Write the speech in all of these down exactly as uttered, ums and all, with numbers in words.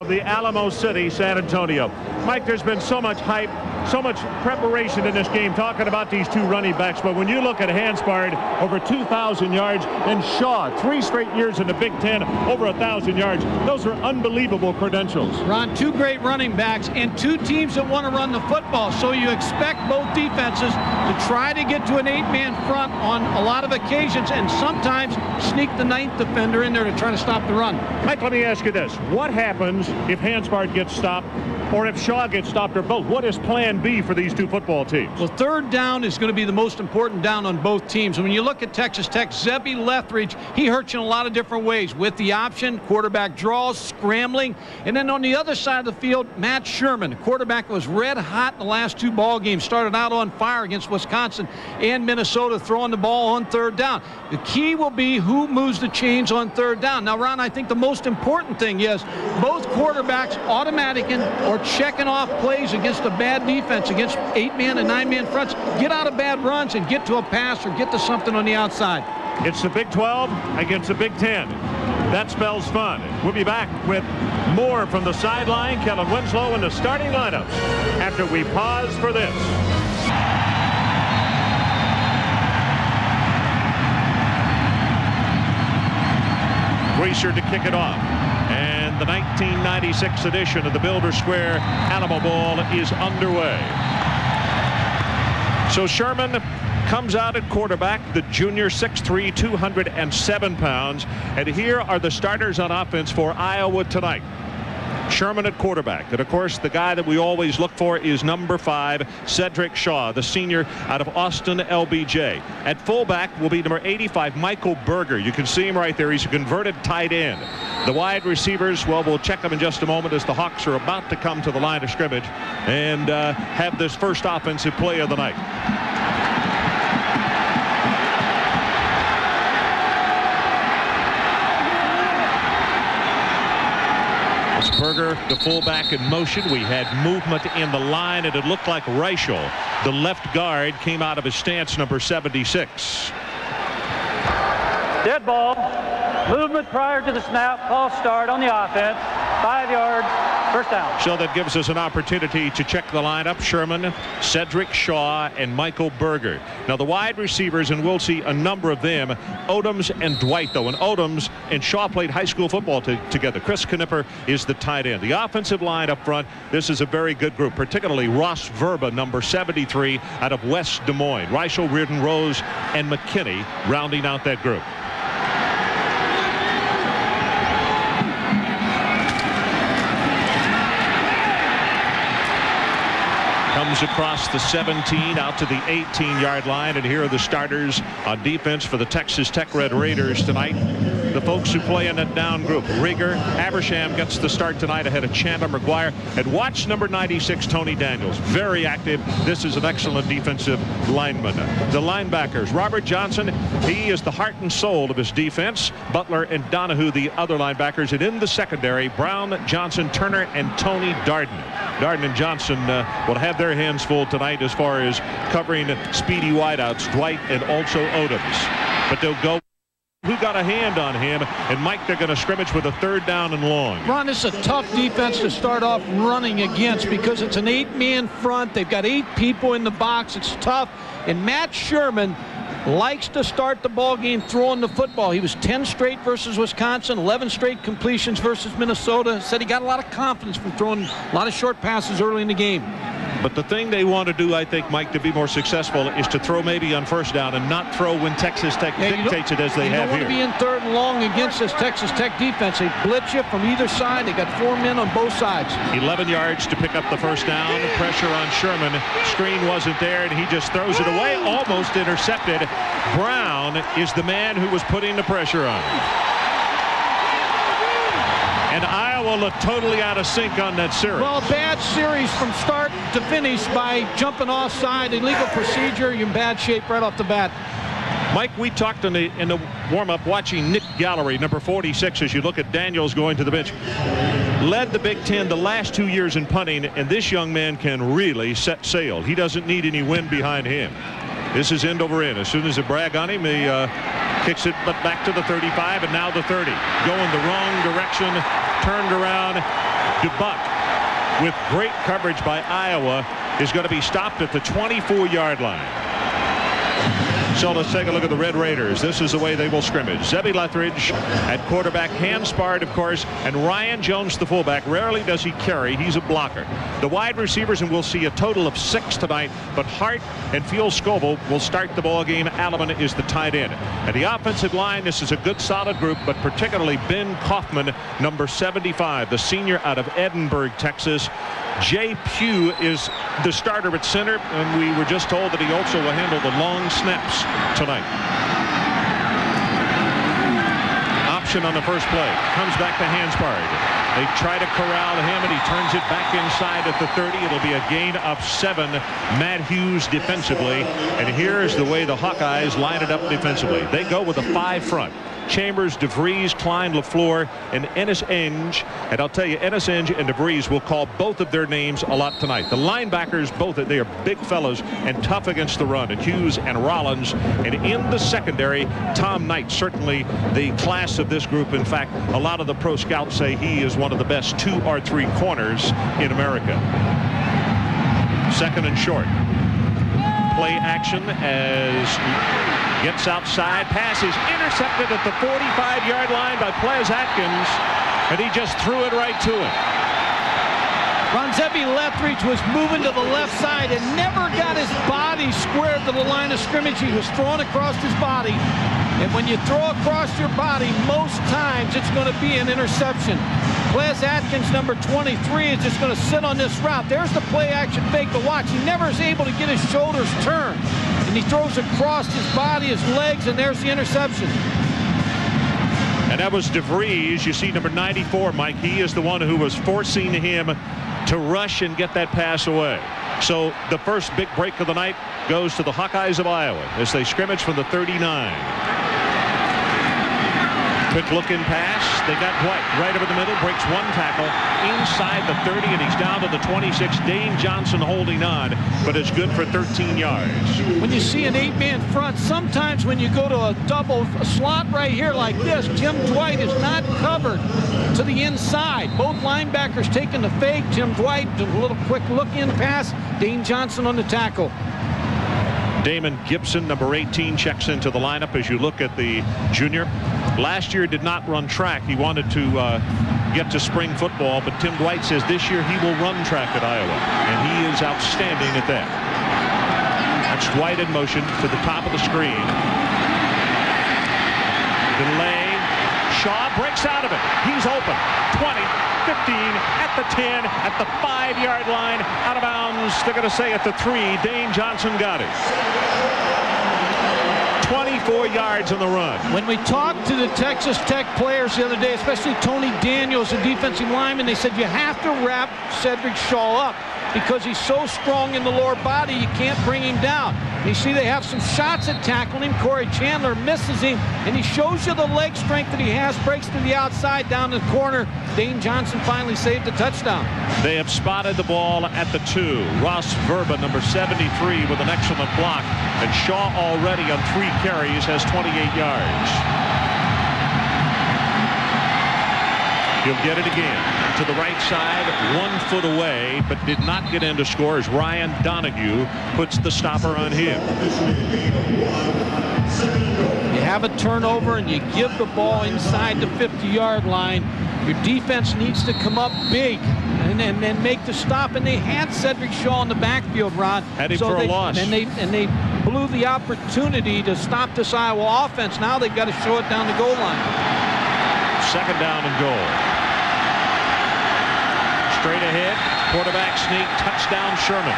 Of the Alamo City, San Antonio. Mike, there's been so much hype, so much preparation in this game, talking about these two running backs, but when you look at Hanspard, over two thousand yards, and Shaw, three straight years in the Big Ten, over one thousand yards. Those are unbelievable credentials. Ron, two great running backs and two teams that want to run the football, so you expect both defenses to try to get to an eight-man front on a lot of occasions and sometimes sneak the ninth defender in there to try to stop the run. Mike, let me ask you this. What happens if Hanspard gets stopped or if Shaw gets stopped or both? What is plan B for these two football teams? Well, third down is going to be the most important down on both teams. When you look at Texas Tech, Zebbie Lethridge, he hurts you in a lot of different ways with the option, quarterback draws, scrambling. And then on the other side of the field, Matt Sherman, quarterback was red hot in the last two ball games, started out on fire against Wisconsin and Minnesota, throwing the ball on third down. The key will be who moves the chains on third down. Now, Ron, I think the most important thing is both quarterbacks automaticking or checking off plays against a bad defense, against eight-man and nine-man fronts. Get out of bad runs and get to a pass or get to something on the outside. It's the Big twelve against the Big ten. That spells fun. We'll be back with more from the sideline. Kellen Winslow in the starting lineups after we pause for this. Greaser to kick it off. And the nineteen ninety-six edition of the Builder Square Alamo Bowl is underway. So Sherman comes out at quarterback, the junior, six three, two hundred seven pounds. And here are the starters on offense for Iowa tonight. Sherman at quarterback, and of course the guy that we always look for is number five, Sedrick Shaw, the senior out of Austin L B J. At fullback will be number eighty-five, Michael Berger. You can see him right there. He's a converted tight end. The wide receivers, well, we'll check them in just a moment as the Hawks are about to come to the line of scrimmage and uh, have this first offensive play of the night. Berger, the fullback, in motion. We had movement in the line, and it looked like Reichel, the left guard, came out of his stance, number seventy-six. Dead ball. Movement prior to the snap. False start on the offense. Five yards. First down. So that gives us an opportunity to check the lineup. Sherman, Sedrick Shaw, and Michael Berger. Now the wide receivers, and we'll see a number of them, Odoms and Dwight, though. And Odoms and Shaw played high school football to together. Chris Knipper is the tight end. The offensive line up front, this is a very good group, particularly Ross Verba, number seventy-three, out of West Des Moines. Reichel, Reardon, Rose, and McKinney rounding out that group. Comes across the seventeen out to the eighteen-yard line, and here are the starters on defense for the Texas Tech Red Raiders tonight. The folks who play in that down group. Rieger, Abersham gets the start tonight ahead of Chandler McGuire. And watch number ninety-six, Tony Daniels. Very active. This is an excellent defensive lineman. The linebackers, Robert Johnson, he is the heart and soul of his defense. Butler and Donahue, the other linebackers. And in the secondary, Brown, Johnson, Turner, and Tony Darden. Darden and Johnson uh, will have their hands full tonight as far as covering speedy wideouts, Dwight and also Odoms. But they'll go. Who got a hand on him? And Mike, they're going to scrimmage with a third down and long. Ron, this is a tough defense to start off running against because it's an eight-man front. They've got eight people in the box. It's tough. And Matt Sherman likes to start the ball game throwing the football. He was ten straight versus Wisconsin, eleven straight completions versus Minnesota. Said he got a lot of confidence from throwing a lot of short passes early in the game. But the thing they want to do, I think, Mike, to be more successful is to throw maybe on first down and not throw when Texas Tech yeah, dictates it as they have here. You don't want to be in third and long against this Texas Tech defense. They blitz you from either side. They got four men on both sides. eleven yards to pick up the first down. Pressure on Sherman. Screen wasn't there, and he just throws it away. Almost intercepted. Brown is the man who was putting the pressure on. And Iowa looked totally out of sync on that series. Well, bad series from start to finish by jumping offside, illegal procedure. You're in bad shape right off the bat. Mike, we talked in the, in the warm-up watching Nick Gallery, number forty-six, as you look at Daniels going to the bench. Led the Big Ten the last two years in punting, and this young man can really set sail. He doesn't need any wind behind him. This is end over end. As soon as they brag on him, he uh, kicks it but back to the thirty-five, and now the thirty. Going the wrong direction, turned around, DeBuck, with great coverage by Iowa, is going to be stopped at the twenty-four yard line. So let's take a look at the Red Raiders. This is the way they will scrimmage. Zebbie Lethridge at quarterback, Hanspard, of course, and Ryan Jones, the fullback. Rarely does he carry. He's a blocker. The wide receivers, and we'll see a total of six tonight, but Hart and Fiel Scovel will start the ball game. Alleman is the tight end. At the offensive line, this is a good, solid group, but particularly Ben Kaufman, number seventy-five, the senior out of Edinburgh, Texas. Jay Pugh is the starter at center, and we were just told that he also will handle the long snaps tonight. Option on the first play. Comes back to Hanspard. They try to corral him, and he turns it back inside at the thirty. It'll be a gain of seven. Matt Hughes defensively. And here's the way the Hawkeyes line it up defensively. They go with a five front. Chambers, DeVries, Klein, LaFleur, and Ennis-Inge. And I'll tell you, Ennis-Inge and DeVries will call both of their names a lot tonight. The linebackers, both, they are big fellows and tough against the run. And Hughes and Rollins. And in the secondary, Tom Knight, certainly the class of this group. In fact, a lot of the pro scouts say he is one of the best two or three corners in America. Second and short. Play action as... Gets outside, pass is intercepted at the forty-five yard line by Ples Atkins, and he just threw it right to him. Zebbie Lethridge was moving to the left side and never got his body squared to the line of scrimmage. He was thrown across his body, and when you throw across your body, most times it's going to be an interception. Ples Atkins, number twenty-three, is just going to sit on this route. There's the play action fake to watch. He never is able to get his shoulders turned. And he throws across his body, his legs, and there's the interception. And that was DeVries. You see number ninety-four, Mike. He is the one who was forcing him to rush and get that pass away. So the first big break of the night goes to the Hawkeyes of Iowa as they scrimmage from the thirty-nine. Quick looking pass. They got Dwight right over the middle. Breaks one tackle inside the thirty, and he's down to the twenty-six. Dane Johnson holding on, but it's good for thirteen yards. When you see an eight-man front, sometimes when you go to a double slot right here like this, Tim Dwight is not covered to the inside. Both linebackers taking the fake. Tim Dwight, a little quick look-in pass. Dane Johnson on the tackle. Damon Gibson, number eighteen, checks into the lineup as you look at the junior. Last year did not run track. He wanted to uh, get to spring football, but Tim Dwight says this year he will run track at Iowa, and he is outstanding at that. That's Dwight in motion to the top of the screen. Delay. Shaw breaks out of it. He's open. twenty, fifteen, at the ten, at the five yard line, out of bounds. They're going to say at the three. Dane Johnson got it. twenty-four yards on the run. When we talked to the Texas Tech players the other day, especially Tony Daniels, the defensive lineman, they said you have to wrap Sedrick Shaw up because he's so strong in the lower body, you can't bring him down. You see they have some shots at tackling him. Corey Chandler misses him, and he shows you the leg strength that he has, breaks to the outside, down the corner. Dane Johnson finally saved the touchdown. They have spotted the ball at the two. Ross Verba, number seventy-three, with an excellent block, and Shaw already on three carries has twenty-eight yards. He'll get it again. To the right side, one foot away, but did not get into score as Ryan Donahue puts the stopper on him. You have a turnover and you give the ball inside the fifty yard line. Your defense needs to come up big and then and, and make the stop. And they had Sedrick Shaw in the backfield, Rod. Had him so for they, a loss. And they, and they blew the opportunity to stop this Iowa offense. Now they've got to show it down the goal line. Second down and goal. Straight ahead, quarterback sneak, touchdown Sherman.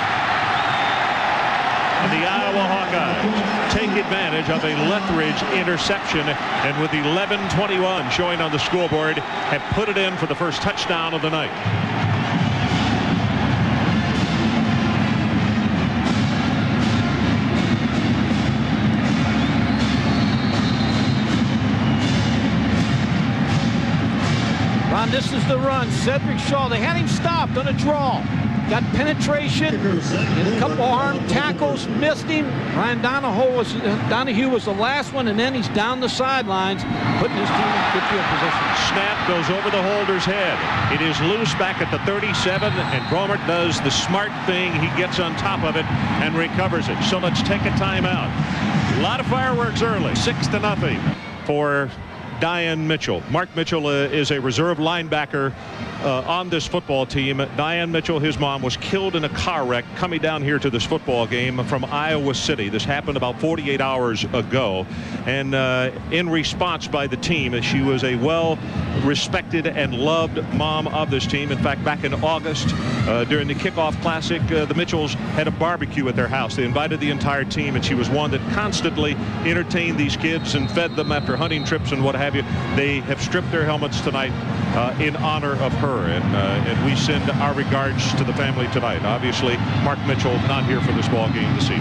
And the Iowa Hawkeyes take advantage of a Lethridge interception, and with eleven twenty-one showing on the scoreboard, have put it in for the first touchdown of the night. This is the run. Sedrick Shaw, they had him stopped on a draw. got penetration, a couple arm tackles, missed him. Ryan Donahue was, Donahue was the last one, and then he's down the sidelines, putting his team in good field position. Snap goes over the holder's head. It is loose back at the thirty-seven, and Bromert does the smart thing. He gets on top of it and recovers it. So let's take a timeout. A lot of fireworks early. Six to nothing for Dion Mitchell. Mark Mitchell uh, is a reserve linebacker uh, on this football team. Dion Mitchell, his mom, was killed in a car wreck coming down here to this football game from Iowa City. This happened about forty-eight hours ago. And uh, in response by the team, she was a well-respected and loved mom of this team. In fact, back in August, uh, during the kickoff classic, uh, the Mitchells had a barbecue at their house. They invited the entire team, and she was one that constantly entertained these kids and fed them after hunting trips and what have you. You. They have stripped their helmets tonight uh, in honor of her, and, uh, and we send our regards to the family tonight. Obviously, Mark Mitchell not here for this ball game this evening.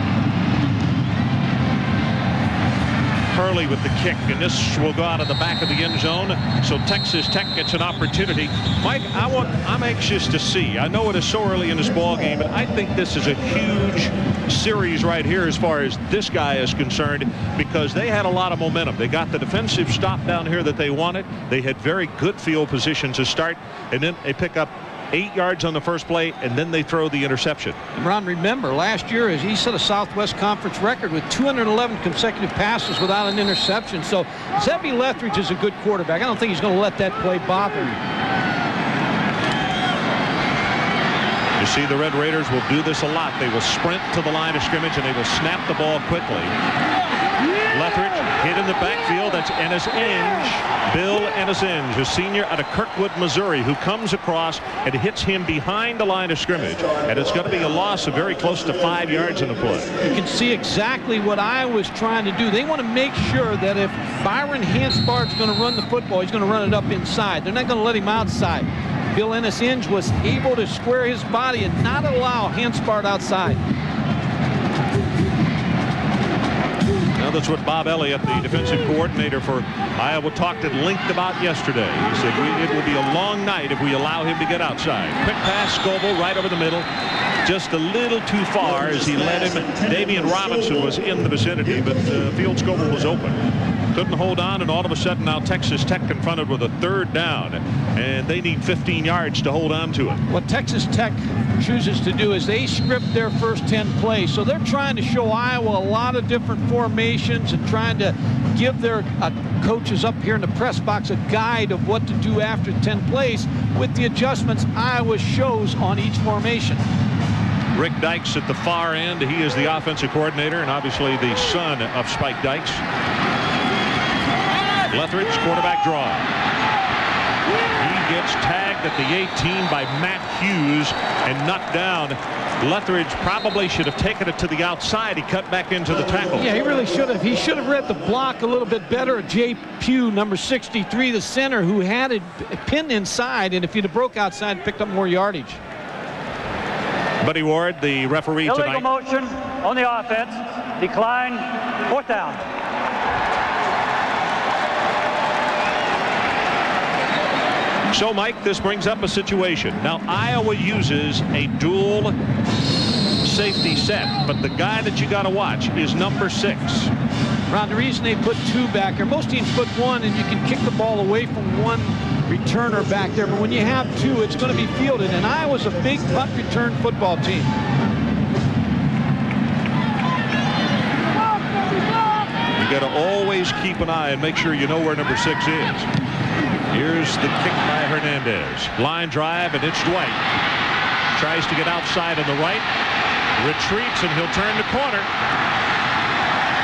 Hurley with the kick, and this will go out of the back of the end zone. So Texas Tech gets an opportunity. Mike, I want, I'm anxious to see. I know it is so early in this ball game, but I think this is a huge series right here as far as this guy is concerned, because they had a lot of momentum. They got the defensive stop down here that they wanted. They had very good field position to start, and then they pick up eight yards on the first play, and then they throw the interception. And Ron, remember last year as he set a Southwest Conference record with two hundred eleven consecutive passes without an interception. So Zebbie Lethridge is a good quarterback. I don't think he's going to let that play bother him. You see, the Red Raiders will do this a lot. They will sprint to the line of scrimmage, and they will snap the ball quickly. Lethridge hit in the backfield. That's Ennis-Inge. Bill Ennis-Inge, a senior out of Kirkwood, Missouri, who comes across and hits him behind the line of scrimmage. And it's going to be a loss of very close to five yards in the play. You can see exactly what Iowa's trying to do. They want to make sure that if Byron Hanspard's going to run the football, he's going to run it up inside. They're not going to let him outside. Bill Ennis-Inge was able to square his body and not allow Hanspard outside. Now that's what Bob Elliott, the defensive coordinator for Iowa, talked at length about yesterday. He said it will be a long night if we allow him to get outside. Quick pass, Scovel right over the middle. Just a little too far as he led him. Davian Robinson was in the vicinity, but uh, Fiel Scovel was open. Couldn't hold on, and all of a sudden now Texas Tech confronted with a third down, and they need fifteen yards to hold on to it. What Texas Tech chooses to do is they script their first ten plays, so they're trying to show Iowa a lot of different formations and trying to give their uh, coaches up here in the press box a guide of what to do after ten plays with the adjustments Iowa shows on each formation. Rick Dykes at the far end. He is the offensive coordinator and obviously the son of Spike Dykes. Lethridge, quarterback draw. He gets tagged at the eighteen by Matt Hughes and knocked down. Lethridge probably should have taken it to the outside. He cut back into the tackle. Yeah, he really should have. He should have read the block a little bit better. Jay Pugh, number sixty-three, the center, who had it pinned inside, and if he'd have broke outside and picked up more yardage. Buddy Ward, the referee tonight. Illegal motion on the offense. Decline. Fourth down. So, Mike, this brings up a situation. Now, Iowa uses a dual safety set, but the guy that you got to watch is number six. Ron, the reason they put two back there, most teams put one, and you can kick the ball away from one returner back there, but when you have two, it's going to be fielded, and Iowa's a big punt return football team. You got to always keep an eye and make sure you know where number six is. Here's the kick by Hernandez. Line drive, and it's Dwight. Tries to get outside on the right. Retreats, and he'll turn the corner.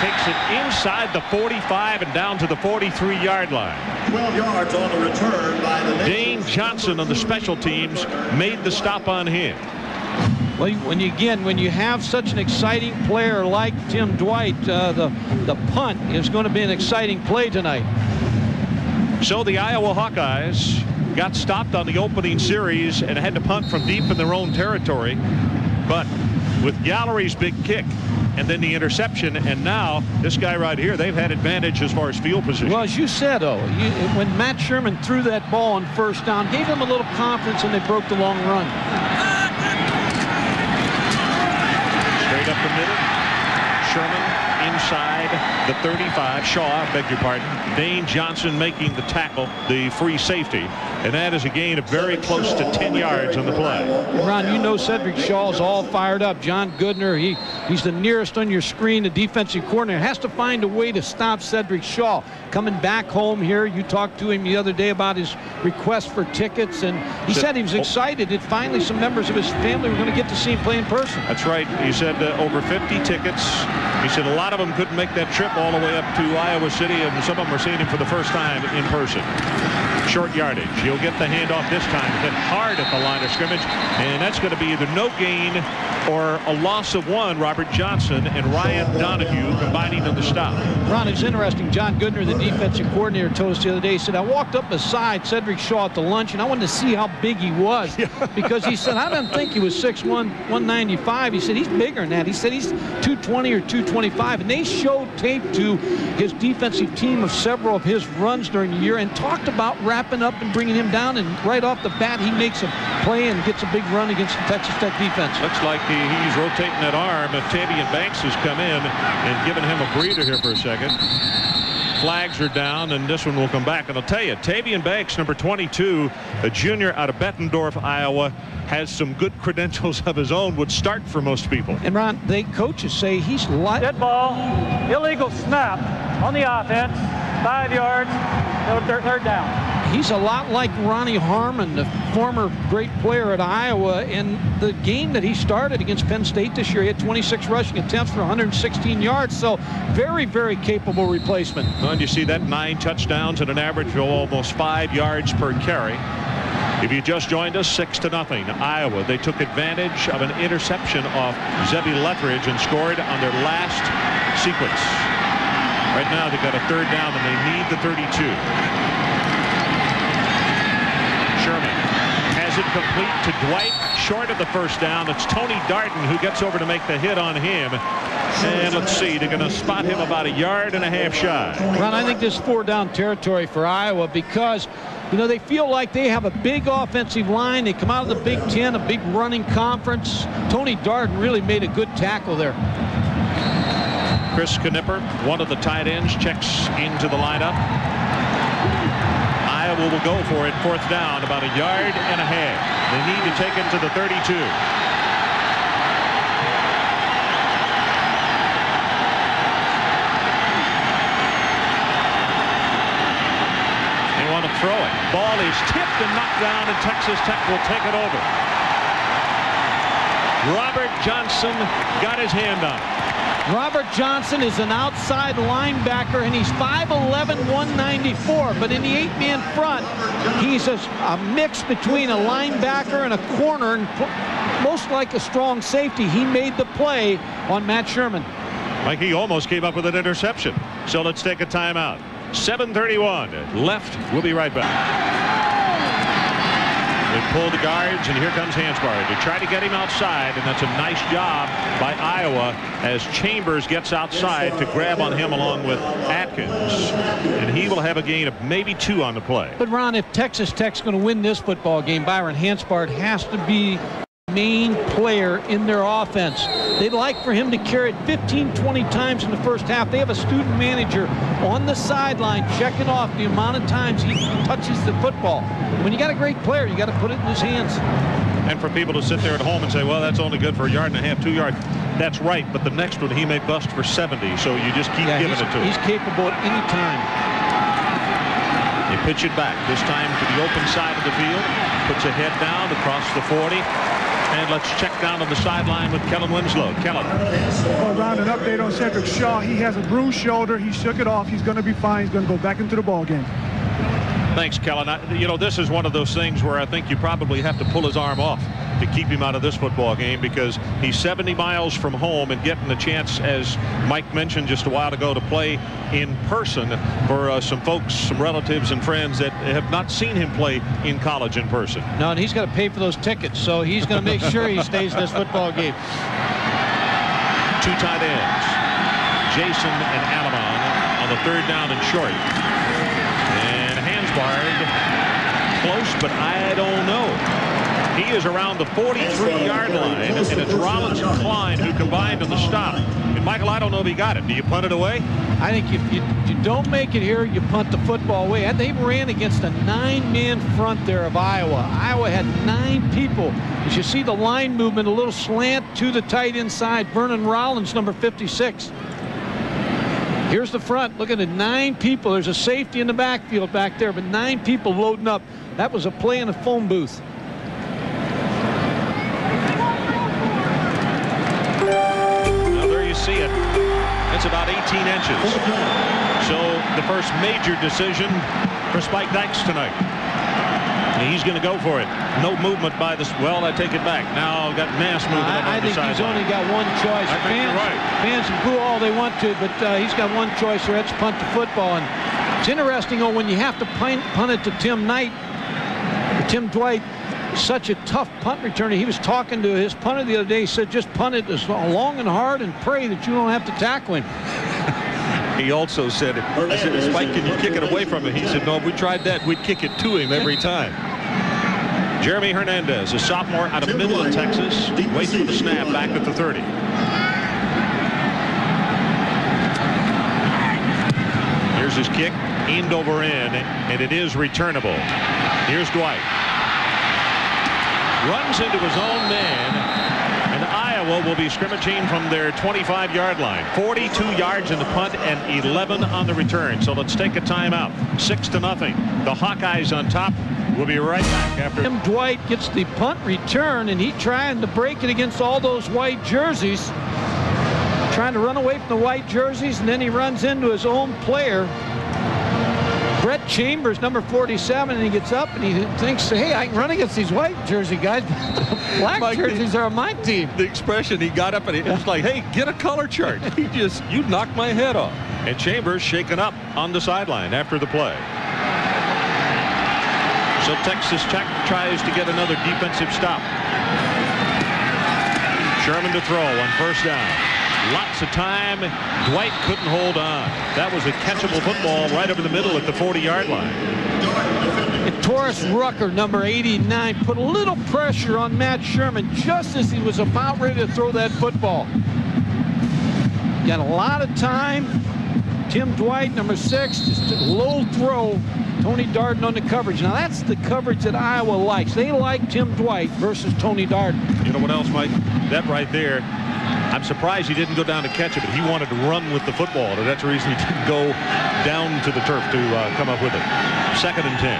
Takes it inside the forty-five and down to the forty-three yard line. twelve yards on the return by the Dane Johnson on the special teams made the stop on him. Well, when you, again, when you have such an exciting player like Tim Dwight, uh, the, the punt is going to be an exciting play tonight. So the Iowa Hawkeyes got stopped on the opening series and had to punt from deep in their own territory. But with Gallery's big kick and then the interception, and now this guy right here, they've had advantage as far as field position. Well, as you said, oh, you, when Matt Sherman threw that ball on first down, gave them a little confidence, and they broke the long run. middle. Sherman inside the thirty-five. Shaw, I beg your pardon. Dane Johnson making the tackle, the free safety. And that is a gain of very close to ten yards on the play. Ron, you know Sedrick Shaw's all fired up. John Goodner, he, he's the nearest on your screen. The defensive coordinator has to find a way to stop Sedrick Shaw. Coming back home here, you talked to him the other day about his request for tickets, and he said, said he was excited that finally some members of his family were going to get to see him play in person. That's right. He said uh, over fifty tickets. He said a lot of them couldn't make that trip all the way up to Iowa City, and some of them are seeing him for the first time in person. Short yardage. He'll get the handoff this time. Hit hard at the line of scrimmage, and that's going to be either no gain or a loss of one. Robert Johnson and Ryan Donahue combining on the stop. Ron, it's interesting. John Goodner, the defensive coordinator, told us the other day, he said, I walked up beside Sedrick Shaw at the lunch, and I wanted to see how big he was. Because he said, I didn't think he was six one, one ninety-five. He said, he's bigger than that. He said he's two twenty or two twenty-five. And they showed tape to his defensive team of several of his runs during the year and talked about wrapping up and bringing him down, and right off the bat he makes a play and gets a big run against the Texas Tech defense. Looks like he, he's rotating that arm. Tavian Banks has come in and given him a breather here for a second. Flags are down, and this one will come back. And I'll tell you, Tavian Banks, number twenty-two, a junior out of Bettendorf, Iowa, has some good credentials of his own, would start for most people. And Ron, they coaches say he's like dead ball, illegal snap on the offense, five yards, third, third down. He's a lot like Ronnie Harmon, the former great player at Iowa. In the game that he started against Penn State this year, he had twenty-six rushing attempts for one hundred sixteen yards. So very, very capable replacement. And you see that nine touchdowns at an average of almost five yards per carry. If you just joined us, six to nothing. Iowa, they took advantage of an interception off Zebbie Lethridge and scored on their last sequence. Right now, they've got a third down, and they need the thirty-two. Sherman has it complete to Dwight, short of the first down. It's Tony Darden who gets over to make the hit on him. And let's see, they're going to spot him about a yard and a half shy. Ron, I think this four down territory for Iowa because, you know, they feel like they have a big offensive line. They come out of the Big Ten, a big running conference. Tony Darden really made a good tackle there. Chris Knipper, one of the tight ends, checks into the lineup. Will go for it fourth down, about a yard and a half. They need to take it to the thirty-two. They want to throw it. Ball is tipped and knocked down, and Texas Tech will take it over. Robert Johnson got his hand on it. Robert Johnson is an outside linebacker, and he's five eleven, one ninety-four. But in the eight-man front, he's a, a mix between a linebacker and a corner, and most like a strong safety. He made the play on Matt Sherman. Like he almost came up with an interception. So let's take a timeout. seven thirty-one left. We'll be right back. They pull the guards, and here comes Hanspard. They try to get him outside, and that's a nice job by Iowa as Chambers gets outside to grab on him along with Atkins. And he will have a gain of maybe two on the play. But, Ron, if Texas Tech's going to win this football game, Byron Hanspard has to be the main player in their offense. They'd like for him to carry it fifteen, twenty times in the first half. They have a student manager on the sideline checking off the amount of times he touches the football. When you got a great player, you got to put it in his hands. And for people to sit there at home and say, well, that's only good for a yard and a half, two yards, that's right. But the next one, he may bust for seventy, so you just keep yeah, giving it to him. He's capable at any time. They pitch it back, this time to the open side of the field. Puts a head down across the forty. And let's check down on the sideline with Kellen Winslow. Kellen. Well, Ron, an update on Sedrick Shaw. He has a bruised shoulder. He shook it off. He's going to be fine. He's going to go back into the ballgame. Thanks, Kellen. I, you know, this is one of those things where I think you probably have to pull his arm off to keep him out of this football game because he's seventy miles from home and getting a chance, as Mike mentioned just a while ago, to play in person for uh, some folks, some relatives and friends that have not seen him play in college in person. No, and he's got to pay for those tickets, so he's going to make sure he stays in this football game. Two tight ends, Jason and Alamon, on the third down and short. And Hanspard, close, but I don't know. He is around the forty-three yard line, and it's Rollins and Klein who combined on the stop. And Michael, I don't know if he got it. Do you punt it away? I think if you, you don't make it here, you punt the football away. They ran against a nine-man front there of Iowa. Iowa had nine people. As you see the line movement, a little slant to the tight end side. Vernon Rollins, number fifty-six. Here's the front. Look at the nine people. There's a safety in the backfield back there, but nine people loading up. That was a play in a phone booth. Now there you see it. It's about eighteen inches. So the first major decision for Spike Dykes tonight. He's going to go for it. No movement by this. Well, I take it back. Now I've got mass movement. Uh, I, I think he's line. Only got one choice. I fans, think right. fans can boo all they want to, but uh, he's got one choice, or that's punt the football. And it's interesting, oh, when you have to punt, punt it to Tim Knight, Tim Dwight, such a tough punt returner. He was talking to his punter the other day. He said, just punt it as long and hard and pray that you don't have to tackle him. He also said, I said, Spike, can you kick it away from him? He said, no, if we tried that, we'd kick it to him every time. Jeremy Hernandez, a sophomore out of Midland, Texas, waits for the snap back at the thirty. Here's his kick, aimed over in, and it is returnable. Here's Dwight. Runs into his own man. Will be scrimmaging from their twenty-five yard line. forty-two yards in the punt and eleven on the return. So let's take a timeout. Six to nothing. The Hawkeyes on top. We'll be right back after. Tim Dwight gets the punt return, and he trying to break it against all those white jerseys. Trying to run away from the white jerseys, and then he runs into his own player. Brett Chambers, number forty-seven, and he gets up and he thinks, hey, I can run against these white jersey guys. Black Mike, jerseys the, are my team. The expression, he got up and it was like, hey, get a color chart. He just, you knocked my head off. And Chambers shaken up on the sideline after the play. So Texas Tech tries to get another defensive stop. Sherman to throw on first down. Lots of time. Dwight couldn't hold on. That was a catchable football right over the middle at the forty yard line. And Taurus Rucker, number eighty-nine, put a little pressure on Matt Sherman just as he was about ready to throw that football. Got a lot of time. Tim Dwight, number six, just a low throw. Tony Darden on the coverage. Now that's the coverage that Iowa likes. They like Tim Dwight versus Tony Darden. You know what else, Mike? That right there. I'm surprised he didn't go down to catch it, but he wanted to run with the football. And that's the reason he didn't go down to the turf to uh, come up with it. Second and ten.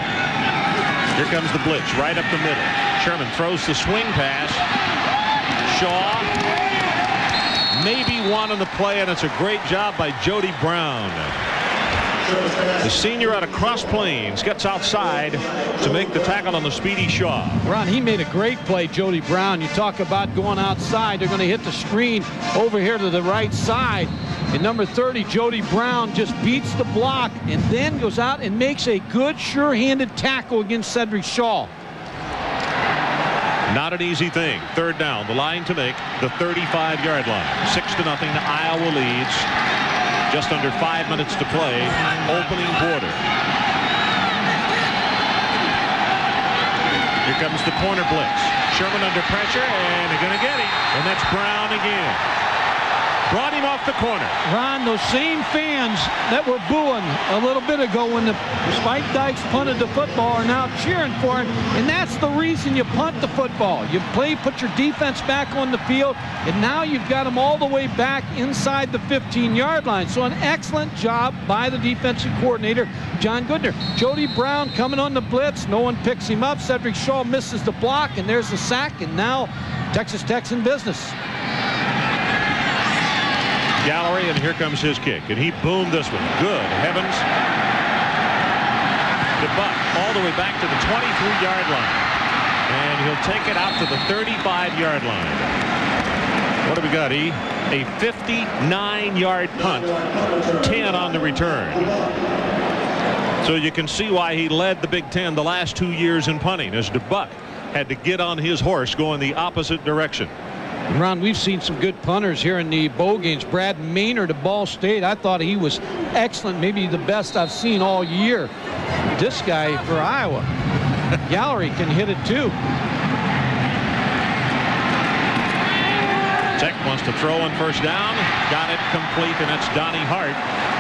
Here comes the blitz right up the middle. Sherman throws the swing pass. Shaw maybe one on the play, and it's a great job by Jody Brown. The senior out of Cross Plains gets outside to make the tackle on the speedy Shaw. Ron, he made a great play, Jody Brown. You talk about going outside. They're going to hit the screen over here to the right side. And number thirty, Jody Brown, just beats the block and then goes out and makes a good, sure-handed tackle against Sedrick Shaw. Not an easy thing. Third down, the line to make the thirty-five yard line. Six to nothing, the Iowa leads. Just under five minutes to play, opening quarter. Here comes the corner blitz. Sherman under pressure, and they're going to get him. And that's Brown again. Brought him off the corner. Ron, those same fans that were booing a little bit ago when the Spike Dykes punted the football are now cheering for it. And that's the reason you punt the football. You play, put your defense back on the field. And now you've got them all the way back inside the fifteen yard line. So an excellent job by the defensive coordinator, John Goodner. Jody Brown coming on the blitz. No one picks him up. Sedrick Shaw misses the block, and there's the sack. And now Texas Tech's in business. Gallery, and here comes his kick. And he boomed this one. Good heavens. The buck all the way back to the twenty-three yard line. And he'll take it out to the thirty-five yard line. What do we got, E? A fifty-nine yard punt, ten on the return. So you can see why he led the Big Ten the last two years in punting, as DeBuck had to get on his horse going the opposite direction. Ron, we've seen some good punters here in the bowl games. Brad Maynard of Ball State, I thought he was excellent, maybe the best I've seen all year. This guy for Iowa. Gallery can hit it, too. Tech wants to throw in first down. Got it complete, and that's Donnie Hart.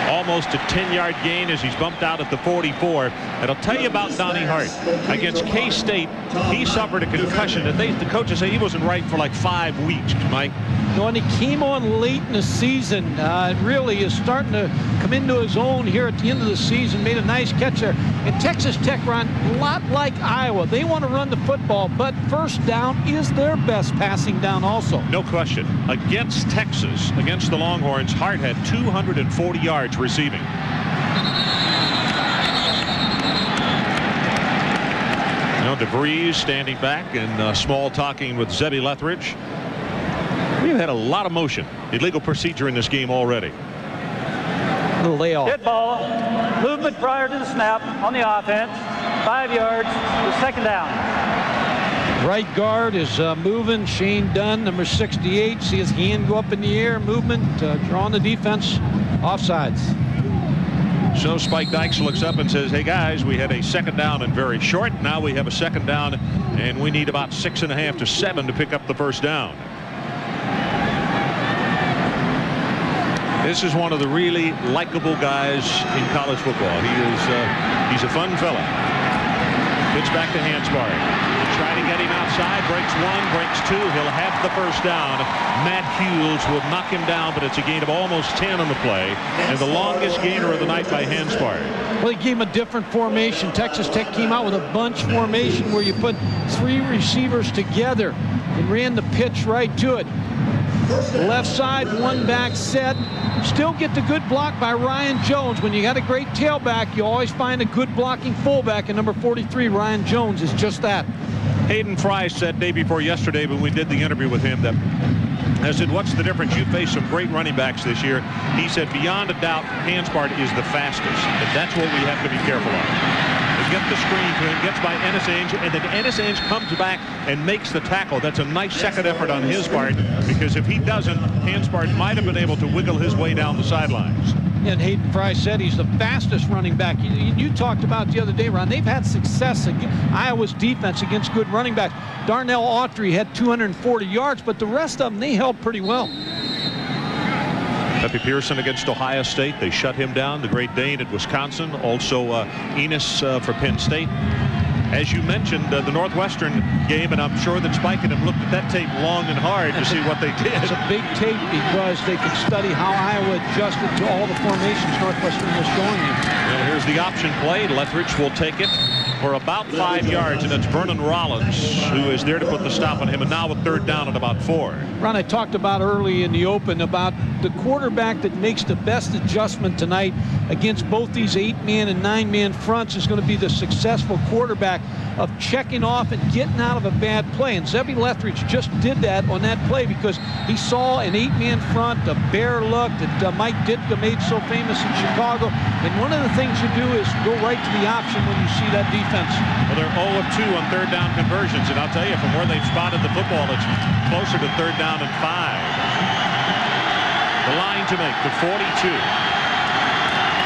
Almost a ten-yard gain as he's bumped out at the forty-four. And I'll tell you about Donnie Hart. Against K-State, he suffered a concussion that they, the coaches say he wasn't right for like five weeks, Mike. No, and he came on late in the season. Uh, really is starting to come into his own here at the end of the season. Made a nice catch there. And Texas Tech, Ron, a lot like Iowa. They want to run the football, but first down is their best passing down also. No question. Against Texas, against the Longhorns, Hart had two hundred forty yards receiving. Now DeVries standing back and uh, small talking with Zebbie Lethridge. We've had a lot of motion, illegal procedure in this game already. The layoff. Hit ball, movement prior to the snap on the offense, five yards to second down. Right guard is uh, moving. Shane Dunn, number sixty-eight. See his hand go up in the air. Movement, uh, drawing the defense. Offsides. So Spike Dykes looks up and says, hey guys, we had a second down and very short. Now we have a second down and we need about six and a half to seven to pick up the first down. This is one of the really likable guys in college football. He is, uh, he's a fun fella. Pitch back to Hanspard. Trying to get him outside, breaks one, breaks two. He'll have the first down. Matt Hughes will knock him down, but it's a gain of almost ten on the play. And the longest gainer of the night by Hanspard. Well, he gave him a different formation. Texas Tech came out with a bunch formation where you put three receivers together and ran the pitch right to it. Left side, one back set. Still get the good block by Ryan Jones. When you got a great tailback, you always find a good blocking fullback, and number forty-three, Ryan Jones, is just that. Hayden Fry said day before yesterday when we did the interview with him that I said, what's the difference? You face some great running backs this year. He said, beyond a doubt, Hanspard is the fastest. And that's what we have to be careful of. Gets the screen to him, gets by Ennis-Inge, and then Ennis-Inge comes back and makes the tackle. That's a nice second effort on his part, because if he doesn't, Hanspard might have been able to wiggle his way down the sidelines. And Hayden Fry said he's the fastest running back. You, you talked about the other day, Ron, they've had success against Iowa's defense against good running backs. Darnell Autry had two hundred forty yards, but the rest of them, they held pretty well. Pepe Pearson against Ohio State. They shut him down. The Great Dane at Wisconsin. Also uh, Enos uh, for Penn State. As you mentioned, uh, the Northwestern game, and I'm sure that Spike and him looked at that tape long and hard to see what they did. It's a big tape because they can study how Iowa adjusted to all the formations Northwestern was showing them. Well, here's the option play. Lethridge will take it for about five yards, and it's Vernon Rollins who is there to put the stop on him, and now a third down at about four. Ron, I talked about early in the open about the quarterback that makes the best adjustment tonight against both these eight-man and nine-man fronts is going to be the successful quarterback of checking off and getting out of a bad play. And Zebbie Lethridge just did that on that play because he saw an eight-man front, a bear look that uh, Mike Ditka made so famous in Chicago. And one of the things you do is go right to the option when you see that defense. Well, they're oh of two on third down conversions, and I'll tell you, from where they've spotted the football, it's closer to third down and five. The line to make, the forty-two.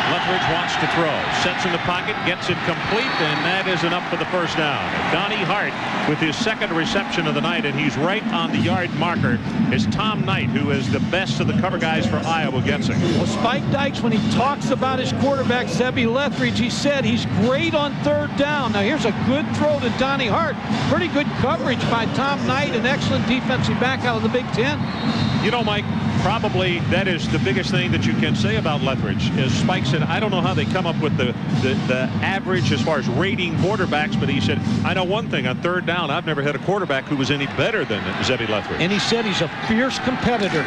Lethridge wants to throw. Sets in the pocket, gets it complete, and that is enough for the first down. Donnie Hart with his second reception of the night, and he's right on the yard marker. It's Tom Knight, who is the best of the cover guys for Iowa, gets it. Well, Spike Dykes, when he talks about his quarterback, Zebbie Lethridge, he said he's great on third down. Now, here's a good throw to Donnie Hart. Pretty good coverage by Tom Knight, an excellent defensive back out of the Big Ten. You know, Mike, probably that is the biggest thing that you can say about Lethridge. As Spike said, I don't know how they come up with the, the, the average as far as rating quarterbacks, but he said, I know one thing, on third down, I've never had a quarterback who was any better than Zebbie Lethridge. And he said he's a fierce competitor.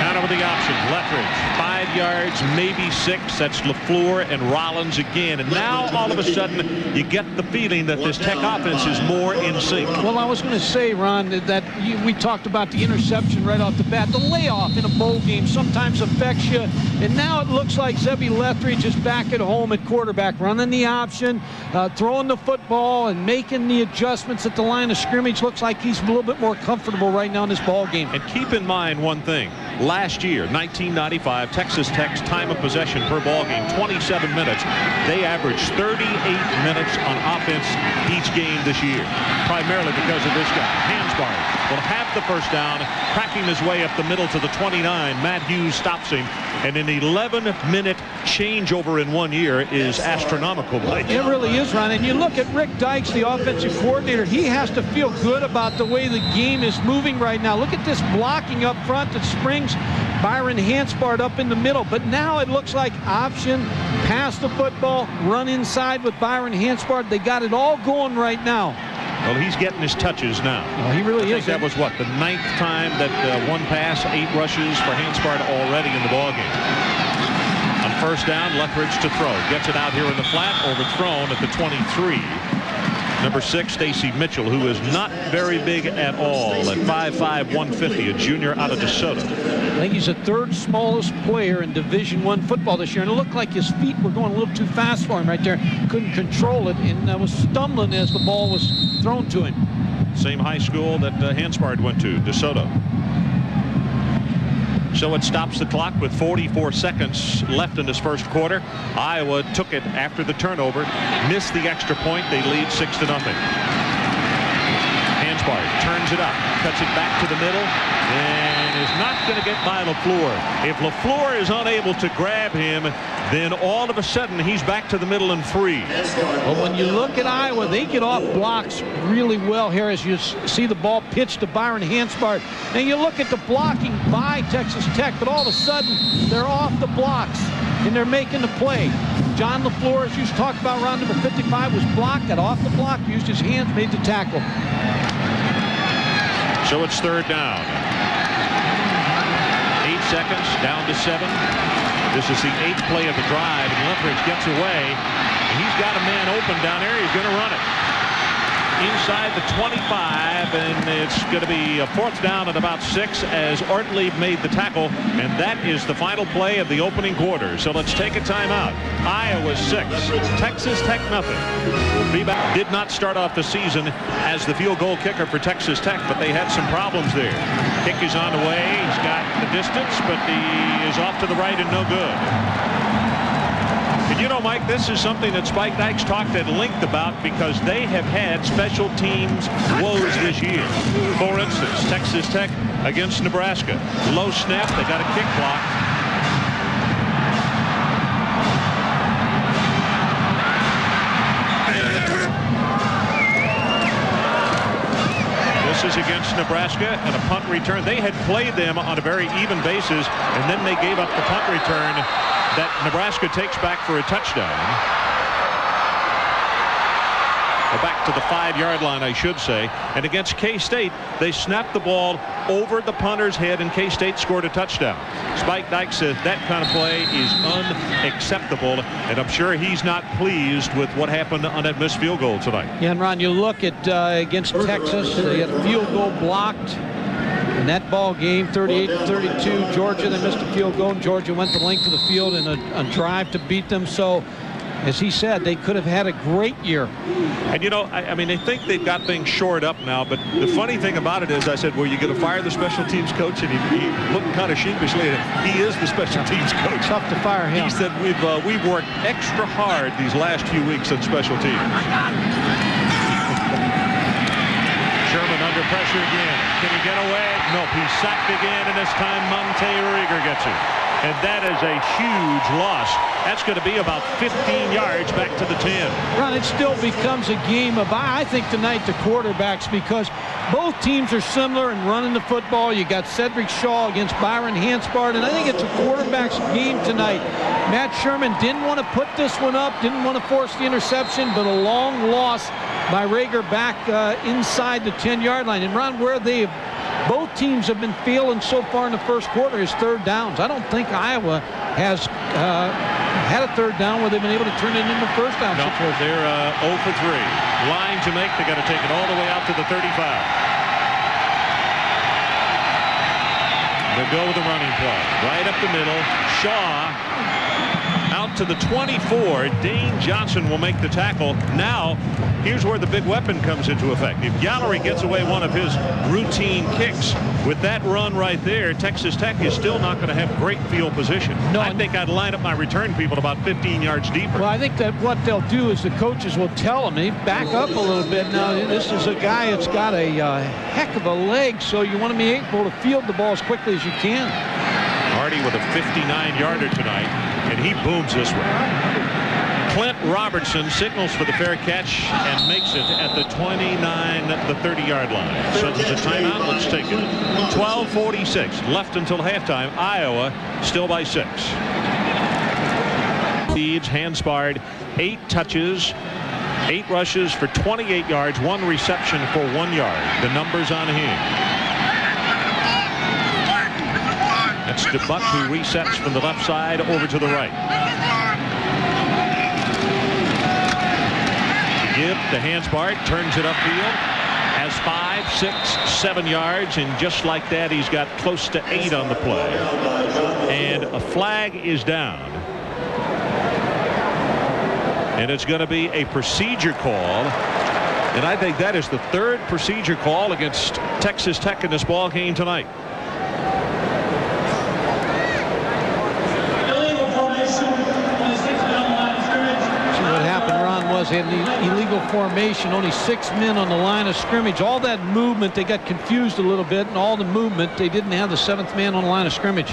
Out over the option, Lethridge, five yards, maybe six. That's LaFleur and Rollins again. And now, all of a sudden, you get the feeling that this Tech offense is more in sync. Well, I was going to say, Ron, that you, we talked about the interception right off the bat. The layoff in a bowl game sometimes affects you. And now it looks like Zebbie Lethridge is back at home at quarterback, running the option, uh, throwing the football, and making the adjustments at the line of scrimmage. Looks like he's a little bit more comfortable right now in this ball game. And keep in mind one thing. Last year, nineteen ninety-five, Texas Texas Tech's time of possession per ball game, twenty-seven minutes. They average thirty-eight minutes on offense each game this year, primarily because of this guy. Hanspard will have the first down, cracking his way up the middle to the twenty-nine. Matt Hughes stops him, and an eleven-minute changeover in one year is astronomical. It really is, Ron. And you look at Rick Dykes, the offensive coordinator. He has to feel good about the way the game is moving right now. Look at this blocking up front that springs Byron Hanspard up in the middle. But now it looks like option, pass the football, run inside with Byron Hanspard. They got it all going right now. Well, he's getting his touches now. Well, he really I is. Think that was, what, the ninth time that uh, one pass, eight rushes for Hanspard already in the ballgame. On first down, Lethridge to throw. Gets it out here in the flat, overthrown at the twenty-three. Number six, Stacy Mitchell, who is not very big at all at five five, one fifty, a junior out of DeSoto. I think he's the third smallest player in Division One football this year, and it looked like his feet were going a little too fast for him right there. Couldn't control it, and uh, was stumbling as the ball was thrown to him. Same high school that uh, Hanspard went to, DeSoto. So it stops the clock with forty-four seconds left in this first quarter. Iowa took it after the turnover, missed the extra point. They lead six to nothing. Hanspard turns it up, cuts it back to the middle, and is not going to get by LaFleur. If LaFleur is unable to grab him, then all of a sudden he's back to the middle and free. Well, when you look at Iowa, they get off blocks really well here as you see the ball pitched to Byron Hanspard. And you look at the blocking by Texas Tech, but all of a sudden they're off the blocks and they're making the play. John LaFleur, as you talked about, round number fifty-five, was blocked, got off the block, used his hands, made the tackle. So it's third down. Eight seconds, down to seven. This is the eighth play of the drive, and Lethridge gets away, and he's got a man open down there. He's going to run it inside the twenty-five, and it's going to be a fourth down at about six as Ortlieb made the tackle, and that is the final play of the opening quarter. So let's take a timeout. Iowa six, Texas Tech nothing. Rebound did not start off the season as the field goal kicker for Texas Tech, but they had some problems there. Kick is on the way. He's got the distance, but he is off to the right and no good. And you know, Mike, this is something that Spike Dykes talked at length about because they have had special teams woes this year. For instance, Texas Tech against Nebraska. Low snap, they got a kick block. This is against Nebraska and a punt return. They had played them on a very even basis, and then they gave up the punt return that Nebraska takes back for a touchdown. Back to the five-yard line, I should say. And against K-State, they snapped the ball over the punter's head, and K-State scored a touchdown. Spike Dykes said that kind of play is unacceptable, and I'm sure he's not pleased with what happened on that missed field goal tonight. Yeah, and Ron, you look at uh, against Texas, they had a field goal blocked. In that ball game, thirty-eight to thirty-two, Georgia, they missed a field goal, and Georgia went the length of the field in a, a drive to beat them. So, as he said, they could have had a great year. And, you know, I, I mean, they think they've got things shored up now, but the funny thing about it is, I said, well, you're going to fire the special teams coach, and he, he looked kind of sheepishly at it. He is the special teams coach. Tough to fire him. He said, we've, uh, we've worked extra hard these last few weeks on special teams. Sherman under pressure again. Can he get away? Nope. He's sacked again, and this time Monte Rieger gets it. And that is a huge loss. That's going to be about fifteen yards back to the ten. Ron, it still becomes a game of, I think, tonight, the quarterbacks, because both teams are similar in running the football. You got Sedrick Shaw against Byron Hanspard, and I think it's a quarterback's game tonight. Matt Sherman didn't want to put this one up, didn't want to force the interception, but a long loss by Rieger back uh, inside the ten-yard line. And Ron, where they have, both teams have been feeling so far in the first quarter is third downs. I don't think Iowa has uh, had a third down where they've been able to turn it into a first down. No, nope. They're uh, oh for three. Line to make. They got to take it all the way out to the thirty-five. They go with the running play. Right up the middle. Shaw out to the twenty-four. Dane Johnson will make the tackle. Now, here's where the big weapon comes into effect. If Gallery gets away one of his routine kicks with that run right there, Texas Tech is still not going to have great field position. No, I think I'd line up my return people about fifteen yards deeper. Well, I think that what they'll do is the coaches will tell them, hey, back up a little bit. Now, this is a guy that's got a uh, heck of a leg, so you want to be able to field the ball as quickly as you can. Hardy with a fifty-nine yarder tonight, and he booms this one. Clint Robertson signals for the fair catch and makes it at the twenty-nine, the thirty yard line. So there's a timeout. Let's take it. twelve forty-six left until halftime. Iowa still by six. Leads Hanspard, eight touches, eight rushes for twenty-eight yards, one reception for one yard. The numbers on him. That's DeBuck, who resets from the left side over to the right. The Hanspard turns it upfield, has five, six, seven yards, and just like that, he's got close to eight on the play. And a flag is down. And it's going to be a procedure call. And I think that is the third procedure call against Texas Tech in this ball game tonight. Had the illegal formation, only six men on the line of scrimmage. All that movement, they got confused a little bit, and all the movement, they didn't have the seventh man on the line of scrimmage.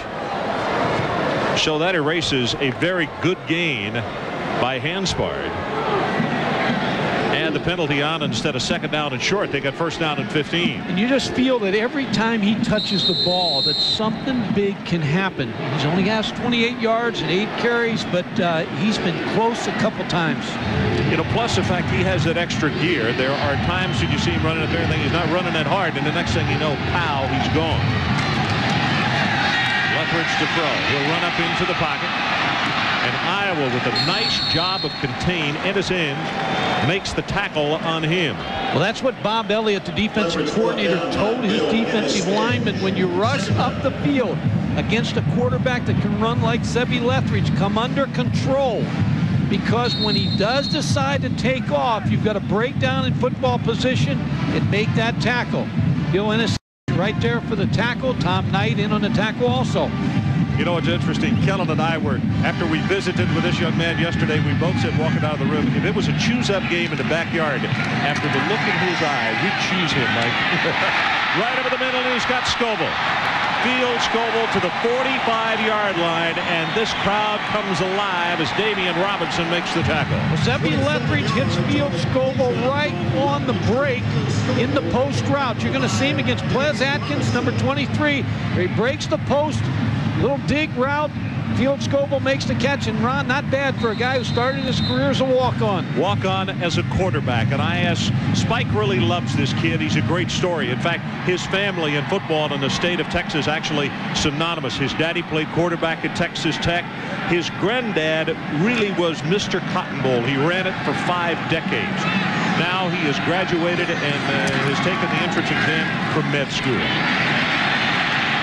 So that erases a very good gain by Hanspard. And the penalty on, instead of second down and short, they got first down and fifteen. And you just feel that every time he touches the ball, that something big can happen. He's only has twenty-eight yards and eight carries, but uh, he's been close a couple times. You know, plus the fact he has that extra gear. There are times that you see him running up there and think he's not running that hard, and the next thing you know, pow, he's gone. Lethridge to throw. He'll run up into the pocket. And Iowa, with a nice job of contain, Ennis-Inge makes the tackle on him. Well, that's what Bob Elliott, the defensive coordinator, told his defensive lineman. When you rush up the field against a quarterback that can run like Zebbie Lethridge, come under control. Because when he does decide to take off, you've got to break down in football position and make that tackle. Bill Ennis right there for the tackle. Tom Knight in on the tackle also. You know, it's interesting. Kellen and I were, after we visited with this young man yesterday, we both said, walking out of the room, if it was a choose-up game in the backyard, after the look in his eye, we choose him, Mike. Right over the middle, and he's got Scovel. Fiel Scovel to the forty-five yard line, and this crowd comes alive as Damian Robinson makes the tackle. Zebbie Lethridge hits Fiel Scovel right on the break in the post route. You're going to see him against Ples Atkins, number twenty-three, where he breaks the post, little dig route. Fiel Scovel makes the catch, and Ron, not bad for a guy who started his career as a walk-on. Walk-on as a quarterback, and I ask, Spike really loves this kid. He's a great story. In fact, his family in football in the state of Texas actually synonymous. His daddy played quarterback at Texas Tech. His granddad really was Mister Cotton Bowl. He ran it for five decades. Now he has graduated and uh, has taken the entrance exam for med school.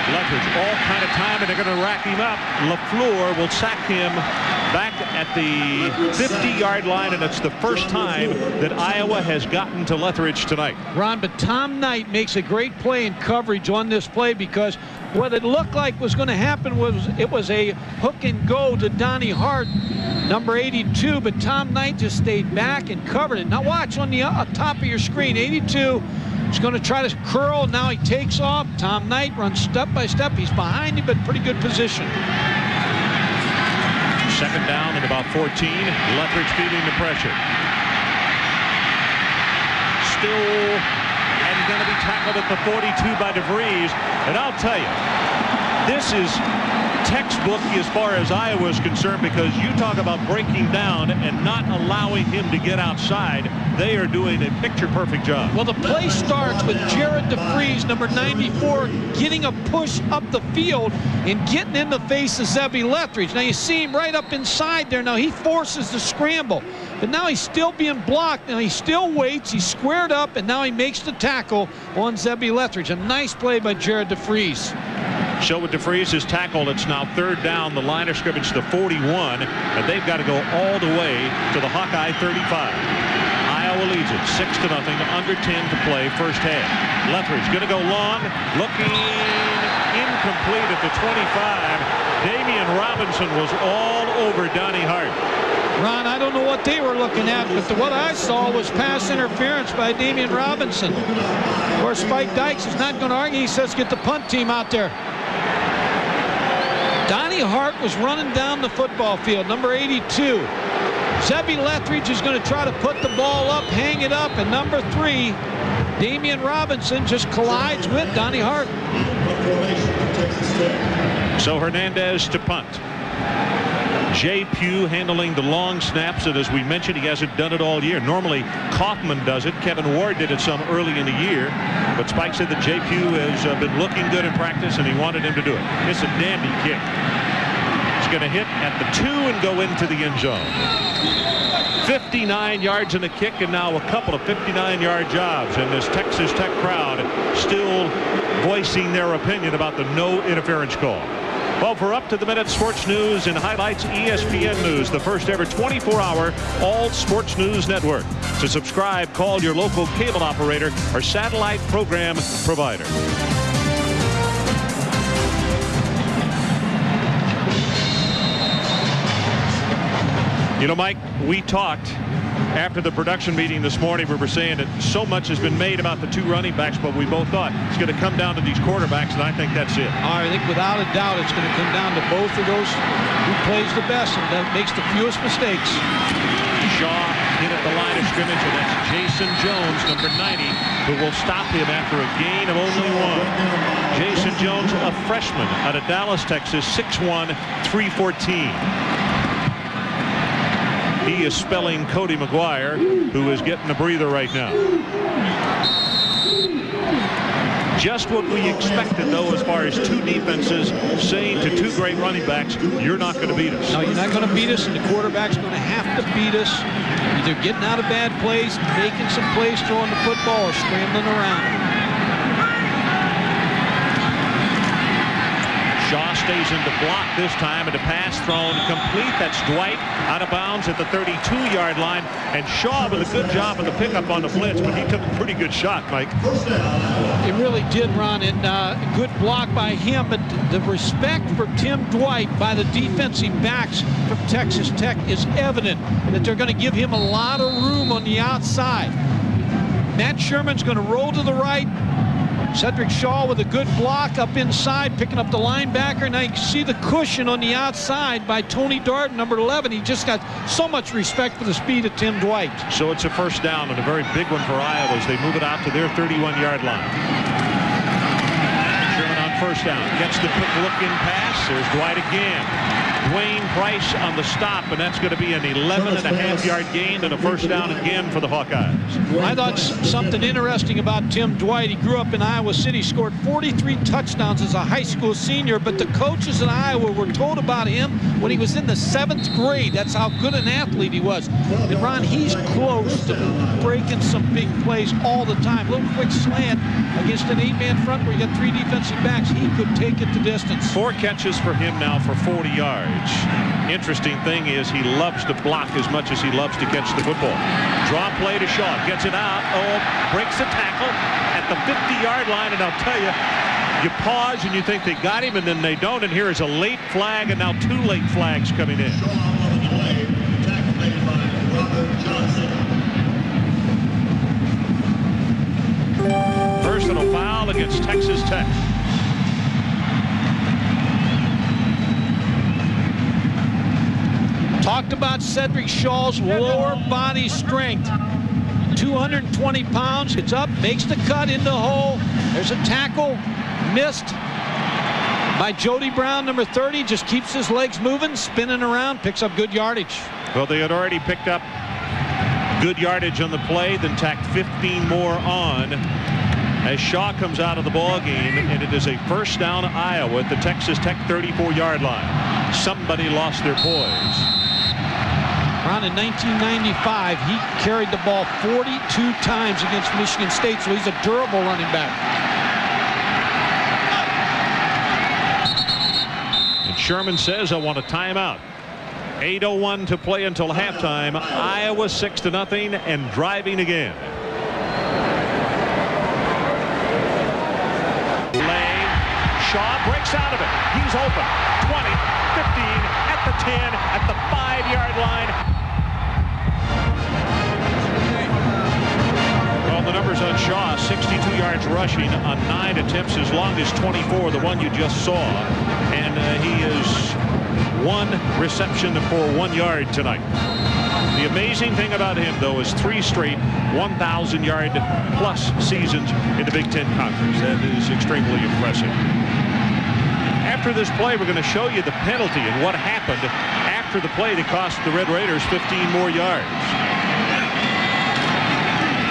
Lethridge all kind of time, and they're going to rack him up. LaFleur will sack him back at the fifty yard line, and it's the first time that Iowa has gotten to Lethridge tonight. Ron, but Tom Knight makes a great play in coverage on this play, because what it looked like was going to happen was it was a hook and go to Donnie Hart, number eighty-two, but Tom Knight just stayed back and covered it. Now watch on the uh, top of your screen, eighty-two. He's going to try to curl. Now he takes off. Tom Knight runs step by step. He's behind him, but pretty good position. Second down and about fourteen. Lethridge feeding the pressure. Still, and going to be tackled at the forty-two by DeVries. And I'll tell you, this is textbook as far as Iowa is concerned, because you talk about breaking down and not allowing him to get outside. They are doing a picture-perfect job. Well, the play starts with Jared DeVries, number ninety-four, getting a push up the field and getting in the face of Zebbie Lethridge. Now, you see him right up inside there. Now, he forces the scramble, but now he's still being blocked. Now, he still waits. He's squared up, and now he makes the tackle on Zebbie Lethridge. A nice play by Jared DeVries. So with DeVries is tackled. It's now third down the line of scrimmage to the forty-one, and they've got to go all the way to the Hawkeye thirty-five. Iowa leads it six to nothing, under ten to play first half. Lethridge going to go long, looking incomplete at the twenty-five. Damian Robinson was all over Donnie Hart. Ron, I don't know what they were looking at, but the, what I saw was pass interference by Damian Robinson. Of course, Spike Dykes is not going to argue. He says, get the punt team out there. Donnie Hart was running down the football field, number eighty-two. Zebbie Lethridge is going to try to put the ball up, hang it up, and number three, Damian Robinson, just collides with Donnie Hart. So Hernandez to punt. Jay Pugh handling the long snaps, and as we mentioned, he hasn't done it all year. Normally, Kaufman does it. Kevin Ward did it some early in the year, but Spike said that Jay Pugh has uh, been looking good in practice, and he wanted him to do it. It's a dandy kick. Going to hit at the two and go into the end zone. fifty-nine yards in the kick, and now a couple of fifty-nine yard jobs, and this Texas Tech crowd still voicing their opinion about the no interference call. Well, for up to the minute sports news and highlights, E S P N News, the first ever twenty-four hour all sports news network. To subscribe, call your local cable operator or satellite program provider. You know, Mike, we talked after the production meeting this morning. We were saying that so much has been made about the two running backs, but we both thought it's going to come down to these quarterbacks, and I think that's it. I think without a doubt it's going to come down to both of those who plays the best and that makes the fewest mistakes. Shaw in at the line of scrimmage, and that's Jason Jones, number ninety, who will stop him after a gain of only one. Jason Jones, a freshman out of Dallas, Texas, six one, three fourteen. He is spelling Cody McGuire, who is getting a breather right now. Just what we expected, though, as far as two defenses saying to two great running backs, you're not going to beat us. No, you're not going to beat us, and the quarterback's going to have to beat us. Either getting out of bad plays, making some plays, throwing the football, or scrambling around. Shaw stays in the block this time, and the pass thrown complete. That's Dwight out of bounds at the thirty-two yard line, and Shaw with a good job of the pickup on the blitz, but he took a pretty good shot, Mike. It really did, Ron, and uh, good block by him, but the respect for Tim Dwight by the defensive backs from Texas Tech is evident that they're going to give him a lot of room on the outside. Matt Sherman's going to roll to the right. Sedrick Shaw with a good block up inside, picking up the linebacker, and now you can see the cushion on the outside by Tony Darden, number eleven. He just got so much respect for the speed of Tim Dwight. So it's a first down and a very big one for Iowa as they move it out to their thirty-one yard line. Sherman on first down, gets the quick look-in pass. There's Dwight again. Dwayne Price on the stop, and that's going to be an eleven and a half yard gain and a first down again for the Hawkeyes. I thought something interesting about Tim Dwight. He grew up in Iowa City, scored forty-three touchdowns as a high school senior, but the coaches in Iowa were told about him when he was in the seventh grade. That's how good an athlete he was. And Ron, he's close to breaking some big plays all the time. A little quick slant against an eight man front where you got three defensive backs. He could take it to distance. Four catches for him now for forty yards. Interesting thing is he loves to block as much as he loves to catch the football. Draw play to Shaw, gets it out, oh, breaks a tackle at the fifty yard line, and I'll tell you, you pause and you think they got him, and then they don't, and here is a late flag, and now two late flags coming in. Personal foul against Texas Tech. Talked about Sedrick Shaw's lower body strength. two hundred twenty pounds. It's up, makes the cut in the hole. There's a tackle, missed by Jody Brown, number thirty. Just keeps his legs moving, spinning around, picks up good yardage. Well, they had already picked up good yardage on the play, then tacked fifteen more on as Shaw comes out of the ball game, and it is a first down to Iowa at the Texas Tech thirty-four yard line. Somebody lost their poise. Ron, in nineteen ninety-five, he carried the ball forty-two times against Michigan State, so he's a durable running back. Sherman says, I want a timeout. eight oh one to play until halftime. Iowa six to nothing and driving again. Lane. Shaw breaks out of it. He's open. twenty, fifteen, at the ten, at the five-yard line. The numbers on Shaw, sixty-two yards rushing on nine attempts, as long as twenty-four, the one you just saw. And uh, he is one reception for one yard tonight. The amazing thing about him, though, is three straight one thousand yard plus seasons in the Big Ten Conference. That is extremely impressive. After this play, we're going to show you the penalty and what happened after the play that cost the Red Raiders fifteen more yards.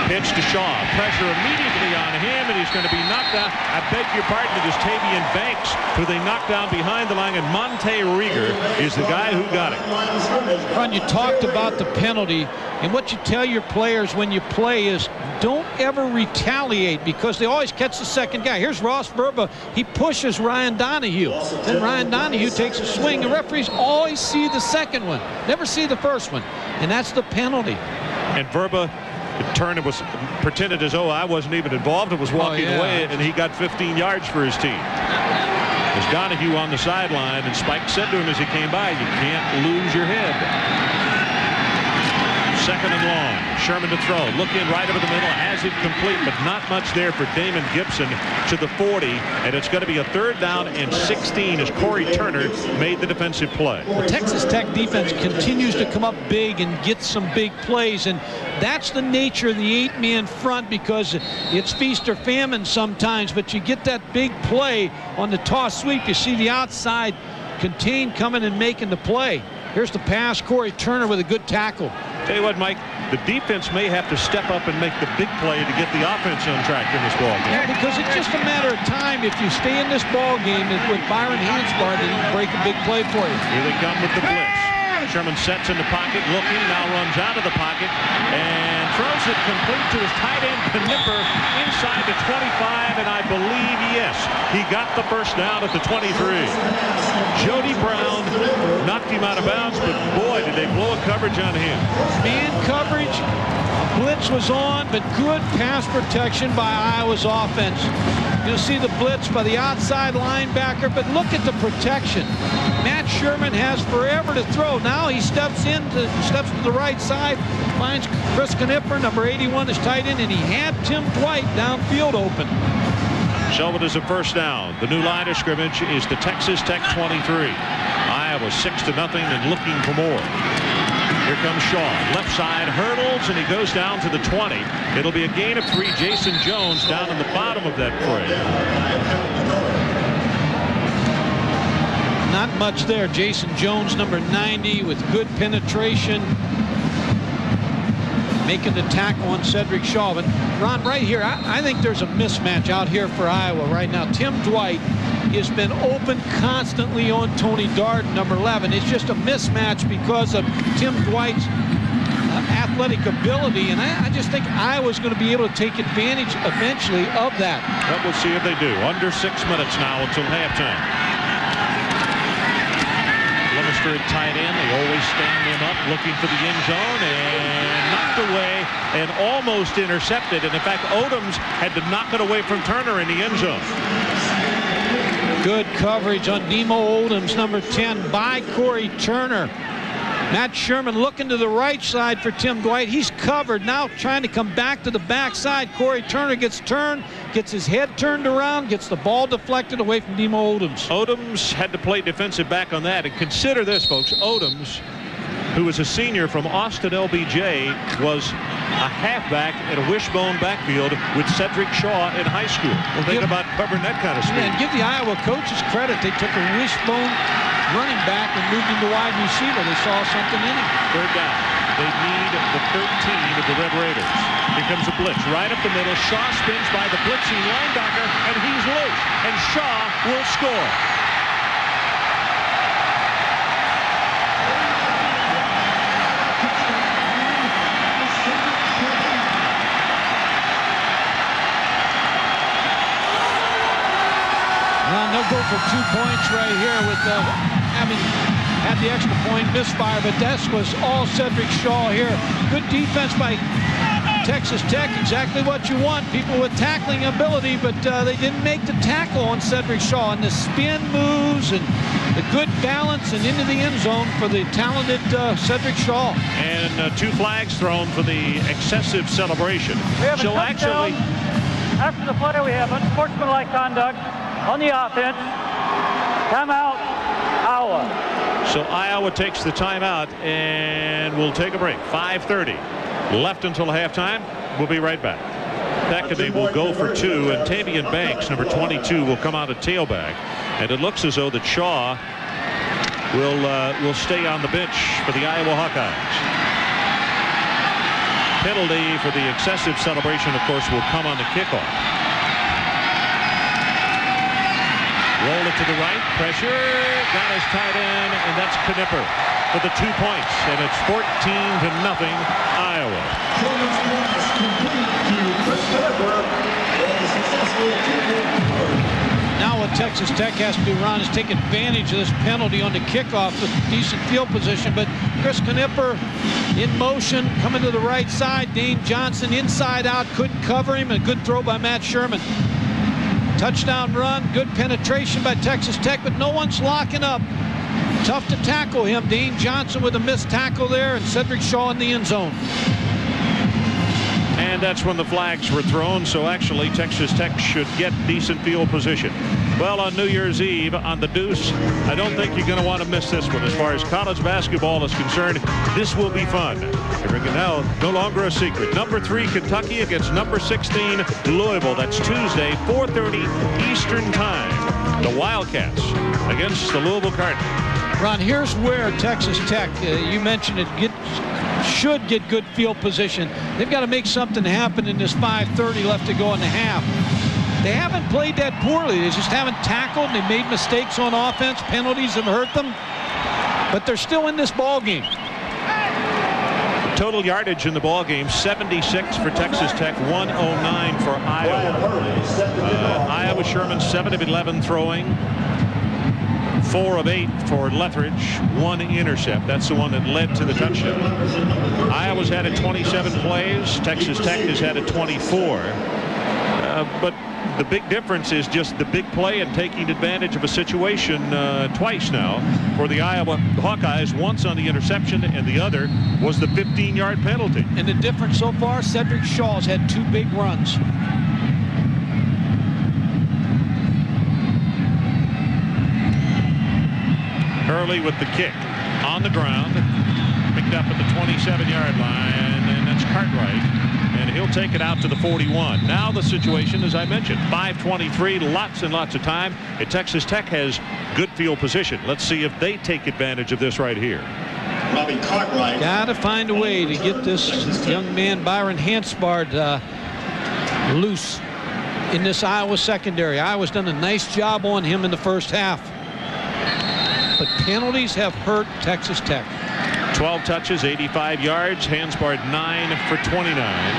Pitch to Shaw. Pressure immediately on him, and he's going to be knocked out. I beg your pardon, it is Tavian Banks, who they knocked down behind the line, and Monte Rieger is the guy who got it. Ron, you talked about the penalty, and what you tell your players when you play is don't ever retaliate, because they always catch the second guy. Here's Ross Verba. He pushes Ryan Donahue. Then Ryan Donahue takes a swing. The referees always see the second one, never see the first one, and that's the penalty. And Verba, Turner was pretended as though I wasn't even involved and was walking oh, yeah. away, and he got fifteen yards for his team. There's Donahue on the sideline, and Spike said to him as he came by, you can't lose your head. Second and long. Sherman to throw. Look in right over the middle. Has it complete, but not much there for Damon Gibson to the forty, and it's going to be a third down and sixteen as Corey Turner made the defensive play. The Texas Tech defense continues to come up big and get some big plays, and that's the nature of the eight-man front, because it's feast or famine sometimes, but you get that big play on the toss sweep. You see the outside contained coming and making the play. Here's the pass. Corey Turner with a good tackle. Tell you what, Mike, the defense may have to step up and make the big play to get the offense on track in this ballgame. Yeah, because it's just a matter of time. If you stay in this ballgame with Byron Hanspard, they can break a big play for you. Here they come with the blitz. Sherman sets in the pocket, looking, now runs out of the pocket, and throws it complete to his tight end, Knipper, inside the twenty-five, and I believe, yes, he got the first down at the twenty-three. Jody Brown knocked him out of bounds, but boy, did they blow a coverage on him. Man coverage, blitz was on, but good pass protection by Iowa's offense. You'll see the blitz by the outside linebacker, but look at the protection. Matt Sherman has forever to throw. Now he steps in, to, steps to the right side, finds Chris Knipper, number eighty-one, is tight end, and he had Tim Dwight downfield open. So it is a first down. The new line of scrimmage is the Texas Tech twenty-three. Iowa six to nothing and looking for more. Here comes Shaw. Left side hurdles, and he goes down to the twenty. It'll be a gain of three. Jason Jones down in the bottom of that play. Not much there. Jason Jones, number ninety, with good penetration, making the tackle on Sedrick Shaw. But Ron, right here, I, I think there's a mismatch out here for Iowa right now. Tim Dwight has been open constantly on Tony Darden, number eleven. It's just a mismatch because of Tim Dwight's athletic ability, and I, I just think Iowa's going to be able to take advantage eventually of that. But we'll see if they do. Under six minutes now until halftime. Lemister at tight end. They always stand him up, looking for the end zone, and knocked away and almost intercepted. And in fact, Odoms had to knock it away from Turner in the end zone. Good coverage on Nemo Odoms, number ten, by Corey Turner. Matt Sherman looking to the right side for Tim Dwight. He's covered now, trying to come back to the backside. Corey Turner gets turned, gets his head turned around, gets the ball deflected away from Nemo Odoms. Odoms had to play defensive back on that. And consider this, folks. Odoms, who is a senior from Austin L B J, was a halfback in a wishbone backfield with Sedrick Shaw in high school. Well, think give, about covering that kind of speed. Yeah, and give the Iowa coaches credit. They took a wishbone running back and moved him to wide receiver. They saw something in him. Third down. They need the thirteen of the Red Raiders. Here comes a blitz right up the middle. Shaw spins by the blitzing linebacker, and he's loose. And Shaw will score. They'll go for two points right here with the I mean, at the extra point, misfire, but that was all Sedrick Shaw here. Good defense by Texas Tech, exactly what you want. People with tackling ability, but uh, they didn't make the tackle on Sedrick Shaw. And the spin moves and the good balance and into the end zone for the talented uh, Sedrick Shaw. And uh, two flags thrown for the excessive celebration. We have She'll a touchdown. Actually... After the play, we have unsportsmanlike conduct on the offense. Timeout, Iowa. So Iowa takes the timeout, and we'll take a break. five thirty. Left until halftime. We'll be right back. Thackaday will go for two, and Tavian Banks, number twenty-two, will come out of tailback. And it looks as though that Shaw will uh, will stay on the bench for the Iowa Hawkeyes. Penalty for the excessive celebration, of course, will come on the kickoff. Roll it to the right, pressure, got his tight end, and that's Knipper for the two points, and it's fourteen to nothing, Iowa. Now what Texas Tech has to do, Ron, is take advantage of this penalty on the kickoff with decent field position. But Chris Knipper in motion, coming to the right side. Dane Johnson inside out, couldn't cover him. A good throw by Matt Sherman. Touchdown run, good penetration by Texas Tech, but no one's locking up. Tough to tackle him. Dane Johnson with a missed tackle there, and Sedrick Shaw in the end zone. And that's when the flags were thrown, so actually Texas Tech should get decent field position. Well, on New Year's Eve on the Deuce, I don't think you're going to want to miss this one. As far as college basketball is concerned, this will be fun. Now, no longer a secret. Number three, Kentucky against number sixteen, Louisville. That's Tuesday, four thirty Eastern Time. The Wildcats against the Louisville Cardinals. Ron, here's where Texas Tech, uh, you mentioned it, gets... should get good field position. They've got to make something happen in this five thirty left to go in the half. They haven't played that poorly. They just haven't tackled. They've made mistakes on offense. Penalties have hurt them. But they're still in this ball game. Total yardage in the ball game, seventy-six for Texas Tech, one oh nine for Iowa. Uh, Iowa Sherman, seven of eleven throwing. Four of eight for Lethridge, one intercept. That's the one that led to the touchdown. Iowa's had a twenty-seven plays. Texas Tech has had a twenty-four. Uh, but the big difference is just the big play and taking advantage of a situation uh, twice now for the Iowa Hawkeyes, once on the interception and the other was the fifteen-yard penalty. And the difference so far, Sedrick Shaw's had two big runs. Early with the kick on the ground, picked up at the twenty-seven-yard line, and that's Cartwright, and he'll take it out to the forty-one. Now the situation, as I mentioned, five twenty-three, lots and lots of time, and Texas Tech has good field position. Let's see if they take advantage of this right here. Bobby Cartwright. Got to find a way to get this young man, Byron Hanspard, uh, loose in this Iowa secondary. Iowa's done a nice job on him in the first half. But penalties have hurt Texas Tech. twelve touches, eighty-five yards. Hanspard nine for twenty-nine.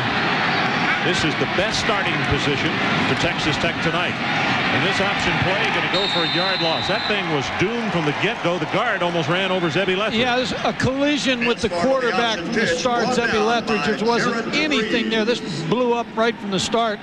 This is the best starting position for Texas Tech tonight. And this option play going to go for a yard loss. That thing was doomed from the get-go. The guard almost ran over Zebbie Lethridge. Yeah, there's a collision with the quarterback from the start, Zebbie Lethridge. There wasn't anything there. This blew up right from the start.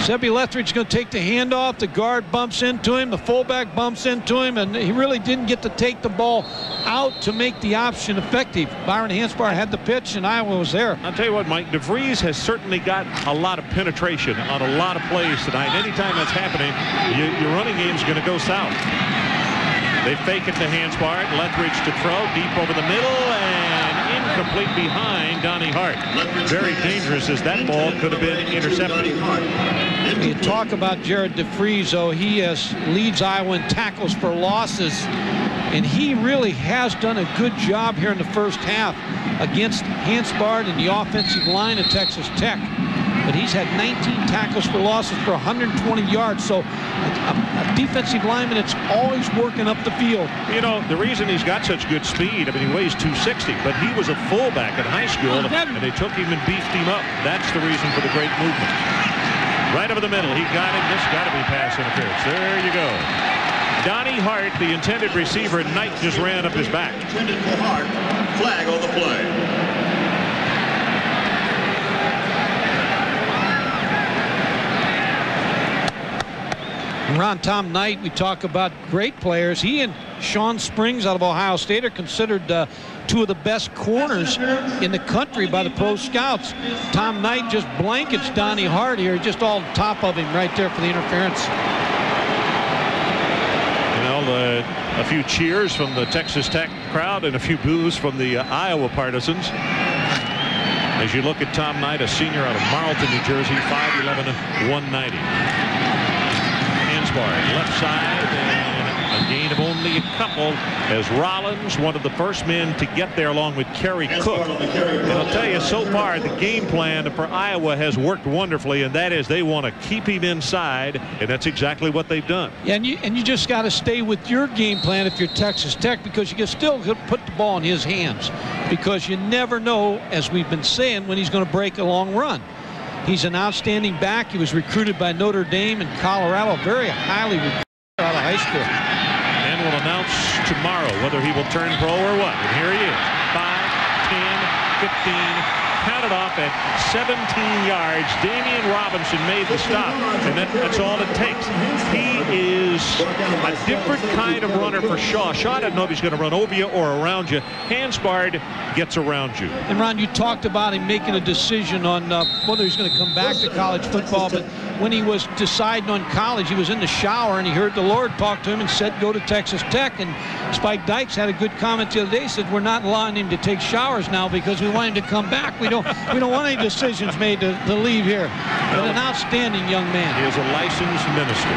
Zebbie Lethridge going to take the handoff. The guard bumps into him. The fullback bumps into him. And he really didn't get to take the ball out to make the option effective. Byron Hanspard had the pitch, and Iowa was there. I'll tell you what, Mike, DeVries has certainly got a lot of penetration on a lot of plays tonight. Anytime that's happening, you, your running game's going to go south. They fake it to Hanspard. Lethridge to throw deep over the middle, and incomplete behind Donnie Hart. Very dangerous, as that ball could have been intercepted. You talk about Jared DeVries, though. He has, leads Iowa in tackles for losses, and he really has done a good job here in the first half against Hanspard and the offensive line of Texas Tech. But he's had nineteen tackles for losses for one hundred twenty yards. So a, a defensive lineman, it's always working up the field. You know, the reason he's got such good speed, I mean, he weighs two sixty, but he was a fullback in high school, and they took him and beefed him up. That's the reason for the great movement. Right over the middle, he got it. This got to be pass interference. There you go. Donnie Hart, the intended receiver, Knight just ran up his back. Intended for Hart. Flag on the play. Around Tom Knight, we talk about great players. He and Shawn Springs out of Ohio State are considered uh, two of the best corners in the country by the pro scouts. Tom Knight just blankets Donnie Hart here, just all on top of him right there for the interference. You know, the, a few cheers from the Texas Tech crowd and a few boos from the uh, Iowa partisans. As you look at Tom Knight, a senior out of Marlton, New Jersey, five eleven, one ninety. Left side, and a gain of only a couple as Rollins, one of the first men to get there along with Kerry Cook. And I'll tell you, so far the game plan for Iowa has worked wonderfully, and that is they want to keep him inside, and that's exactly what they've done. Yeah, and you, and you just got to stay with your game plan if you're Texas Tech, because you can still put the ball in his hands, because you never know, as we've been saying, when he's going to break a long run. He's an outstanding back. He was recruited by Notre Dame in Colorado. Very highly recruited out of high school. And will announce tomorrow whether he will turn pro or what. And here he is. five, ten, fifteen. Counted off at seventeen yards. Damian Robinson made the stop. And that, that's all it takes. He is a different kind of runner for Shaw. Shaw doesn't know if he's going to run over you or around you. Hanspard gets around you. And Ron, you talked about him making a decision on uh, whether he's going to come back to college football. But when he was deciding on college, he was in the shower and he heard the Lord talk to him and said, go to Texas Tech. And Spike Dykes had a good comment the other day. He said, we're not allowing him to take showers now because we want him to come back. We don't we don't want any decisions made to, to leave here. But an outstanding young man. He is a licensed minister.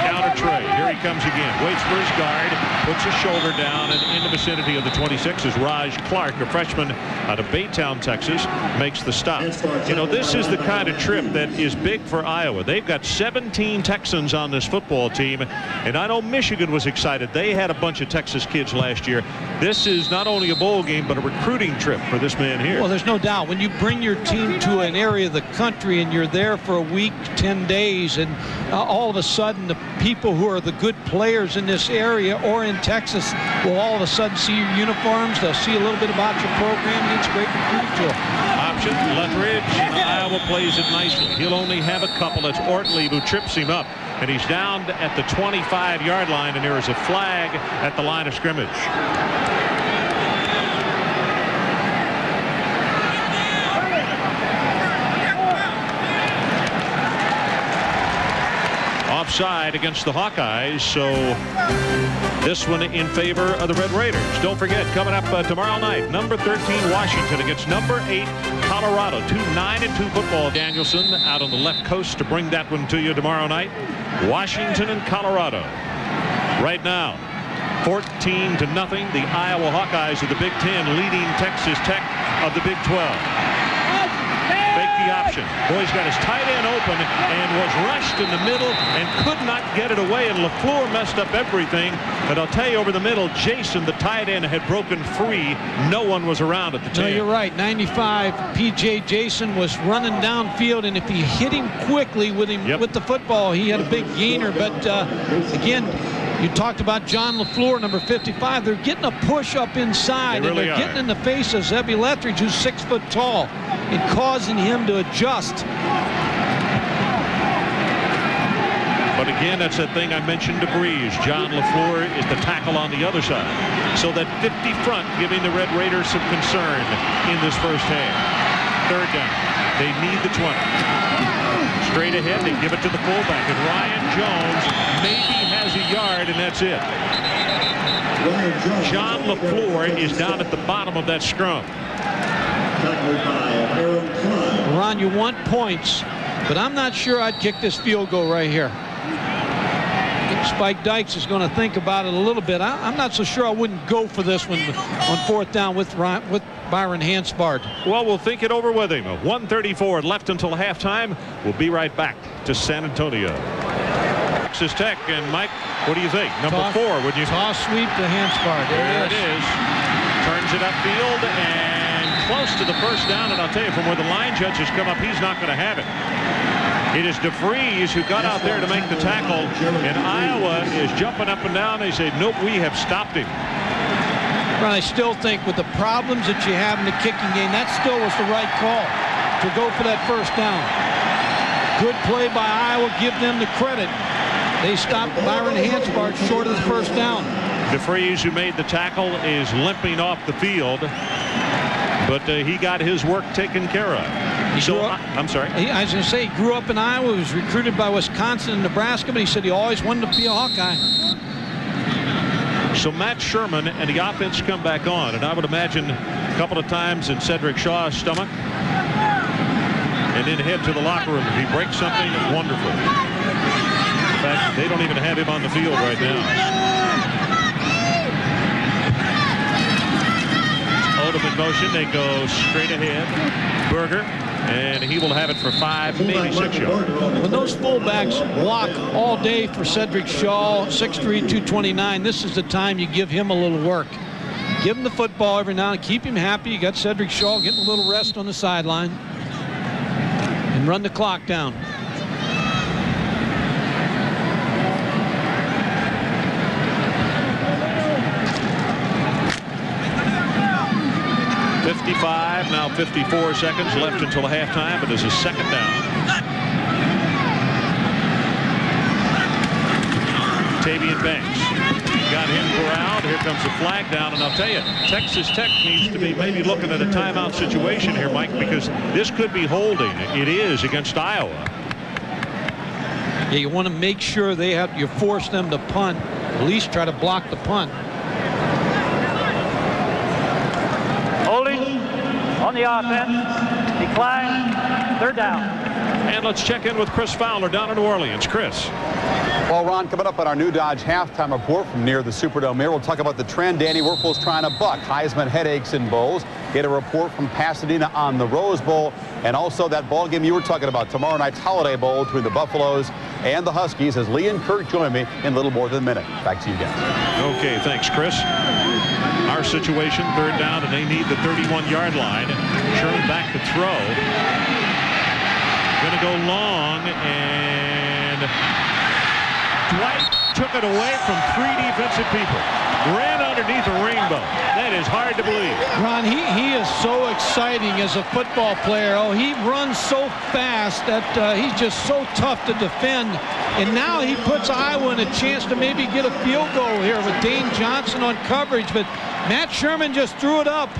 Down a tray. Here he comes again. Waits for his guard. Puts his shoulder down. And in the vicinity of the twenty-six is Raj Clark, a freshman out of Baytown, Texas, makes the stop. You know, this is the kind of trip that is big for Iowa. They've got seventeen Texans on this football team. And I know Michigan was excited. They had a bunch of Texas kids last year. This is not only a bowl game, but a recruiting trip for this man here. Well, there's no doubt. When you bring your team to an area of the country and you're there for a week, ten days, and uh, all of a sudden the people who are the good players in this area or in Texas will all of a sudden see your uniforms. They'll see a little bit about your program. It's great recruiting tool. Option, Lethridge. Iowa plays it nicely. He'll only have a couple. That's Ortley who trips him up. And he's down at the twenty-five yard line. And there is a flag at the line of scrimmage. Offside against the Hawkeyes, so this one in favor of the Red Raiders. Don't forget, coming up uh, tomorrow night, number thirteen Washington against number eight Colorado. Two nine and two football. Danielson out on the left coast to bring that one to you tomorrow night. Washington and Colorado. Right now, fourteen to nothing. The Iowa Hawkeyes of the Big Ten leading Texas Tech of the Big twelve. The option. Boy's got his tight end open and was rushed in the middle and could not get it away, and LaFleur messed up everything. But I'll tell you, over the middle, Jason, the tight end, had broken free. No one was around at the time. No, you're right. ninety-five, P J Jason was running downfield, and if he hit him quickly with him yep. with the football, he had a big gainer. But uh, again, you talked about John LaFleur, number fifty-five. They're getting a push up inside, they really and they're are. getting in the face of Zebbie Lethridge, who's six foot tall, and causing him to adjust. But again, that's the thing I mentioned to DeVries. John LaFleur is the tackle on the other side. So that fifty front giving the Red Raiders some concern in this first half. Third down. They need the twenty. Straight ahead, they give it to the fullback, and Ryan Jones maybe has a yard, and that's it. John LaFleur is down at the bottom of that scrum. Ron, you want points, but I'm not sure I'd kick this field goal right here. Spike Dykes is going to think about it a little bit. I, I'm not so sure I wouldn't go for this one on fourth down with Ryan, with Byron Hanspard. Well, we'll think it over with him. one thirty-four left until halftime. We'll be right back to San Antonio. Texas Tech, and Mike, what do you think? Number toss, four, would you? Toss sweep to Hanspard. There, there it is. Turns it upfield and close to the first down. And I'll tell you, from where the line judges come up, he's not going to have it. It is DeVries who got out there to make the tackle, and Iowa is jumping up and down. They say, nope, we have stopped him. But I still think with the problems that you have in the kicking game, that still was the right call to go for that first down. Good play by Iowa. Give them the credit. They stopped Byron Hanspard short of the first down. DeVries, who made the tackle, is limping off the field, but uh, he got his work taken care of. He so, up, I, I'm sorry. He, I was going to say, he grew up in Iowa. He was recruited by Wisconsin and Nebraska, but he said he always wanted to be a Hawkeye. So Matt Sherman and the offense come back on, and I would imagine a couple of times in Sedrick Shaw's stomach, and then head to the locker room. If he breaks something, wonderful. In fact, they don't even have him on the field right now. Odom in motion. They go straight ahead. Berger. And he will have it for five, maybe six yards. When those fullbacks block all day for Sedrick Shaw, six three, two twenty-nine, this is the time you give him a little work. Give him the football every now and keep him happy. You got Sedrick Shaw getting a little rest on the sideline. And run the clock down. fifty-five, now fifty-four seconds left until halftime. It is a second down. Tavian Banks got him corralled. Here comes the flag down, and I'll tell you, Texas Tech needs to be maybe looking at a timeout situation here, Mike, because this could be holding. It is against Iowa. Yeah, you want to make sure they have, you force them to punt, at least try to block the punt. On the offense, decline, third down. And let's check in with Chris Fowler down in New Orleans. Chris. Well, Ron, coming up on our new Dodge halftime report from near the Superdome here, we'll talk about the trend Danny Werfel's trying to buck. Heisman headaches in bowls. Get a report from Pasadena on the Rose Bowl. And also that ball game you were talking about, tomorrow night's Holiday Bowl between the Buffaloes and the Huskies, as Lee and Kirk join me in a little more than a minute. Back to you guys. Okay, thanks, Chris. Our situation, third down, and they need the thirty-one yard line. Sherman back to throw. Going to go long, and Dwight took it away from three defensive people. Ran underneath a rainbow. That is hard to believe. Ron, he, he is so exciting as a football player. Oh, he runs so fast that uh, he's just so tough to defend. And now he puts Iowa in a chance to maybe get a field goal here with Dane Johnson on coverage, but Matt Sherman just threw it up.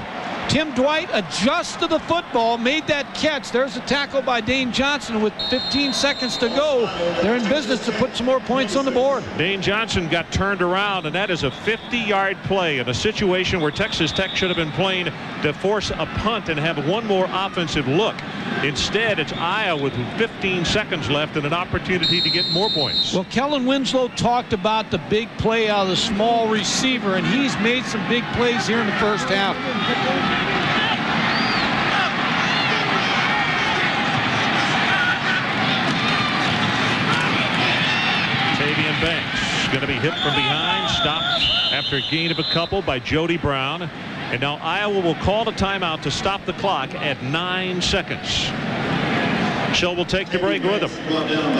Tim Dwight adjusts to the football, made that catch. There's a tackle by Dane Johnson with fifteen seconds to go. They're in business to put some more points on the board. Dane Johnson got turned around, and that is a fifty yard play in a situation where Texas Tech should have been playing to force a punt and have one more offensive look. Instead, it's Iowa with fifteen seconds left and an opportunity to get more points. Well, Kellen Winslow talked about the big play out of the small receiver, and he's made some big plays here in the first half. Tavian Banks going to be hit from behind, stopped after a gain of a couple by Jody Brown. And now Iowa will call a timeout to stop the clock at nine seconds. Shell will take the break with them.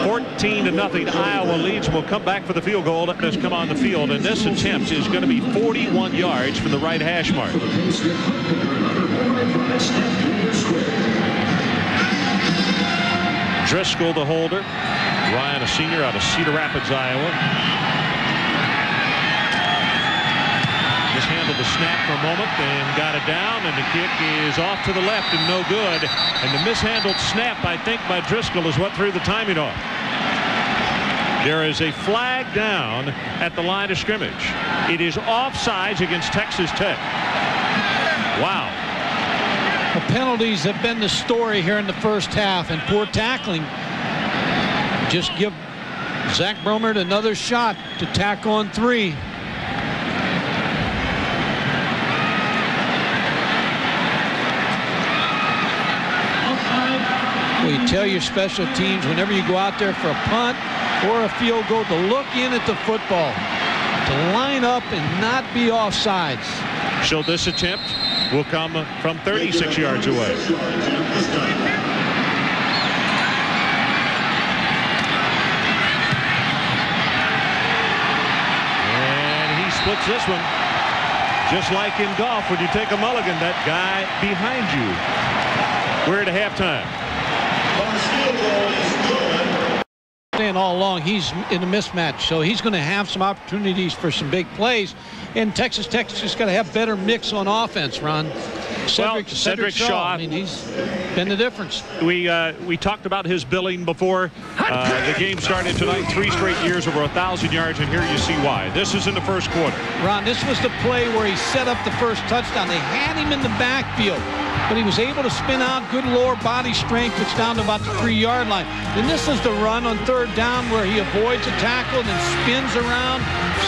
fourteen to nothing. Iowa leads. Will come back for the field goal that has come on the field. And this attempt is going to be forty-one yards from the right hash mark. Driscoll, the holder. Ryan, a senior out of Cedar Rapids, Iowa. Mishandled the snap for a moment and got it down, and the kick is off to the left and no good. And the mishandled snap, I think, by Driscoll is what threw the timing off. There is a flag down at the line of scrimmage. It is offsides against Texas Tech. Wow. The penalties have been the story here in the first half, and poor tackling. Just give Zach Bromert another shot to tack on three. You tell your special teams whenever you go out there for a punt or a field goal to look in at the football, to line up and not be offsides. So this attempt will come from thirty-six yards away. splits this one. Just like in golf, when you take a mulligan, that guy behind you. We're at halftime. And all along, he's in a mismatch, so he's going to have some opportunities for some big plays. And Texas Tech's just got to have better mix on offense, Ron. Sedrick, well, Sedrick, Sedrick Shaw, Shaw. I mean, he's been the difference. We uh, we talked about his billing before uh, the game started tonight. Three straight years over a thousand yards, and here you see why. This is in the first quarter. Ron, this was the play where he set up the first touchdown. They had him in the backfield, but he was able to spin out. Good lower body strength. It's down to about the three-yard line. And this is the run on third down where he avoids a tackle and then spins around,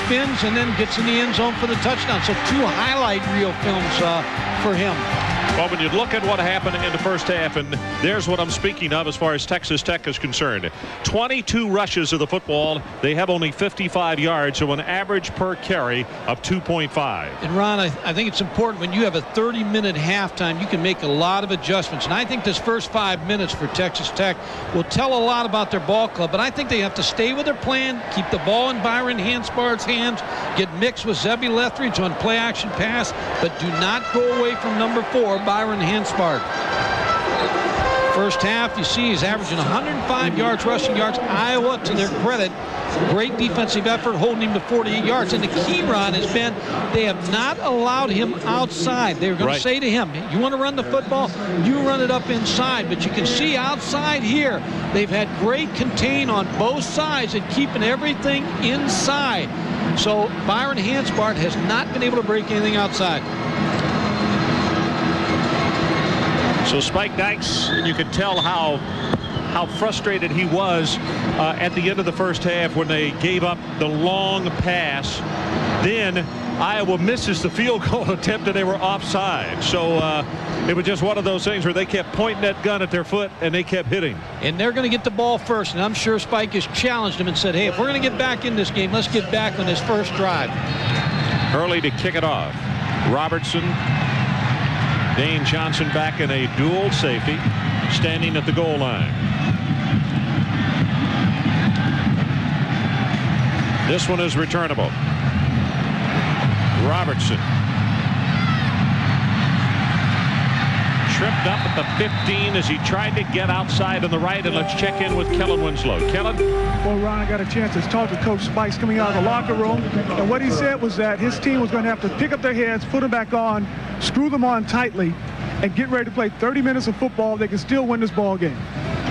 spins, and then gets in the end zone for the touchdown. So two highlight reel films uh, for him. Well, when you look at what happened in the first half, and there's what I'm speaking of as far as Texas Tech is concerned. twenty-two rushes of the football. They have only fifty-five yards, so an average per carry of two point five. And, Ron, I, I think it's important when you have a thirty-minute halftime, you can make a lot of adjustments. And I think this first five minutes for Texas Tech will tell a lot about their ball club. But I think they have to stay with their plan, keep the ball in Byron Hanspard's hands, get mixed with Zebbie Lethridge on play-action pass, but do not go away from number four, Byron Hanspard. First half, you see he's averaging one hundred five yards rushing yards. Iowa, to their credit, great defensive effort, holding him to forty-eight yards. And the key, Ron, has been they have not allowed him outside. They were going right. to say to him, you want to run the football, you run it up inside. But you can see outside here, they've had great contain on both sides and keeping everything inside. So Byron Hanspard has not been able to break anything outside. So Spike Dykes, you could tell how how frustrated he was uh, at the end of the first half when they gave up the long pass. Then Iowa misses the field goal attempt and they were offside. So uh, it was just one of those things where they kept pointing that gun at their foot and they kept hitting. And they're going to get the ball first. And I'm sure Spike has challenged him and said, hey, if we're going to get back in this game, let's get back on this first drive. Early to kick it off. Robertson. Dane Johnson back in a dual safety, standing at the goal line. This one is returnable. Robertson. Tripped up at the fifteen as he tried to get outside on the right, and let's check in with Kellen Winslow. Kellen? Well, Ron, I got a chance to talk to Coach Spikes coming out of the locker room, and what he said was that his team was going to have to pick up their heads, put them back on, screw them on tightly, and get ready to play thirty minutes of football. They can still win this ball game.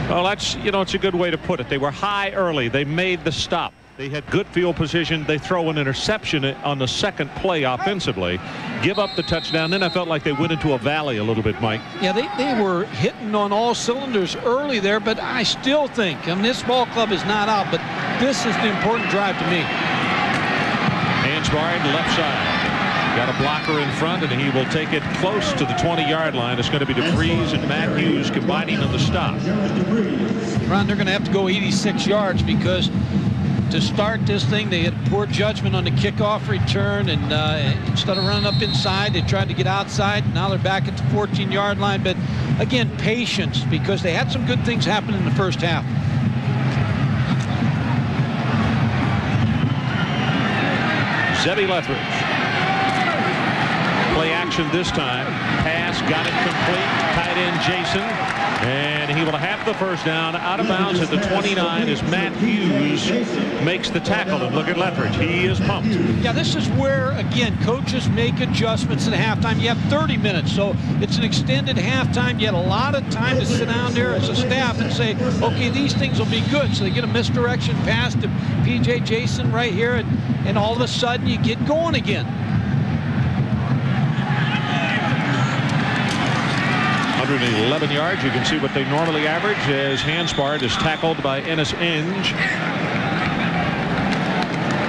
Well, that's, you know, it's a good way to put it. They were high early. They made the stop. They had good field position. They throw an interception on the second play offensively, give up the touchdown. Then I felt like they went into a valley a little bit, Mike. Yeah, they, they were hitting on all cylinders early there, but I still think, I mean, this ball club is not out, but this is the important drive to me. Hanspard, left side. Got a blocker in front, and he will take it close to the twenty-yard line. It's going to be DeVries and Matt Hughes combining on the stop. Ron, they're going to have to go eighty-six yards because to start this thing, they had poor judgment on the kickoff return, and uh, instead of running up inside, they tried to get outside. Now they're back at the fourteen-yard line, but again, patience, because they had some good things happen in the first half. Zebbie Lethridge. Play action this time. Pass, got it complete. Tight end Jason. And he will have the first down. Out of bounds at the twenty-nine as Matt Hughes makes the tackle. And look at Lethridge. He is pumped. Yeah, this is where, again, coaches make adjustments at halftime. You have thirty minutes, so it's an extended halftime. You had a lot of time to sit down there as a staff and say, okay, these things will be good. So they get a misdirection pass to P J Jason right here, and, and all of a sudden you get going again. one hundred eleven yards. You can see what they normally average as Hanspard is tackled by Ennis-Inge.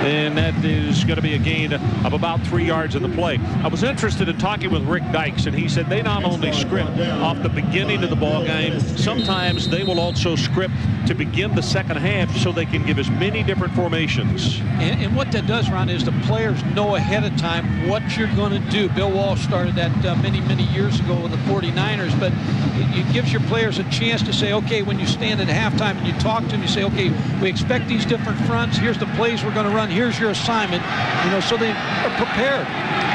And that is going to be a gain of about three yards in the play. I was interested in talking with Rick Dykes, and he said they not only script off the beginning of the ball game, sometimes they will also script to begin the second half so they can give as many different formations. And, and what that does, Ron, is the players know ahead of time what you're going to do. Bill Walsh started that uh, many, many years ago with the forty-niners, but it, it gives your players a chance to say, okay, when you stand at halftime and you talk to them, you say, okay, we expect these different fronts. Here's the plays we're going to run. done. Here's your assignment. You know, so they are prepared.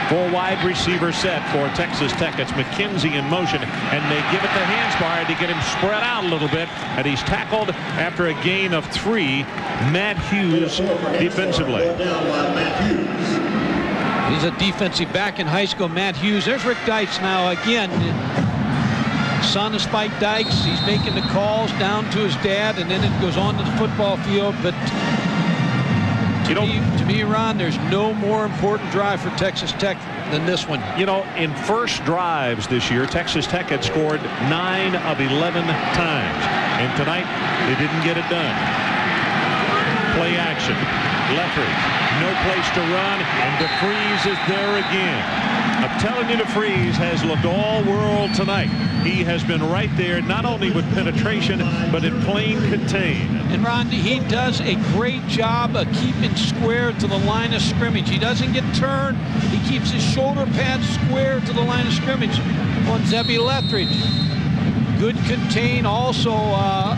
Four wide receiver set for Texas Tech. It's McKenzie in motion, and they give it to Hanspard to get him spread out a little bit, and he's tackled after a gain of three. Matt Hughes defensively. He's a defensive back in high school, Matt Hughes. There's Rick Dykes now again. Son of Spike Dykes. He's making the calls down to his dad, and then it goes on to the football field. But To, you me, know, to me, Ron, there's no more important drive for Texas Tech than this one. You know, in first drives this year, Texas Tech had scored nine of eleven times. And tonight, they didn't get it done. Play action. Lethridge, no place to run, and DeVries is there again. I'm telling you, DeVries has looked all world tonight. He has been right there, not only with penetration, but in plain contain. And Ron, he does a great job of keeping square to the line of scrimmage. He doesn't get turned. He keeps his shoulder pads square to the line of scrimmage on Zebbie Lethridge. Good contain also uh,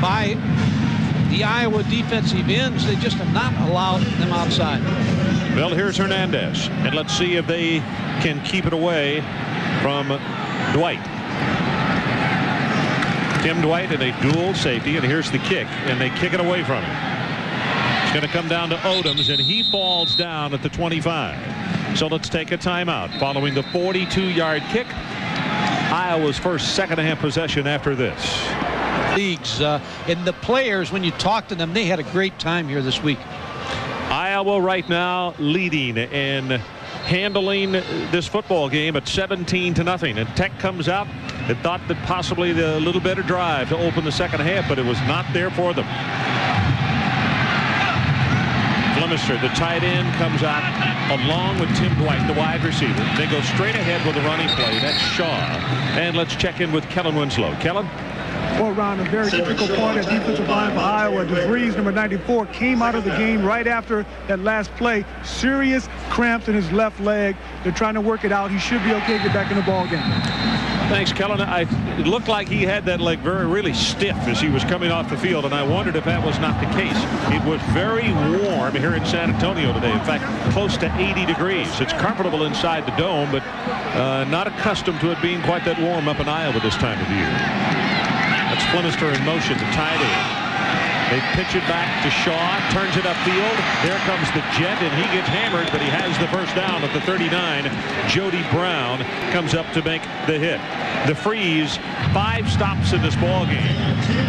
by the Iowa defensive ends. They just have not allowed them outside. Well, here's Hernandez, and let's see if they can keep it away from Dwight. Tim Dwight in a dual safety, and here's the kick, and they kick it away from him. It's going to come down to Odoms, and he falls down at the twenty-five. So let's take a timeout following the forty-two yard kick. Iowa's first second half possession after this. Leagues uh, and the players, when you talk to them, they had a great time here this week. Iowa right now leading in handling this football game at seventeen to nothing, and Tech comes out and thought that possibly the little better drive to open the second half, but it was not there for them. Flemister, the tight end, comes out along with Tim Dwight, the wide receiver. They go straight ahead with a running play. That's Shaw. And let's check in with Kellen Winslow. Kellen? Well, Ron, a very difficult part of defensive line for Iowa. DeVries, number ninety-four, came out of the game right after that last play. Serious cramps in his left leg. They're trying to work it out. He should be okay to get back in the ballgame. Thanks, Kellen. I, it looked like he had that leg very, really stiff as he was coming off the field, and I wondered if that was not the case. It was very warm here in San Antonio today. In fact, close to eighty degrees. It's comfortable inside the dome, but uh, not accustomed to it being quite that warm up in Iowa this time of the year. That's Flemister in motion, the tight end. They pitch it back to Shaw, turns it upfield. There comes the jet, and he gets hammered, but he has the first down at the thirty-nine. Jody Brown comes up to make the hit. DeVries, five stops in this ballgame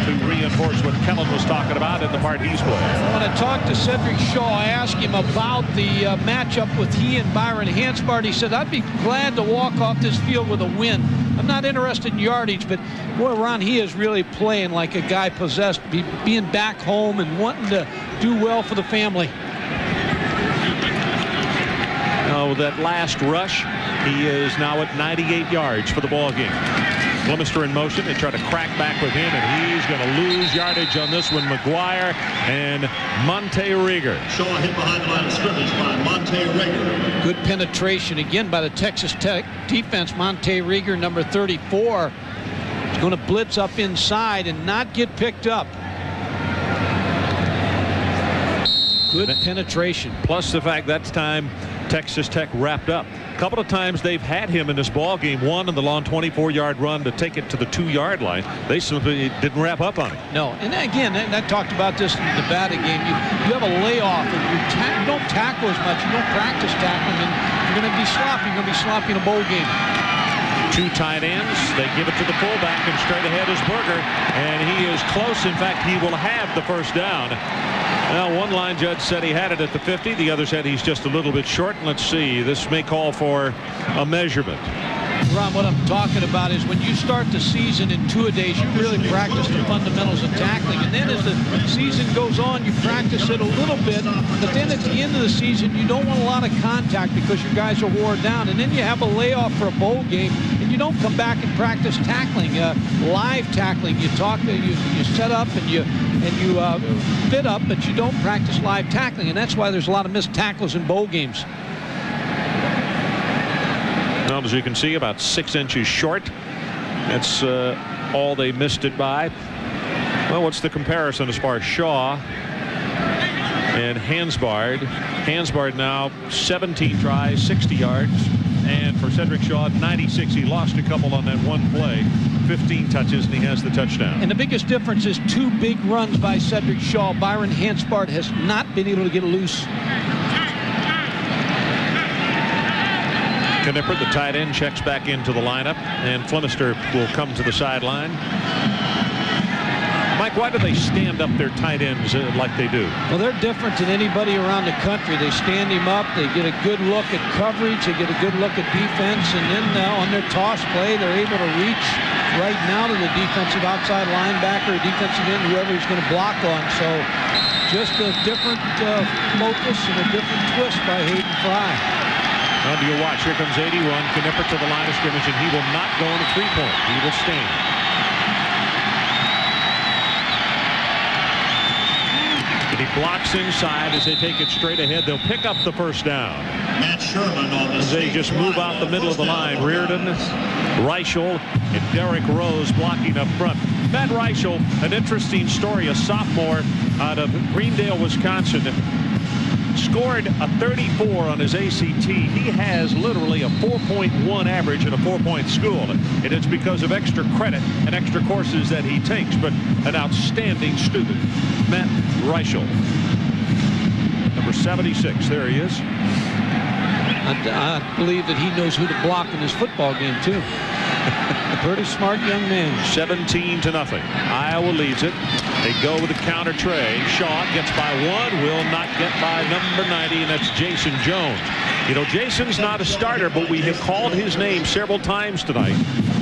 to reinforce what Kellen was talking about in the part he's played. I want to talk to Sedrick Shaw, ask him about the uh, matchup with he and Byron Hanspard. He said, I'd be glad to walk off this field with a win. I'm not interested in yardage, but boy, Ron, he is really playing like a guy possessed, be, being back home and wanting to do well for the family. Oh, that last rush, he is now at ninety-eight yards for the ball game. Flemister in motion. They try to crack back with him, and he's going to lose yardage on this one. McGuire and Monte Rieger. Shaw hit behind the line of scrimmage by Monte Rieger. Good penetration again by the Texas Tech defense. Monte Rieger, number thirty-four, is going to blitz up inside and not get picked up. Good penetration. Plus the fact that's time Texas Tech wrapped up. A couple of times they've had him in this ball game. One in the long twenty-four yard run to take it to the two yard line. They simply didn't wrap up on it. No, and again, and I talked about this in the Nevada game. You, you have a layoff, and you, ta you don't tackle as much. You don't practice tackling, and you're going to be sloppy. You're going to be sloppy in a bowl game. Two tight ends. They give it to the fullback, and straight ahead is Berger, and he is close. In fact, he will have the first down. Now, one line judge said he had it at the fifty. The other said he's just a little bit short. And let's see, this may call for a measurement. Ron, what I'm talking about is when you start the season in two-a-days, you really practice the fundamentals of tackling. And then as the season goes on, you practice it a little bit. But then at the end of the season, you don't want a lot of contact because your guys are wore down. And then you have a layoff for a bowl game, and you don't come back and practice tackling, uh, live tackling. You talk, you, you set up, and you and you uh, fit up, but you don't practice live tackling. And that's why there's a lot of missed tackles in bowl games. Well, as you can see, about six inches short. That's uh, all they missed it by. Well, what's the comparison as far as Shaw and Hanspard. Hanspard now seventeen tries, sixty yards. And for Sedrick Shaw, ninety-six. He lost a couple on that one play. fifteen touches, and he has the touchdown. And the biggest difference is two big runs by Sedrick Shaw. Byron Hanspard has not been able to get loose. Knipper, the tight end, checks back into the lineup, and Flemister will come to the sideline. Mike, why do they stand up their tight ends uh, like they do? Well, they're different than anybody around the country. They stand him up. They get a good look at coverage. They get a good look at defense. And then uh, on their toss play, they're able to reach right now to the defensive outside linebacker, defensive end, whoever he's going to block on. So just a different uh, focus and a different twist by Hayden Fry. Under your watch, here comes eighty-one. Knipper to the line of scrimmage, and he will not go on a three-point. He will stand. And he blocks inside as they take it straight ahead. They'll pick up the first down. Matt Sherman on the as they just move out the middle of the line. Reardon, Reichel, and Derek Rose blocking up front. Matt Reichel, an interesting story, a sophomore out of Greendale, Wisconsin. Scored a thirty-four on his A C T. He has literally a four point one average at a four-point school, and it's because of extra credit and extra courses that he takes, but an outstanding student. Matt Reichel, number seventy-six. There he is. I, I believe that he knows who to block in his football game, too. A pretty smart young man. seventeen to nothing. Iowa leads it. They go with a counter tray. Shaw gets by one, will not get by number ninety, and that's Jason Jones. You know, Jason's not a starter, but we have called his name several times tonight.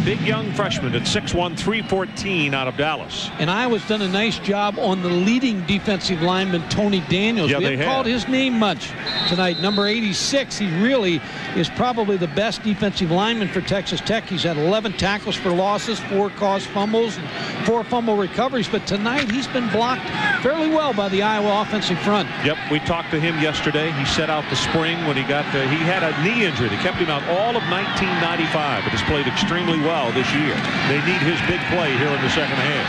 Big young freshman at six one, three fourteen out of Dallas. And Iowa's done a nice job on the leading defensive lineman, Tony Daniels. Yeah, we haven't called his name much tonight. Number eighty-six, he really is probably the best defensive lineman for Texas Tech. He's had eleven tackles for losses, four caused fumbles, and four fumble recoveries. But tonight, he's been blocked fairly well by the Iowa offensive front. Yep, we talked to him yesterday. He set out the spring when he got there. He had a knee injury that kept him out all of nineteen ninety-five, but has played extremely well this year. They need his big play here in the second half.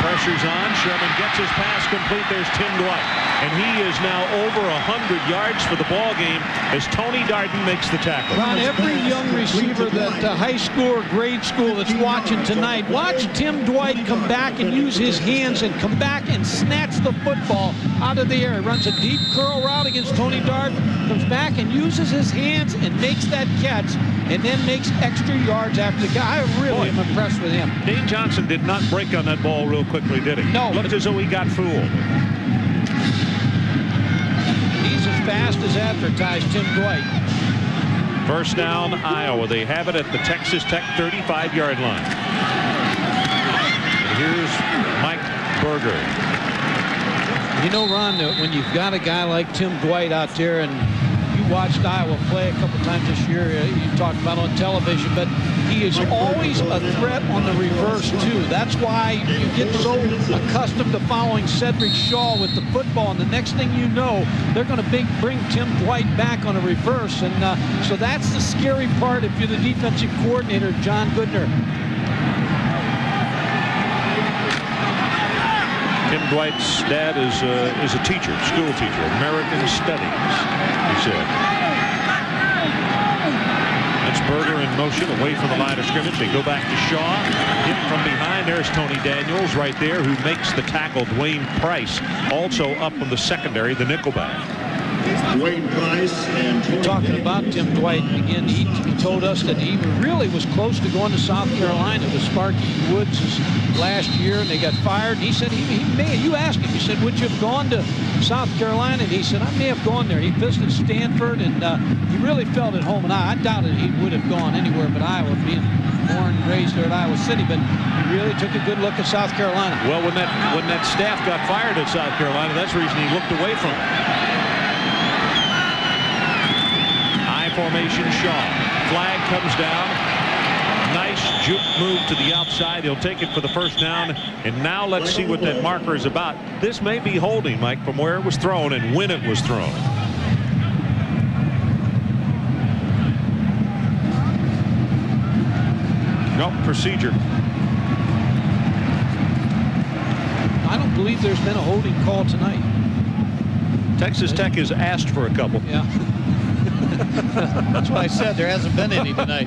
Pressure's on. Sherman gets his pass complete. There's Tim Dwight, and he is now over one hundred yards for the ball game as Tony Darden makes the tackle. Ron, every young receiver that uh, high school or grade school that's watching tonight, watch Tim Dwight come back and use his hands and come back and snatch the football out of the air. He runs a deep curl route against Tony Darden, comes back and uses his hands and makes that catch, and then makes extra yards after the guy. I really Boy, am impressed with him. Dane Johnson did not break on that ball real quickly, did he? No. Looked as though he got fooled. He's as fast as advertised, Tim Dwight. First down, Iowa. They have it at the Texas Tech thirty-five-yard line. And here's Mike Berger. You know, Ron, when you've got a guy like Tim Dwight out there, and watched Iowa play a couple times this year, uh, you talked about on television, but he is always a threat on the reverse too. That's why you get so accustomed to following Sedrick Shaw with the football, and the next thing you know, they're going to big bring Tim Dwight back on a reverse, and uh, so that's the scary part if you're the defensive coordinator, John Goodner. Tim Dwight's dad is a, is a teacher, school teacher, American Studies, he said. That's Berger in motion away from the line of scrimmage. They go back to Shaw. Hit from behind. There's Tony Daniels right there, who makes the tackle. Dwayne Price also up on the secondary, the nickelback. Dwayne Price and Tony Talking about Tim Dwight, again, he, he told us that he really was close to going to South Carolina with Sparky Woods last year, and they got fired. He said, he, he may, you asked him, he said, would you have gone to South Carolina? And he said, I may have gone there. He visited Stanford, and uh, he really felt at home. And I, I doubted he would have gone anywhere but Iowa, being born and raised there at Iowa City, but he really took a good look at South Carolina. Well, when that, when that staff got fired at South Carolina, that's the reason he looked away from it. Formation Shaw. Flag comes down. Nice juke move to the outside. He'll take it for the first down. And now let's see what that marker is about. This may be holding, Mike, from where it was thrown and when it was thrown. Nope, procedure. I don't believe there's been a holding call tonight. Texas Tech has asked for a couple. Yeah. That's why I said there hasn't been any tonight.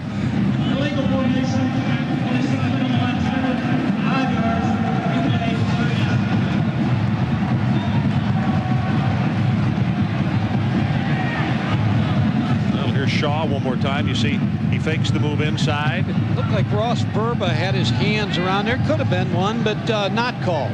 Shaw one more time. You see he fakes the move inside. Looked like Ross Burba had his hands around there. Could have been one, but uh, not called.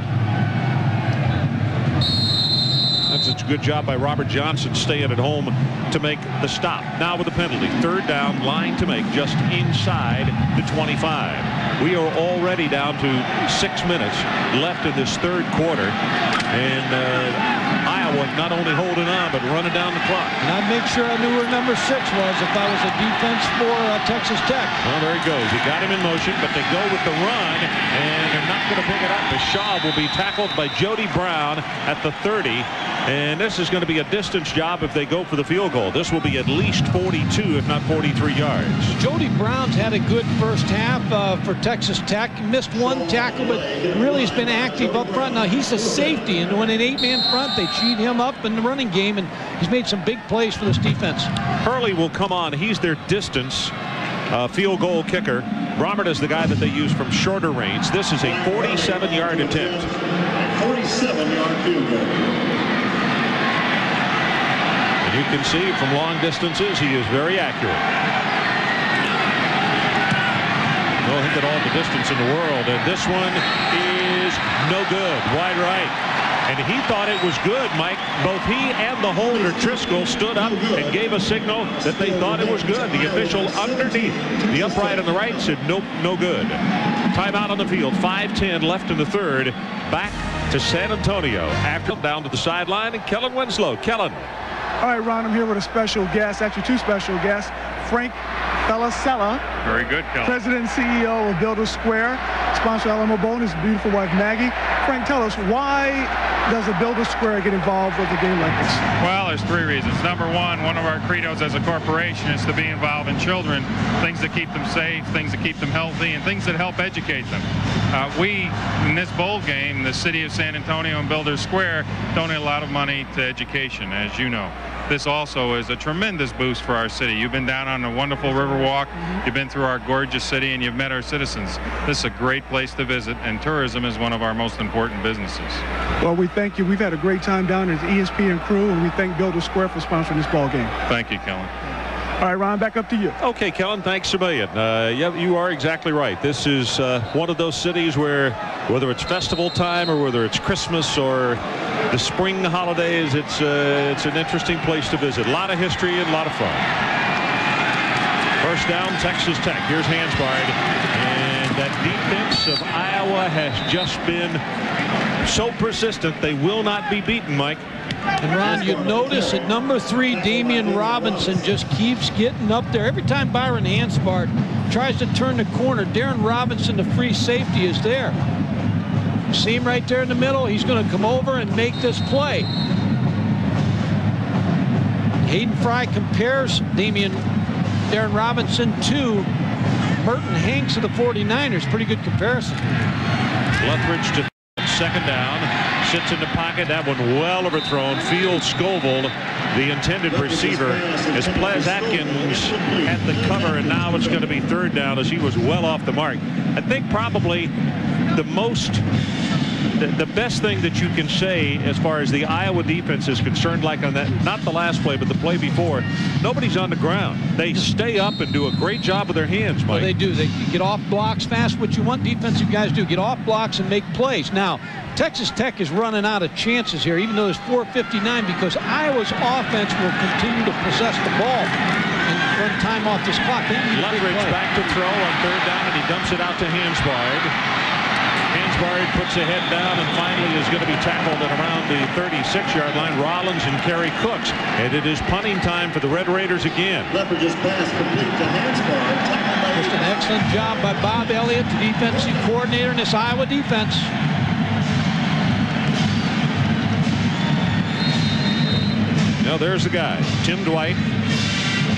That's a good job by Robert Johnson staying at home to make the stop. Now with the penalty, third down, line to make just inside the twenty-five. We are already down to six minutes left in this third quarter, and uh, not only holding on, but running down the clock. And I'd make sure I knew where number six was if I was a defense for uh, Texas Tech. Well, there he goes. He got him in motion, but they go with the run, and they're not going to pick it up. The Shaw will be tackled by Jody Brown at the thirty, and this is going to be a distance job if they go for the field goal. This will be at least forty-two, if not forty-three yards. Jody Brown's had a good first half uh, for Texas Tech. Missed one tackle, but really has been active up front. Now, he's a safety, and when an eight-man front, they cheat him up in the running game, and he's made some big plays for this defense. Hurley will come on. He's their distance uh, field goal kicker. Robert is the guy that they use from shorter range. This is a forty-seven yard attempt. forty-seven yard field goal. And you can see from long distances he is very accurate. No hint at all the distance in the world, and this one is no good. Wide right. And he thought it was good, Mike. Both he and the holder, Driscoll, stood up and gave a signal that they thought it was good. The official underneath the upright on the right said, nope, no good. Timeout on the field. five ten left in the third. Back to San Antonio. After down to the sideline, and Kellen Winslow. Kellen. All right, Ron, I'm here with a special guest, actually two special guests. Frank Fellicella. Very good, Kellen. President and C E O of Builder Square. Sponsor Alamo Bone, his beautiful wife, Maggie. Frank, tell us, why does a Builder Square get involved with a game like this? Well, there's three reasons. Number one, one of our credos as a corporation is to be involved in children, things that keep them safe, things that keep them healthy, and things that help educate them. Uh, we, in this bowl game, the city of San Antonio and Builder Square donate a lot of money to education, as you know. This also is a tremendous boost for our city. You've been down on the wonderful Riverwalk. Mm-hmm. You've been through our gorgeous city, and you've met our citizens. This is a great place to visit, and tourism is one of our most important businesses. Well, we thank you. We've had a great time down at the E S P N crew, and we thank Builder Square for sponsoring this ball game. Thank you, Kellen. All right, Ron, back up to you. Okay, Kellen, thanks a million. Uh, yeah, you are exactly right. This is uh, one of those cities where, whether it's festival time or whether it's Christmas or the spring holidays, it's uh, it's an interesting place to visit. A lot of history and a lot of fun. First down, Texas Tech. Here's Hanspard, and that defense of Iowa has just been so persistent they will not be beaten, Mike. And Ron, you notice at number three, Damian Robinson just keeps getting up there. Every time Byron Hanspard tries to turn the corner, Darren Robinson, the free safety, is there. See him right there in the middle. He's going to come over and make this play. Hayden Fry compares Damian Darren Robinson to Merton Hanks of the forty-niners. Pretty good comparison. Lethridge to second down. Sits in the pocket. That one well overthrown. Fiel Scovel, the intended receiver, as Ples Atkins had the cover, and now it's going to be third down as he was well off the mark. I think probably the most, the, the best thing that you can say as far as the Iowa defense is concerned, like on that, not the last play, but the play before, nobody's on the ground. They stay up and do a great job with their hands, Mike. Well, they do. They get off blocks fast, what you want defensive guys do. Get off blocks and make plays. Now, Texas Tech is running out of chances here, even though there's four fifty-nine, because Iowa's offense will continue to possess the ball and run time off this clock. Lethridge back to throw on third down, and he dumps it out to Hanspard. Hanspard puts a head down and finally is going to be tackled at around the thirty-six yard line. Rollins and Kerry Cooks, and it is punting time for the Red Raiders again. Lethridge's pass complete to Hanspard. Just an excellent job by Bob Elliott, the defensive coordinator in this Iowa defense. Now there's the guy, Tim Dwight,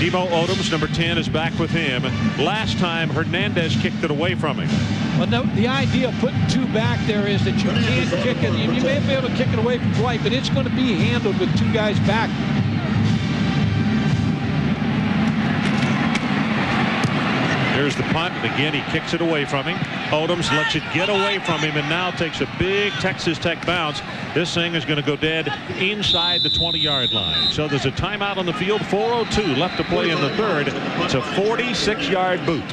Nemo Odoms, number ten, is back with him. Last time, Hernandez kicked it away from him. Well, no, the idea of putting two back there is that you can't kick it. You may be able to kick it away from Dwight, but it's going to be handled with two guys back. Here's the punt, and again, he kicks it away from him. Odoms lets it get away from him, and now takes a big Texas Tech bounce. This thing is going to go dead inside the twenty-yard line. So there's a timeout on the field, four oh two left to play in the third. It's a forty-six yard boot.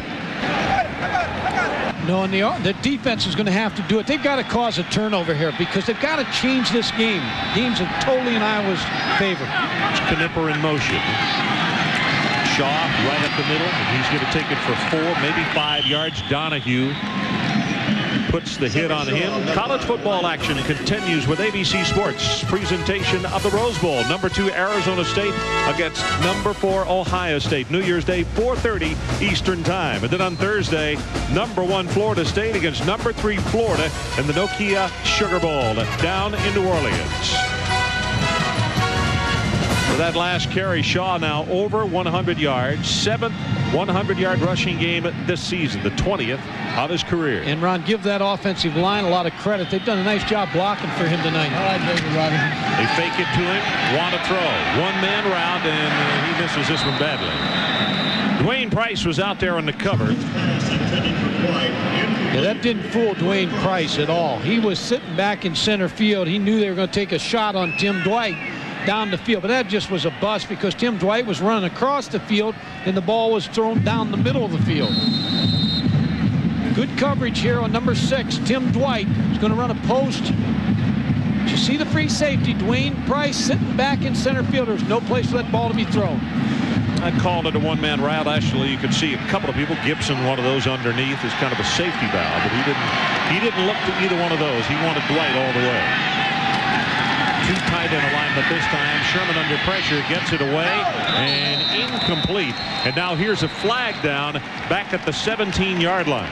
No, and the, the defense is going to have to do it. They've got to cause a turnover here because they've got to change this game. Games are totally in Iowa's favor. It's Knipper in motion. Shaw right up the middle, and he's going to take it for four, maybe five yards. Donahue puts the hit on him. College football action continues with A B C Sports presentation of the Rose Bowl. Number two Arizona State against number four Ohio State. New Year's Day, four thirty Eastern Time. And then on Thursday, number one Florida State against number three Florida in the Nokia Sugar Bowl down in New Orleans. That last carry, Shaw now over one hundred yards, seventh one hundred yard rushing game this season, the twentieth of his career. And Ron, give that offensive line a lot of credit. They've done a nice job blocking for him tonight. All right, David Rodgers. They fake it to him, want to throw. One man round, and he misses this one badly. Dwayne Price was out there on the cover. Yeah, that didn't fool Dwayne Price at all. He was sitting back in center field. He knew they were going to take a shot on Tim Dwight down the field, but that just was a bust because Tim Dwight was running across the field and the ball was thrown down the middle of the field. Good coverage here on number six. Tim Dwight is going to run a post. Did you see the free safety? Dwayne Price sitting back in center field. There's no place for that ball to be thrown. I called it a one-man route. Actually, you could see a couple of people. Gibson, one of those underneath, is kind of a safety valve, but he didn't he didn't look to either one of those. He wanted Dwight all the way. Too tight in alignment this time. Sherman under pressure gets it away and incomplete. And now here's a flag down back at the seventeen yard line.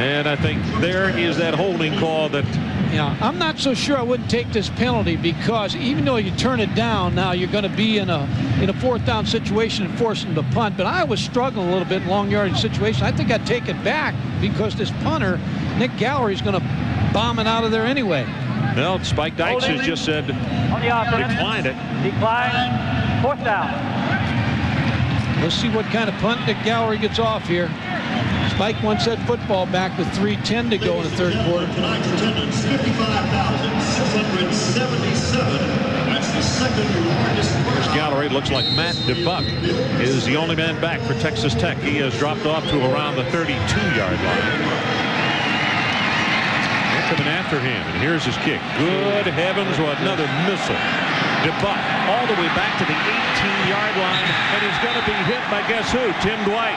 And I think there is that holding call that. Yeah, I'm not so sure I wouldn't take this penalty because even though you turn it down, now you're going to be in a in a fourth down situation and force them to punt. But I was struggling a little bit in long yardage situation. I think I'd take it back because this punter, Nick Gallery, is going to bombing out of there anyway. Well, Spike Dykes has just said on the offense, declined it. Declined. Fourth down. Let's see what kind of punt Nick Gallery gets off here. Spike wants that football back with three ten to go in the third quarter. Tonight's attendance fifty-five thousand six hundred seventy-seven. That's the second. There's Gallery. Looks like Matt DeBuck is the only man back for Texas Tech. He has dropped off to around the thirty-two yard line. Coming after him, and here's his kick. Good heavens, another missile. DeBuck all the way back to the eighteen yard line, and he's going to be hit by guess who? Tim Dwight.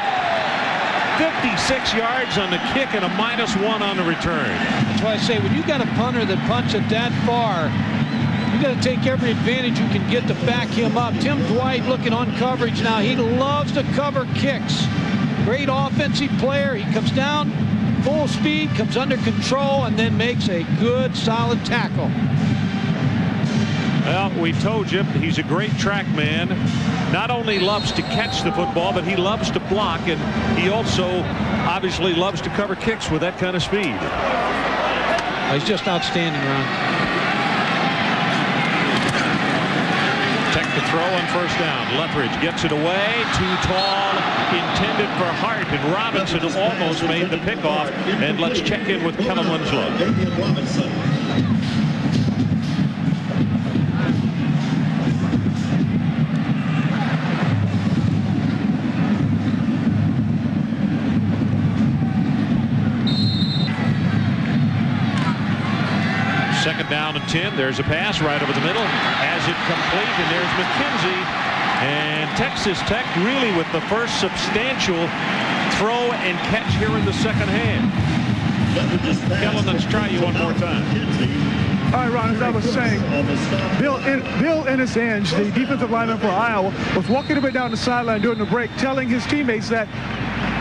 fifty-six yards on the kick and a minus one on the return. That's why I say when you got a punter that punts it that far, you got to take every advantage you can get to back him up. Tim Dwight looking on coverage now. He loves to cover kicks. Great offensive player. He comes down full speed, comes under control, and then makes a good, solid tackle. Well, we told you, he's a great track man. Not only loves to catch the football, but he loves to block, and he also obviously loves to cover kicks with that kind of speed. He's just outstanding, Ron. Tech to throw on first down. Lethridge gets it away. Too tall. Intended for Hart, and Robinson almost made the pickoff. And let's check in with Kellen Winslow. Second down and ten. There's a pass right over the middle. Has it complete, and there's McKenzie. And Texas Tech really with the first substantial throw and catch here in the second half. Kellen, let's try you one more time. All right, Ron, as I was saying, Bill, in, Bill Ennis-Inge, the defensive lineman for Iowa, was walking a bit down the sideline during the break, telling his teammates that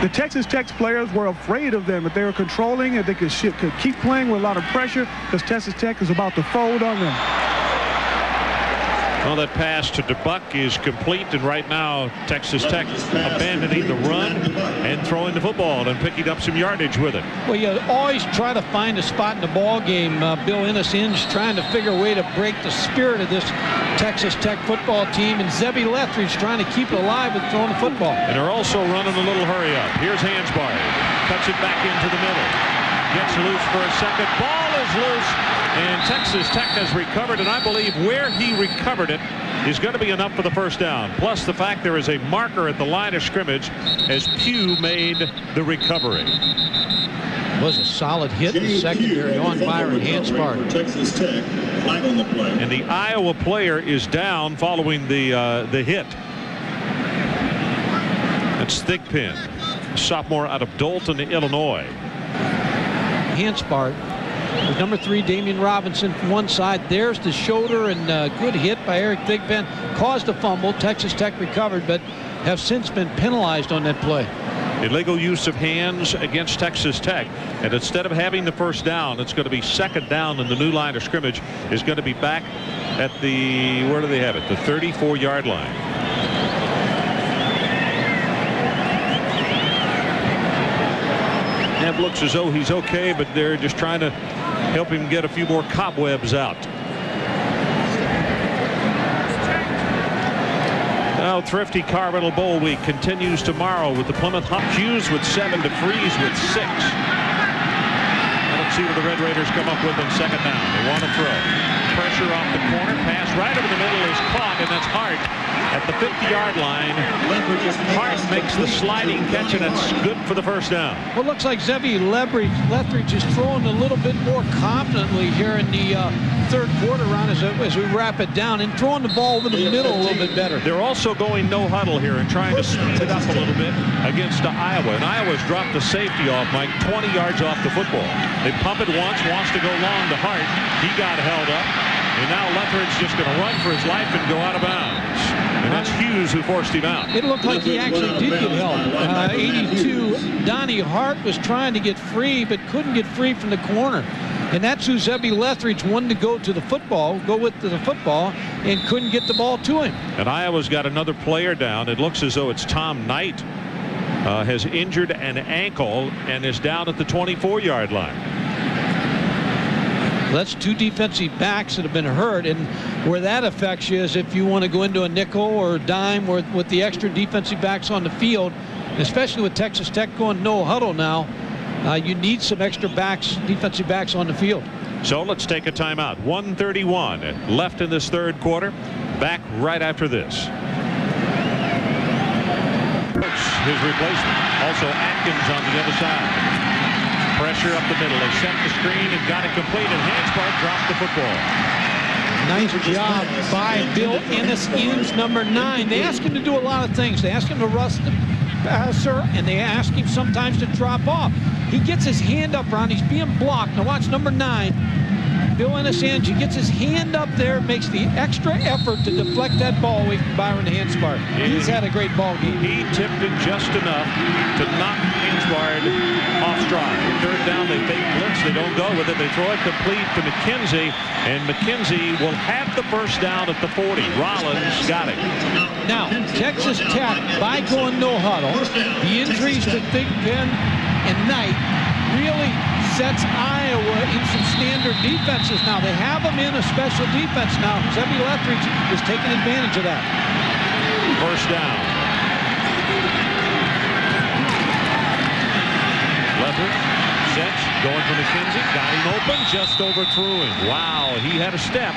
the Texas Tech players were afraid of them, but they were controlling and they could, could keep playing with a lot of pressure because Texas Tech is about to fold on them. Well, that pass to DeBuck is complete, and right now Texas Tech abandoning the run and throwing the football and picking up some yardage with it. Well, you always try to find a spot in the ball game. Uh, Bill Ennis-Inge trying to figure a way to break the spirit of this Texas Tech football team, and Zebbie Lethridge trying to keep it alive with throwing the football. And they're also running a little hurry up. Here's Hanspard. Cuts it back into the middle. Gets loose for a second. Ball is loose, and Texas Tech has recovered, and I believe where he recovered it is going to be enough for the first down. Plus the fact there is a marker at the line of scrimmage as Pugh made the recovery. It was a solid hit in the secondary on Byron Hanspard. Texas Tech flag on the play. And the Iowa player is down following the uh, the hit. That's Thigpen, a sophomore out of Dalton, Illinois. Hanspard with number three Damian Robinson from one side. There's the shoulder, and a good hit by Eric Thigpen caused a fumble. Texas Tech recovered, but have since been penalized on that play. Illegal use of hands against Texas Tech, and instead of having the first down, it's going to be second down, and the new line of scrimmage is going to be back at the, where do they have it, the thirty-four yard line. Looks as though he's okay, but they're just trying to help him get a few more cobwebs out. Now Thrifty Carbonell Bowl Week continues tomorrow with the Plymouth Hughes with seven, DeVries with six. Let's see what the Red Raiders come up with on second down. They want to throw. Pressure off the corner, pass right over the middle is caught, and that's Hart at the fifty yard line. Hart makes the sliding catch, and it's good for the first down. Well, it looks like Zebbie Lethridge is throwing a little bit more confidently here in the uh, third quarter round as, as we wrap it down, and throwing the ball over the middle a little bit better. They're also going no huddle here and trying to split it up a little bit against Iowa. And Iowa's dropped the safety off, Mike, twenty yards off the football. They pump it once, wants to go long to Hart. He got held up. And now Lethridge just going to run for his life and go out of bounds. And that's Hughes who forced him out. It looked like he actually did get help. Uh, eighty-two, Donnie Hart was trying to get free, but couldn't get free from the corner. And that's who Zebbie Lethridge wanted to go to the football, go with the football, and couldn't get the ball to him. And Iowa's got another player down. It looks as though it's Tom Knight uh, has injured an ankle and is down at the twenty-four yard line. That's two defensive backs that have been hurt, and where that affects you is if you want to go into a nickel or a dime or with the extra defensive backs on the field, especially with Texas Tech going no huddle now, uh, you need some extra backs, defensive backs on the field. So let's take a timeout. one thirty-one left in this third quarter. Back right after this. His replacement. Also Atkins on the other side. Pressure up the middle. They set the screen and got it complete, and Hanspard dropped the football. Nice job by Bill Ennis-Inge, number nine. They ask him to do a lot of things. They ask him to rush the passer, and they ask him sometimes to drop off. He gets his hand up, Ron. He's being blocked. Now watch number nine. Bill Ennis-Inge, he gets his hand up there, makes the extra effort to deflect that ball away from Byron Hanspard. He's had a great ball game. He tipped it just enough to knock Hanspard off stride. Third down, they fake blitz. They don't go with it. They throw it complete to McKenzie, and McKenzie will have the first down at the forty. Rollins got it. Now, Texas Tech, by going no huddle, the injuries to Thigpen and Knight really sets Iowa in some standard defenses. Now they have them in a special defense now. Zebbie Lethridge is taking advantage of that. First down. Lethridge sets, going for McKenzie, got him open, just overthrew him. Wow, he had a step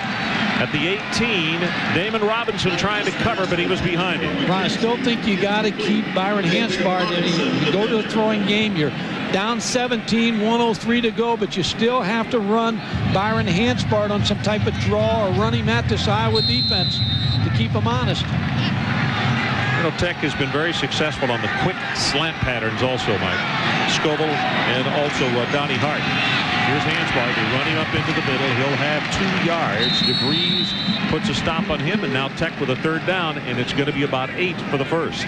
at the eighteen. Damon Robinson trying to cover, but he was behind him. Ron, I still think you got to keep Byron Hanspard. You go to a throwing game, you're down seventeen, one oh three to go, but you still have to run Byron Hanspard on some type of draw or run him at this Iowa defense to keep him honest. You know, Tech has been very successful on the quick slant patterns also, Mike. Scovel and also uh, Donnie Hart. Here's Hanspard. They run him up into the middle. He'll have two yards. DeVries puts a stop on him, and now Tech with a third down, and it's going to be about eight for the first.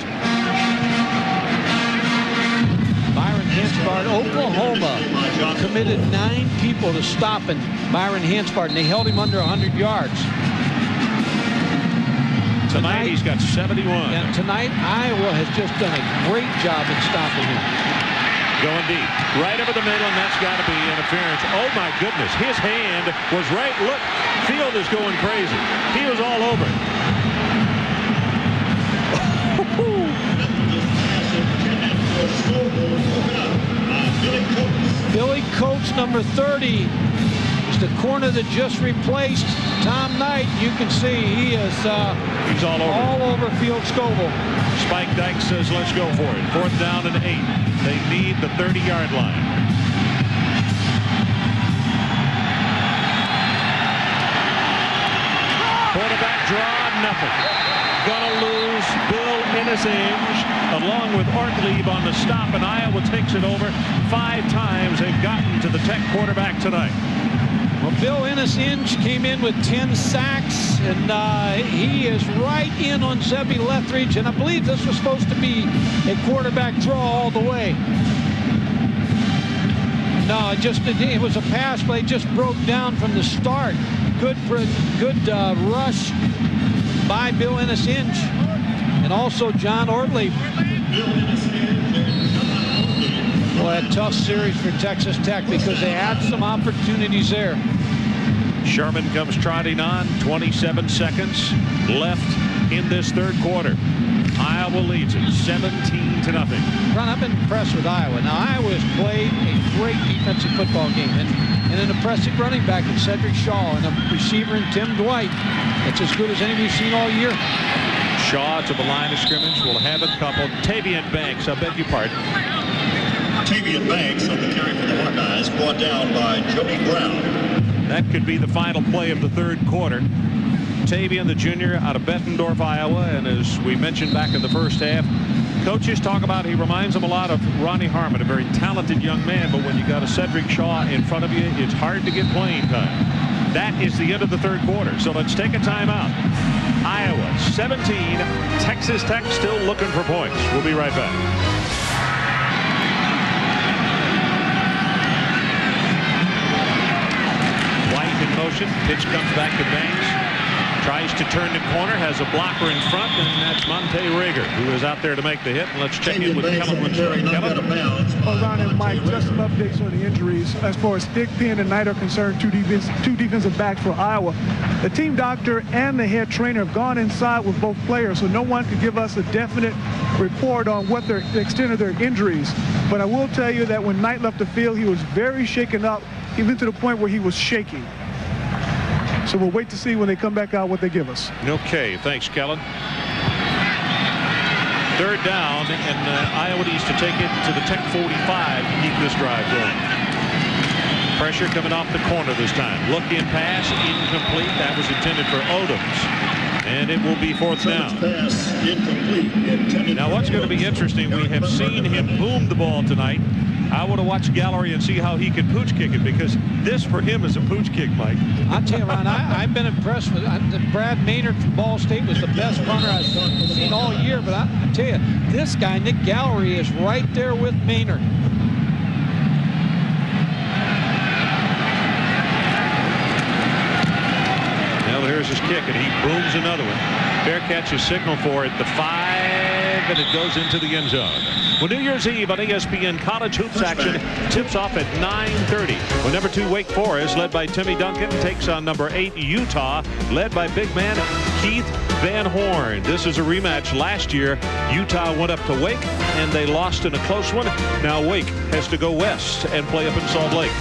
Byron Hanspard, Oklahoma, committed nine people to stopping Byron Hanspard, and they held him under one hundred yards. Tonight, tonight he's got seventy-one. And tonight Iowa has just done a great job in stopping him. Going deep. Right over the middle, and that's got to be interference. Oh, my goodness. His hand was right. Look, Field is going crazy. He was all over it. Billy Coates, number thirty, is the corner that just replaced Tom Knight. You can see he is uh, He's all over, all over Fiel Scovel. Spike Dykes says, let's go for it. Fourth down and eight. They need the thirty-yard line. Quarterback draw, nothing. Gonna lose Bill Ennis-Inge along with Ortlieb on the stop, and Iowa takes it over. Five times they've gotten to the Tech quarterback tonight. Well, Bill Ennis-Inge came in with ten sacks, and uh, he is right in on Zebbie Lethridge, and I believe this was supposed to be a quarterback draw all the way. No, it just it was a pass play, just broke down from the start. Good, good uh, rush by Bill Ennis-Inge, and also John Ortlieb. Well, a tough series for Texas Tech because they had some opportunities there. Sherman comes trotting on, twenty-seven seconds left in this third quarter. Iowa leads it seventeen to nothing. Ron, I've been impressed with Iowa. Now, Iowa has played a great defensive football game, and, and an impressive running back in Sedrick Shaw, and a receiver in Tim Dwight that's as good as any we've seen all year. Shaw to the line of scrimmage will have it coupled. Tavian Banks, I beg your pardon. Tavian Banks on the carry for the Buckeyes, brought down by Jody Brown. That could be the final play of the third quarter. Tavian, the junior out of Bettendorf, Iowa, and as we mentioned back in the first half, coaches talk about he reminds them a lot of Ronnie Harmon, a very talented young man, but when you got a Sedrick Shaw in front of you, it's hard to get playing time. That is the end of the third quarter, so let's take a timeout. Iowa seventeen, Texas Tech still looking for points. We'll be right back. Motion. Pitch comes back to Banks. Tries to turn the corner. Has a blocker in front, and that's Monte Rieger, who is out there to make the hit. And let's check Indian in with Kellen Winslow. Kellen? Well, Ron and Mike, just some updates on the injuries. As far as Dick Penn and Knight are concerned, two, defense, two defensive backs for Iowa. The team doctor and the head trainer have gone inside with both players, so no one could give us a definite report on what their, the extent of their injuries. But I will tell you that when Knight left the field, he was very shaken up, even to the point where he was shaking. So we'll wait to see when they come back out what they give us. Okay, thanks, Kellen. Third down, and uh, Iowa needs to take it to the Tech forty-five to keep this drive going. Pressure coming off the corner this time. Look in pass, incomplete. That was intended for Odoms. And it will be fourth down. Pass incomplete. Now, what's going to be interesting, we have seen him boom the ball tonight. I want to watch Gallery and see how he can pooch kick it, because this for him is a pooch kick, Mike. I'll tell you, Ron, I, I've been impressed with I, Brad Maynard from Ball State was the best punter I've seen all year, but I, I tell you, this guy, Nick Gallery, is right there with Maynard. Now here's his kick, and he booms another one. Bear catches signal for it, the five, and it goes into the end zone. Well, New Year's Eve on E S P N, college hoops action tips off at nine thirty. Well, number two, Wake Forest, led by Timmy Duncan, takes on number eight, Utah, led by big man Keith Van Horn. This is a rematch. Last year, Utah went up to Wake, and they lost in a close one. Now Wake has to go west and play up in Salt Lake.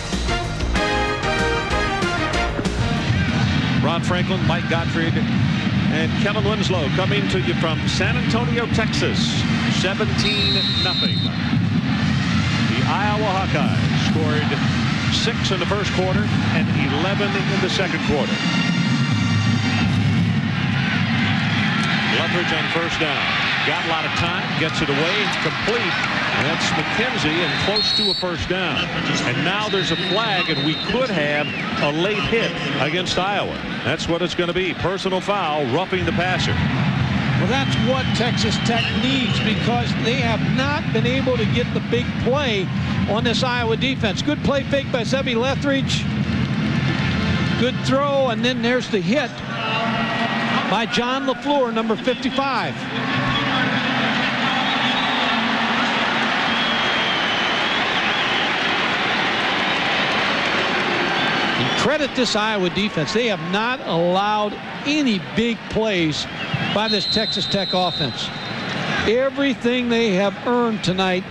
Ron Franklin, Mike Gottfried, and Kellen Winslow coming to you from San Antonio, Texas. seventeen nothing. The Iowa Hawkeyes scored six in the first quarter and eleven in the second quarter. Lethridge on first down. Got a lot of time. Gets it away. It's complete. And that's McKenzie, and close to a first down. And now there's a flag, and we could have a late hit against Iowa. That's what it's going to be. Personal foul, roughing the passer. Well, that's what Texas Tech needs, because they have not been able to get the big play on this Iowa defense. Good play fake by Zebbie Lethridge. Good throw, and then there's the hit. by John LaFleur, number fifty-five. And credit this Iowa defense. They have not allowed any big plays by this Texas Tech offense. Everything they have earned tonight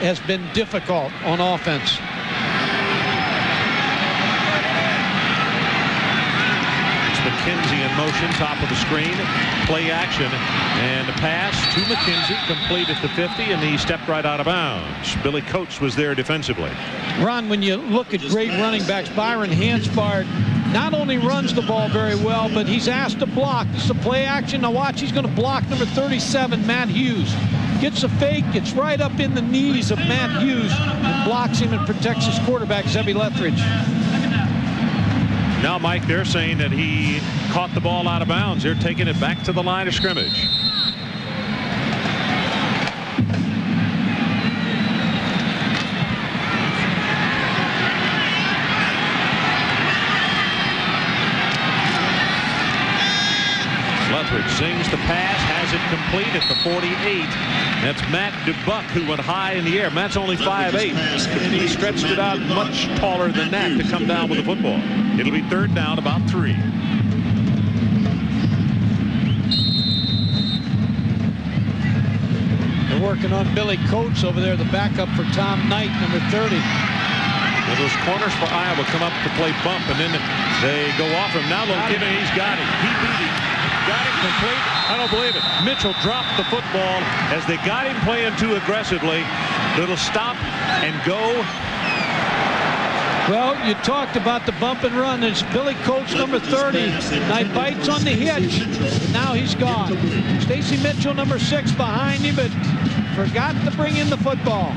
has been difficult on offense. McKenzie in motion, top of the screen, play action, and a pass to McKenzie, complete at the fifty, and he stepped right out of bounds. Billy Coates was there defensively. Ron, when you look at great running backs, Byron Hanspard not only runs the ball very well, but he's asked to block. This is a play action. Now watch, he's going to block number thirty-seven, Matt Hughes. Gets a fake, gets right up in the knees of Matt Hughes, and blocks him and protects his quarterback, Zebbie Lethridge. Now, Mike, they're saying that he caught the ball out of bounds. They're taking it back to the line of scrimmage. Lethridge sings the pass, has it complete at the forty-eight. That's Matt DeBuck, who went high in the air. Matt's only five eight. He stretched it out much taller than that to come down with the football. It'll be third down, about three. They're working on Billy Coates over there, the backup for Tom Knight, number thirty. Well, those corners for Iowa come up to play bump, and then they go off him. Now look, he's got it. He beat it. Got it complete. I don't believe it. Mitchell dropped the football as they got him playing too aggressively. Little stop and go. Well, you talked about the bump and run. It's Billy Coates, number thirty. Now he bites on the hitch. Now he's gone. Stacy Mitchell, number six, behind him, but forgot to bring in the football.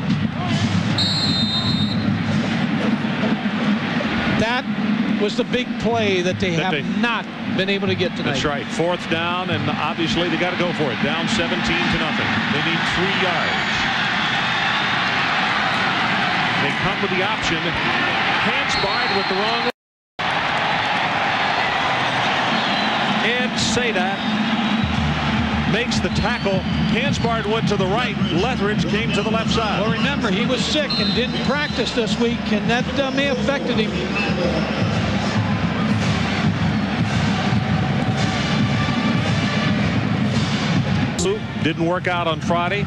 That was the big play that they have not been able to get tonight. That's right. Fourth down, and obviously they got to go for it. Down seventeen to nothing. They need three yards. They come with the option. Hanspard with the wrong. And Sadat makes the tackle. Hanspard went to the right. Lethridge came to the left side. Well, remember, he was sick and didn't practice this week, and that uh, may have affected him. Didn't work out on Friday.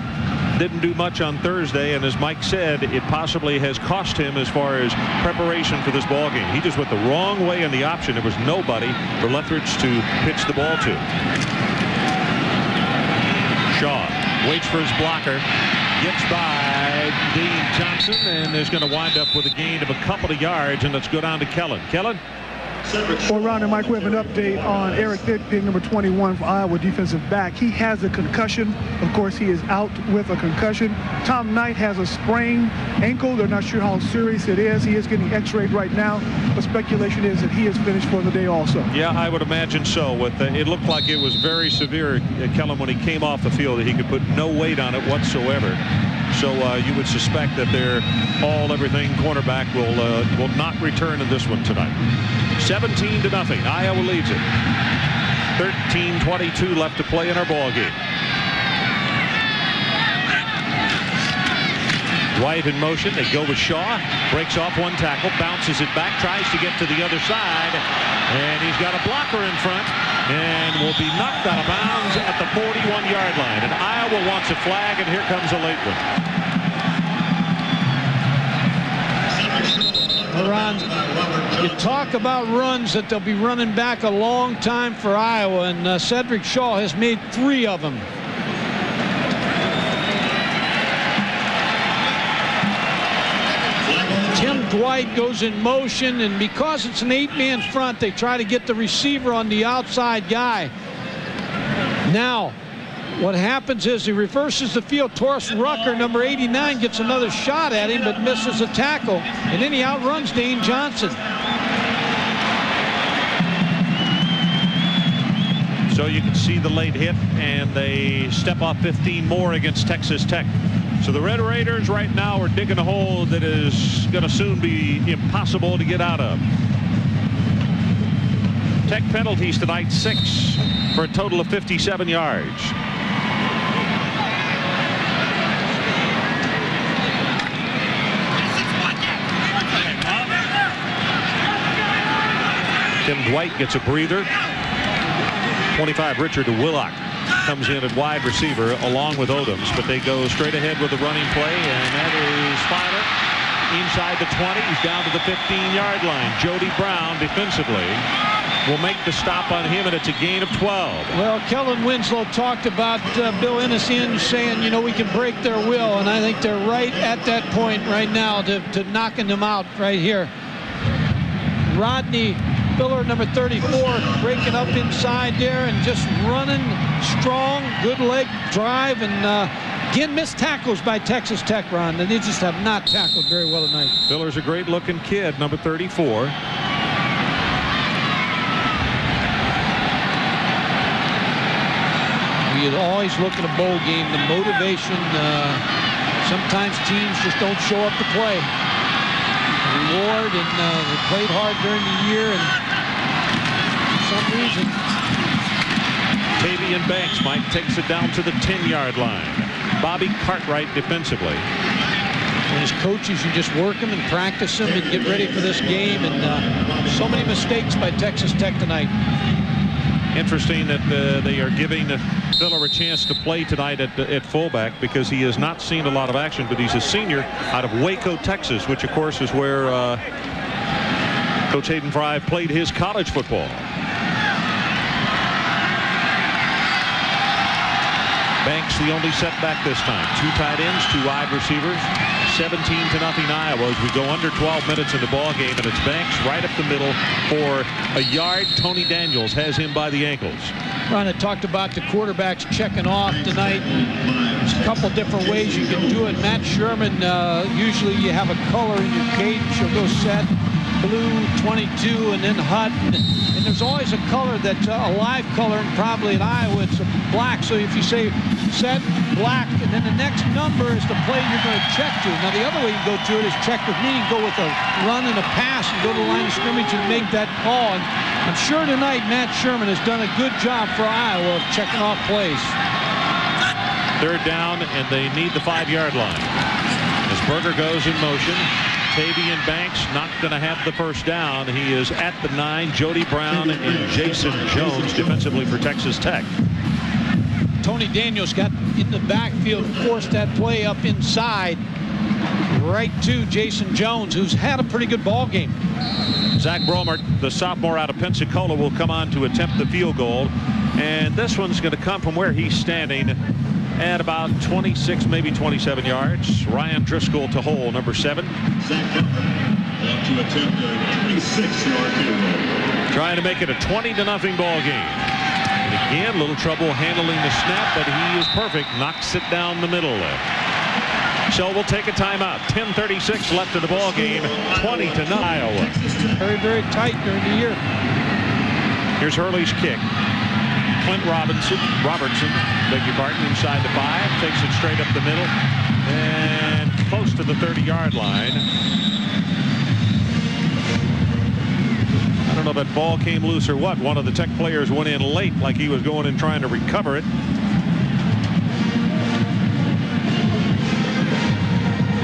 Didn't do much on Thursday, and as Mike said, it possibly has cost him as far as preparation for this ball game. He just went the wrong way in the option. There was nobody for Lethridge to pitch the ball to. Shaw waits for his blocker, gets by Dane Johnson, and is going to wind up with a gain of a couple of yards, and let's go down to Kellen. Kellen. Well, Ron and Mike, we have an update on Eric Thigpen, number twenty-one for Iowa, defensive back. He has a concussion. Of course, he is out with a concussion. Tom Knight has a sprained ankle. They're not sure how serious it is. He is getting x-rayed right now. The speculation is that he is finished for the day also. Yeah, I would imagine so. With the, it looked like it was very severe, Kellen, when he came off the field. He could put no weight on it whatsoever. So uh, you would suspect that their all-everything cornerback will, uh, will not return in this one tonight. seventeen to nothing. Iowa leads it. thirteen twenty-two left to play in our ball game. Dwight in motion. They go with Shaw. Breaks off one tackle. Bounces it back. Tries to get to the other side. And he's got a blocker in front. And will be knocked out of bounds at the forty-one yard line. And Iowa wants a flag. And here comes a late one. Ron, you talk about runs that they'll be running back a long time for Iowa, and uh, Sedrick Shaw has made three of them. Tim Dwight goes in motion, and because it's an eight-man front, they try to get the receiver on the outside guy. Now, what happens is he reverses the field. Torres Rucker, number eighty-nine, gets another shot at him but misses a tackle. And then he outruns Dane Johnson. So you can see the late hit, and they step off fifteen more against Texas Tech. So the Red Raiders right now are digging a hole that is going to soon be impossible to get out of. Tech penalties tonight, six, for a total of fifty-seven yards. Tim Dwight gets a breather. twenty-five, Richard Willock comes in at wide receiver along with Odoms, but they go straight ahead with the running play, and that is Spiner inside the twenty. He's down to the fifteen-yard line. Jody Brown defensively will make the stop on him, and it's a gain of twelve. Well, Kellen Winslow talked about uh, Bill Ennis-Inge saying, you know, we can break their will, and I think they're right at that point right now to, to knocking them out right here. Rodney Miller, number thirty-four, breaking up inside there and just running strong, good leg drive, and uh, again missed tackles by Texas Tech, Ron, and they just have not tackled very well tonight. Miller's a great-looking kid, number thirty-four. We always look at a bowl game, the motivation. Uh, sometimes teams just don't show up to play. Reward, and uh, they played hard during the year, and for some reason. Tavian Banks might takes it down to the ten-yard line. Bobby Cartwright defensively. And as coaches, you just work them and practice them and get ready for this game. And uh, so many mistakes by Texas Tech tonight. Interesting that uh, they are giving Miller a chance to play tonight at, at fullback, because he has not seen a lot of action, but he's a senior out of Waco, Texas, which, of course, is where uh, Coach Hayden Fry played his college football. Banks the only setback this time. Two tight ends, two wide receivers. seventeen to nothing Iowa as we go under twelve minutes in the ball game, and it's Banks right up the middle for a yard. Tony Daniels has him by the ankles. Ron had talked about the quarterbacks checking off tonight. There's a couple different ways you can do it. Matt Sherman, uh, usually you have a color in your cage. You'll go set blue, twenty-two, and then Hutton. And there's always a color that's uh, a live color, and probably in Iowa it's a black. So if you say set black, and then the next number is the play you're going to check to. Now the other way you go to it is check with me, and go with a run and a pass and go to the line of scrimmage and make that call. And I'm sure tonight Matt Sherman has done a good job for Iowa of checking off plays. Third down, and they need the five-yard line. As Berger goes in motion, Tavian Banks not going to have the first down. He is at the nine. Jody Brown and Jason Jones defensively for Texas Tech. Tony Daniels got in the backfield, forced that play up inside, right to Jason Jones, who's had a pretty good ball game. Zach Bromert, the sophomore out of Pensacola, will come on to attempt the field goal. And this one's going to come from where he's standing at about twenty-six, maybe twenty-seven yards. Ryan Driscoll to hole, number seven. Trying to make it a twenty to nothing ball game. And again, a little trouble handling the snap, but he is perfect. Knocks it down the middle. So we'll take a timeout. ten thirty-six left in the ball game. twenty to nothing Iowa. Very, very tight during the year. Here's Hurley's kick. Clint Robinson, Robertson, beg your pardon, inside the five, takes it straight up the middle, and close to the thirty-yard line. I don't know if that ball came loose or what. One of the Tech players went in late, like he was going and trying to recover it.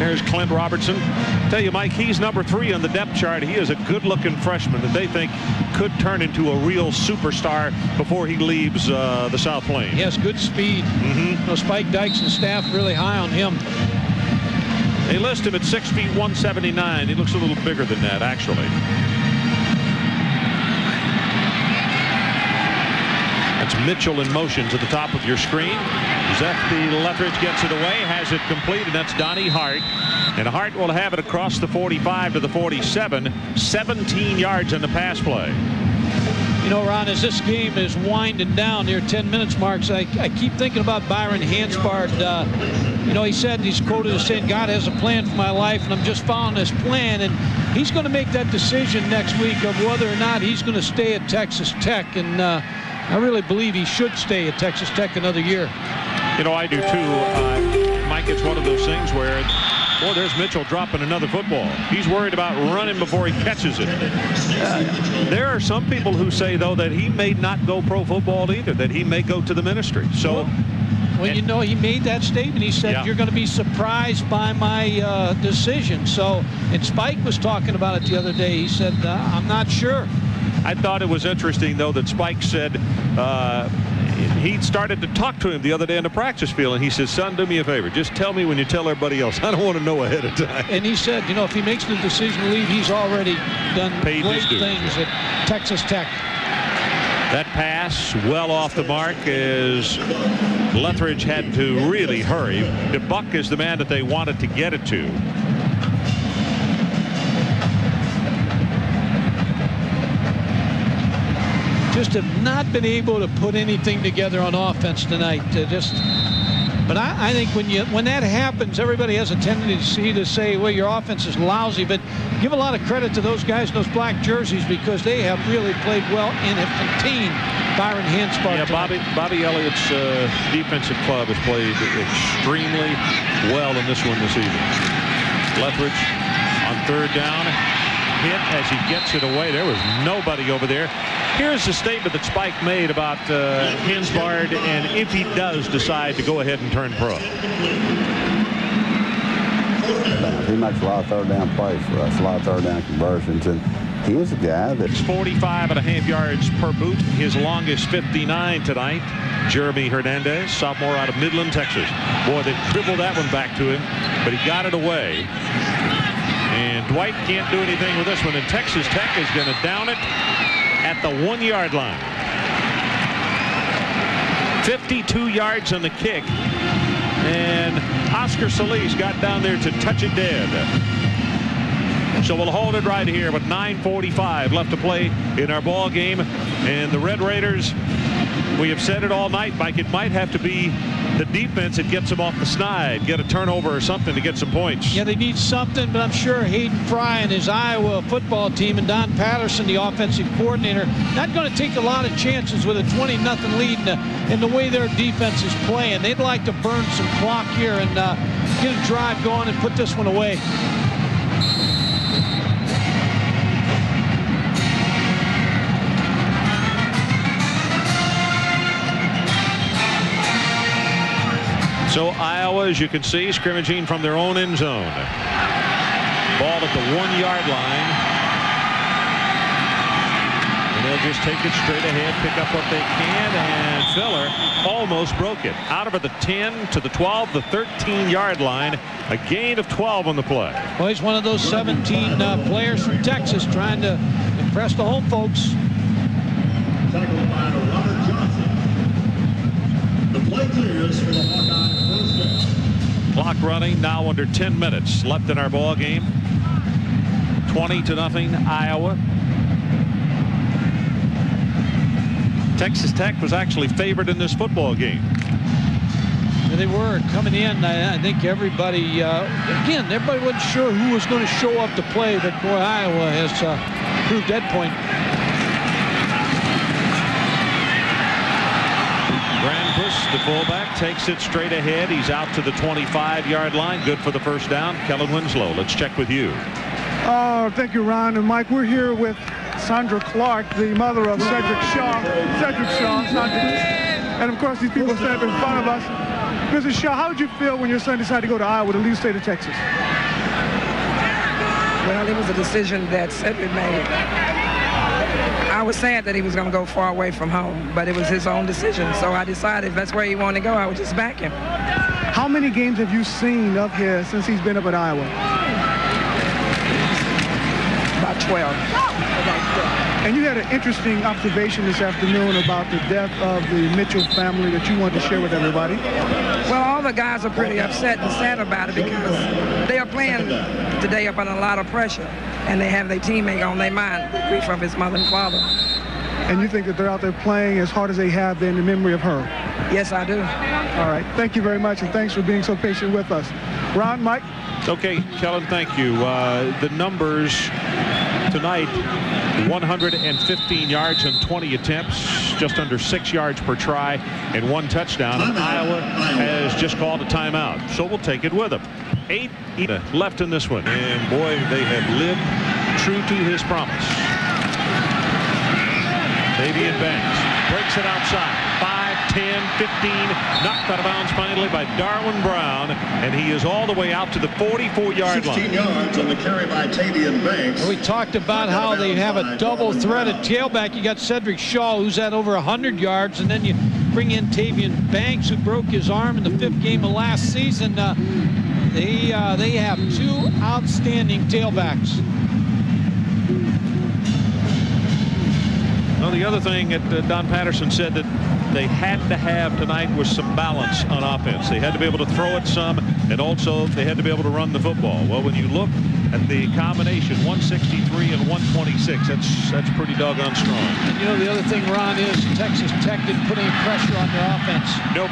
There's Clint Robertson. Tell you, Mike, he's number three on the depth chart. He is a good-looking freshman that they think could turn into a real superstar before he leaves uh, the South Plains. He has good speed. Mm-hmm. You know, Spike Dykes and staff really high on him. They list him at six feet one seventy-nine. He looks a little bigger than that, actually. That's Mitchell in motion to the top of your screen. Zebbie Lethridge gets it away, has it complete, and that's Donnie Hart. And Hart will have it across the forty-five to the forty-seven, seventeen yards in the pass play. You know, Ron, as this game is winding down near ten minutes marks, I, I keep thinking about Byron Hanspard. Uh, you know, he said, he's quoted as saying, God has a plan for my life, and I'm just following this plan. And he's going to make that decision next week of whether or not he's going to stay at Texas Tech. And uh, I really believe he should stay at Texas Tech another year. You know, I do too. Uh, Mike, it's one of those things where Boy, there's Mitchell dropping another football. He's worried about running before he catches it. Uh, there are some people who say, though, that he may not go pro football either, that he may go to the ministry. So, well, and, you know, he made that statement. He said, yeah. you're going to be surprised by my uh, decision. So, and Spike was talking about it the other day. He said, uh, I'm not sure. I thought it was interesting, though, that Spike said, uh, he started to talk to him the other day in the practice field, and he says, son, do me a favor. Just tell me when you tell everybody else. I don't want to know ahead of time. And he said, you know, if he makes the decision to leave, he's already done Paid great things yeah. at Texas Tech. That pass, well off the mark, as Lethridge had to really hurry. DeBuck is the man that they wanted to get it to. Just have not been able to put anything together on offense tonight. Uh, just, but I, I think when you when that happens, everybody has a tendency to say, "Well, your offense is lousy." But give a lot of credit to those guys in those black jerseys, because they have really played well and have contained Byron Hanspard. Yeah, Bobby Bobby Elliott's uh, defensive club has played extremely well in this one this evening. Lethridge on third down. Hit as he gets it away. There was nobody over there. Here's the statement that Spike made about uh, Hanspard, and if he does decide to go ahead and turn pro. He makes a lot of third down plays for us, a lot of third down conversions, and he is a guy that's forty-five and a half yards per boot. His longest fifty-nine tonight. Jeremy Hernandez, sophomore out of Midland, Texas. Boy, they dribbled that one back to him, but he got it away. And Dwight can't do anything with this one. And Texas Tech is going to down it at the one-yard line. fifty-two yards on the kick. And Oscar Solis got down there to touch it dead. So we'll hold it right here with nine forty-five left to play in our ball game. And the Red Raiders, we have said it all night, Mike, it might have to be the defense that gets them off the snide, get a turnover or something to get some points. Yeah, they need something, but I'm sure Hayden Fry and his Iowa football team and Don Patterson, the offensive coordinator, not going to take a lot of chances with a twenty nothing lead in the, in the way their defense is playing. They'd like to burn some clock here and uh, get a drive going and put this one away. So Iowa, as you can see, scrimmaging from their own end zone. Ball at the one-yard line. And they'll just take it straight ahead, pick up what they can, and Feller almost broke it. Out of the ten to the twelve, the thirteen-yard line. A gain of twelve on the play. Well, he's one of those seventeen uh, players from Texas trying to impress the home folks. Tackled by Robert Johnson. The play clears for the Hawkeyes. Clock running now under ten minutes left in our ball game. twenty to nothing Iowa. Texas Tech was actually favored in this football game. And they were coming in. I, I think everybody, uh, again, everybody wasn't sure who was going to show up to play, but boy, Iowa has uh, proved that point. The fullback takes it straight ahead. He's out to the twenty-five yard line. Good for the first down. Kellen Winslow, let's check with you. Oh, thank you, Ron and Mike. We're here with Sandra Clark, the mother of Sedrick Shaw. Sedrick Shaw, Sandra. And of course, these people stand up in front of us. Missus Shaw, how did you feel when your son decided to go to Iowa to leave the state of Texas? Well, it was a decision that Sedrick made. I was sad that he was going to go far away from home, but it was his own decision. So I decided if that's where he wanted to go, I would just back him. How many games have you seen up here since he's been up at Iowa? About twelve. And you had an interesting observation this afternoon about the death of the Mitchell family that you wanted to share with everybody. Well, all the guys are pretty upset and sad about it because they are playing today up under a lot of pressure. And they have their teammate on their mind, the grief of his mother and father. And you think that they're out there playing as hard as they have been in memory of her? Yes, I do. All right. Thank you very much, and thanks for being so patient with us. Ron, Mike? Okay, Kellen, thank you. Uh, the numbers tonight, one hundred fifteen yards and twenty attempts, just under six yards per try, and one touchdown. And Iowa has just called a timeout, so we'll take it with them. Eight, eight left in this one. And boy, they have lived true to his promise. Fabian Banks breaks it outside. five, ten, fifteen. Knocked out of bounds finally by Darwin Brown. And he is all the way out to the forty-four yard line. sixteen yards on the carry by Tavian Banks. We talked about how they have a double-threaded tailback. You got Sedrick Shaw, who's at over one hundred yards. And then you bring in Tavian Banks, who broke his arm in the fifth game of last season. Uh, they, uh, they have two outstanding tailbacks. Well, the other thing that uh, Don Patterson said that they had to have tonight was some balance on offense. They had to be able to throw it some, and also they had to be able to run the football. Well, when you look at the combination, one sixty-three and one twenty-six, that's that's pretty doggone strong. And you know, the other thing, Ron, is Texas Tech didn't put any pressure on their offense. Nope.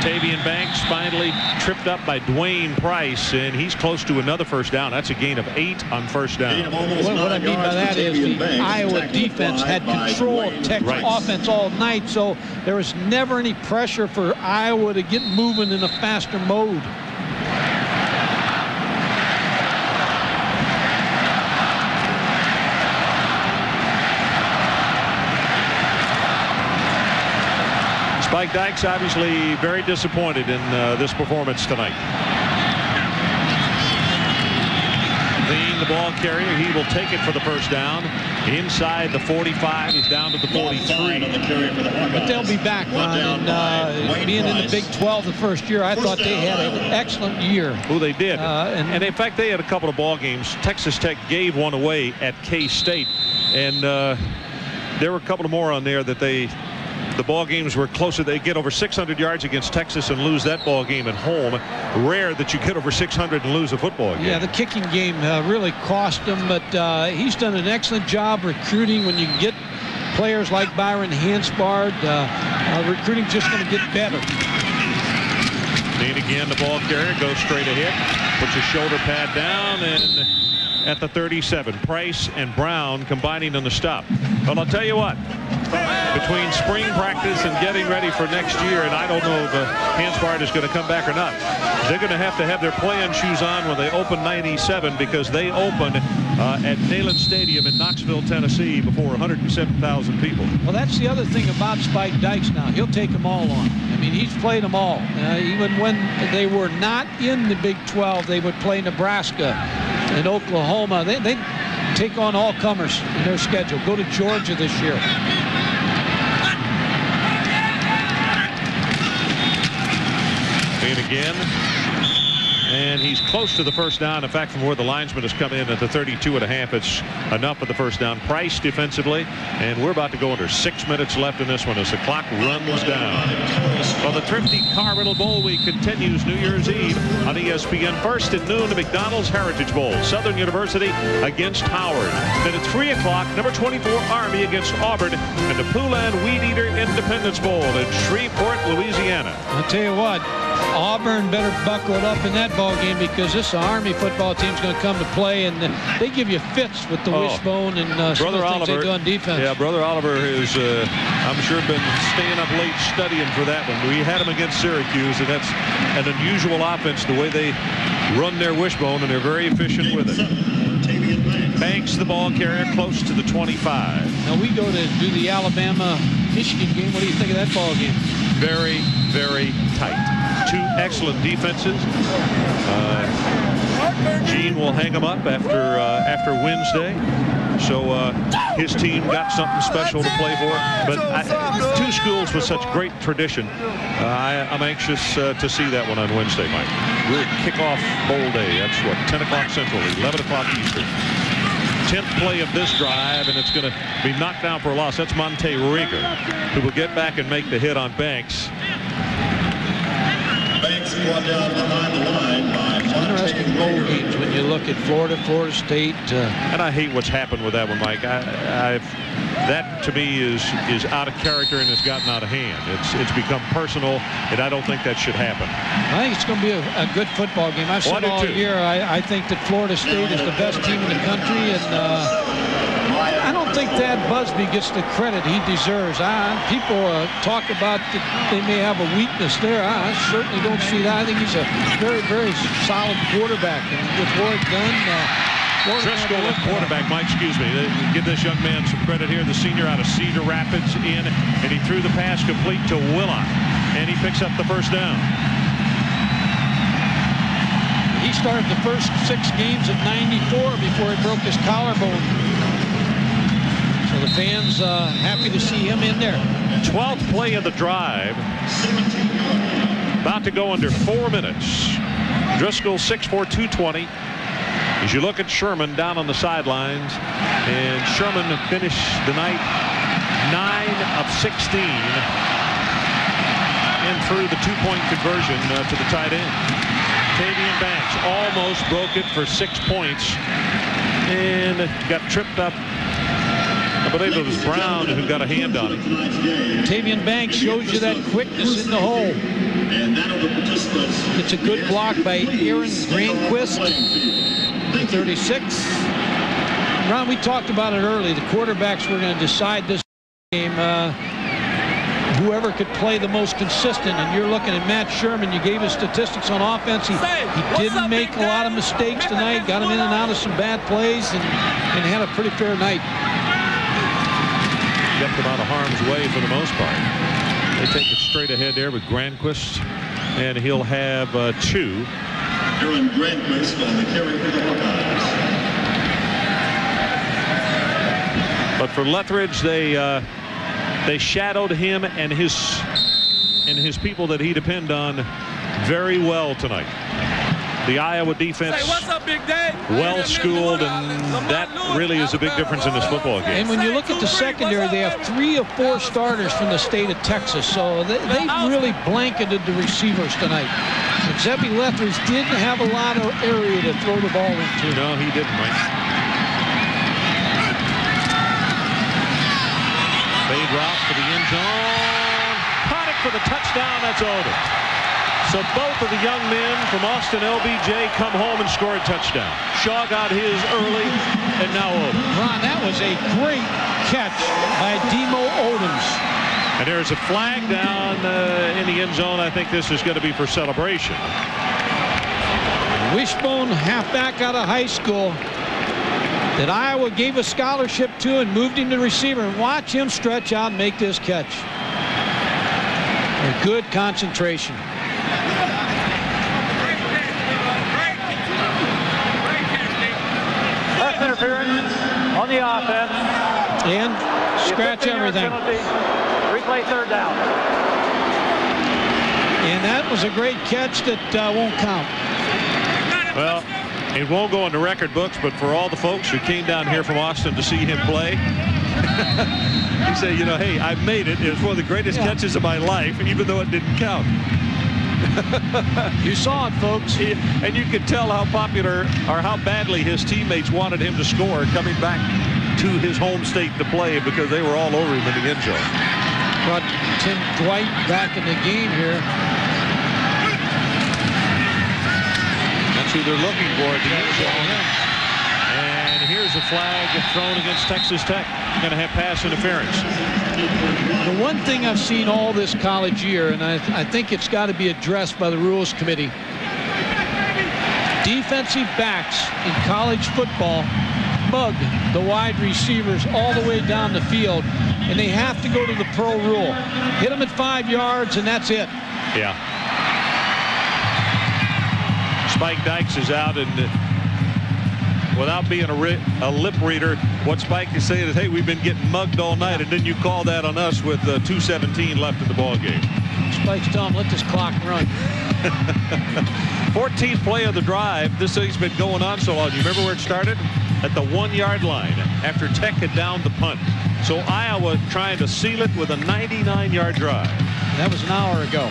Tavian Banks finally tripped up by Dwayne Price, and he's close to another first down. That's a gain of eight on first down. Well, what I mean by that is the Banks Iowa defense had control of Tech's right. offense all night, so there was never any pressure for Iowa to get moving in a faster mode. Spike Dykes obviously very disappointed in uh, this performance tonight. Being the ball carrier, he will take it for the first down. Inside the forty-five, he's down to the forty-three. But they'll be back, Ron, and uh, being in the Big twelve the first year, I thought they had an excellent year. Oh, they did. Uh, and, and in fact, they had a couple of ball games. Texas Tech gave one away at K-State, and uh, there were a couple more on there that they... The ball games were closer. They get over six hundred yards against Texas and lose that ball game at home. Rare that you get over six hundred and lose a football game. Yeah, the kicking game uh, really cost him, but uh, he's done an excellent job recruiting. When you get players like Byron Hanspard, uh, uh, recruiting's just going to get better. And again, the ball carrier goes straight ahead, puts his shoulder pad down, and at the thirty-seven, Price and Brown combining on the stop. Well, I'll tell you what, between spring practice and getting ready for next year, and I don't know if uh, Hanspard is going to come back or not, they're going to have to have their play-in shoes on when they open ninety-seven, because they open uh, at Neyland Stadium in Knoxville, Tennessee, before one hundred seven thousand people. Well, that's the other thing about Spike Dykes now. He'll take them all on. I mean, he's played them all. Uh, even when they were not in the Big twelve, they would play Nebraska and Oklahoma. They, they take on all comers in their schedule. Go to Georgia this year. And again, and he's close to the first down. In fact, from where the linesman has come in at the thirty-two and a half, it's enough for the first down. Price defensively, and we're about to go under six minutes left in this one as the clock runs down. Well, the thrifty Carmiddle Bowl Week continues New Year's Eve on E S P N. First at noon, the McDonald's Heritage Bowl, Southern University against Howard. Then at three o'clock, number twenty-four Army against Auburn, and the Poulan Weed Eater Independence Bowl in Shreveport, Louisiana. I'll tell you what, Auburn better buckle it up in that ball game, because this Army football team's going to come to play, and they give you fits with the oh, wishbone and uh, some of the things they do on defense. Yeah, Brother Oliver has, uh, I'm sure, been staying up late studying for that one. We had him against Syracuse, and that's an unusual offense, the way they run their wishbone, and they're very efficient with it. Banks, the ball carrier, close to the twenty-five. Now we go to do the Alabama-Michigan game. What do you think of that ball game? Very, very tight. Two excellent defenses. Uh, Gene will hang them up after uh, after Wednesday. So uh, his team got something special to play for. But I, two schools with such great tradition. Uh, I, I'm anxious uh, to see that one on Wednesday, Mike. We'll kick off bowl day. That's what, ten o'clock Central, eleven o'clock Eastern. tenth play of this drive, and it's going to be knocked down for a loss. That's Monte Rieger, who will get back and make the hit on Banks. Banks brought down behind the line by Monte Rieger. Interesting bowl games when you look at Florida, Florida State. Uh... And I hate what's happened with that one, Mike. I, I've, that to me is is out of character and has gotten out of hand. It's it's become personal, and I don't think that should happen. I think it's going to be a, a good football game. I've said all year I, I think that Florida State is the best team in the country, and uh, I don't think Tad Busby gets the credit he deserves. I, people uh, talk about that they may have a weakness there. I certainly don't see that. I think he's a very, very solid quarterback. And with Lloyd Gunn, uh, Driscoll at quarterback, Mike, excuse me. Give this young man some credit here. The senior out of Cedar Rapids in, and he threw the pass complete to Willock, and he picks up the first down. He started the first six games at ninety-four before he broke his collarbone. So the fans uh, happy to see him in there. twelfth play of the drive. About to go under four minutes. Driscoll six four, two twenty. As you look at Sherman down on the sidelines, and Sherman finished the night nine of sixteen and threw the two-point conversion uh, to the tight end. Tavian Banks almost broke it for six points and got tripped up. I believe it was Brown who got a hand on it. Tavian Banks shows you that quickness in the hole. It's a good block by Aaron Greenquist. thirty-six. Ron, we talked about it early. The quarterbacks were going to decide this game. Uh, whoever could play the most consistent. And you're looking at Matt Sherman. You gave his statistics on offense. He, he didn't make a lot of mistakes tonight. Got him in and out of some bad plays and, and had a pretty fair night. Kept him out of harm's way for the most part. They take it straight ahead there with Grandquist. And he'll have uh, two. Aaron Grandquist on the carry for the Hawkeyes. But for Lethridge, they uh, they shadowed him and his and his people that he depend on very well tonight. The Iowa defense, hey, what's up, Big Dad? Well schooled, and that really is a big difference in this football game. And when you look at the secondary, they have three or four starters from the state of Texas, so they, they really blanketed the receivers tonight. And Zebbie Lethridge didn't have a lot of area to throw the ball into. No, he didn't, Mike. Fade route for the end zone. Caught it for the touchdown. That's over. So both of the young men from Austin L B J come home and score a touchdown. Shaw got his early, and now Odoms. Ron, that was a great catch by Nemo Odoms. And there's a flag down uh, in the end zone. I think this is going to be for celebration. Wishbone, halfback out of high school, that Iowa gave a scholarship to and moved him to receiver. Watch him stretch out and make this catch. And good concentration. Interference on the offense. And scratch everything. Replay third down. And that was a great catch that uh, won't count. Well, it won't go in the record books, but for all the folks who came down here from Austin to see him play, you say, you know, hey, I made it. It was one of the greatest yeah. catches of my life, even though it didn't count. You saw it, folks. He, and you could tell how popular or how badly his teammates wanted him to score coming back to his home state to play, because they were all over him in the end zone. Brought Tim Dwight back in the game here. That's who they're looking for at the end zone. And here's a flag thrown against Texas Tech. Going to have pass interference. The one thing I've seen all this college year, and I, I think it's got to be addressed by the rules committee, defensive backs in college football mug the wide receivers all the way down the field, and they have to go to the pro rule. Hit them at five yards, and that's it. Yeah. Spike Dykes is out, and without being a, a lip reader, what Spike is saying is, hey, we've been getting mugged all night, and then you call that on us with uh, two seventeen left in the ballgame. Spike's telling, let this clock run. fourteenth play of the drive. This thing's been going on so long. You remember where it started? At the one-yard line after Tech had downed the punt. So Iowa trying to seal it with a ninety-nine-yard drive. That was an hour ago.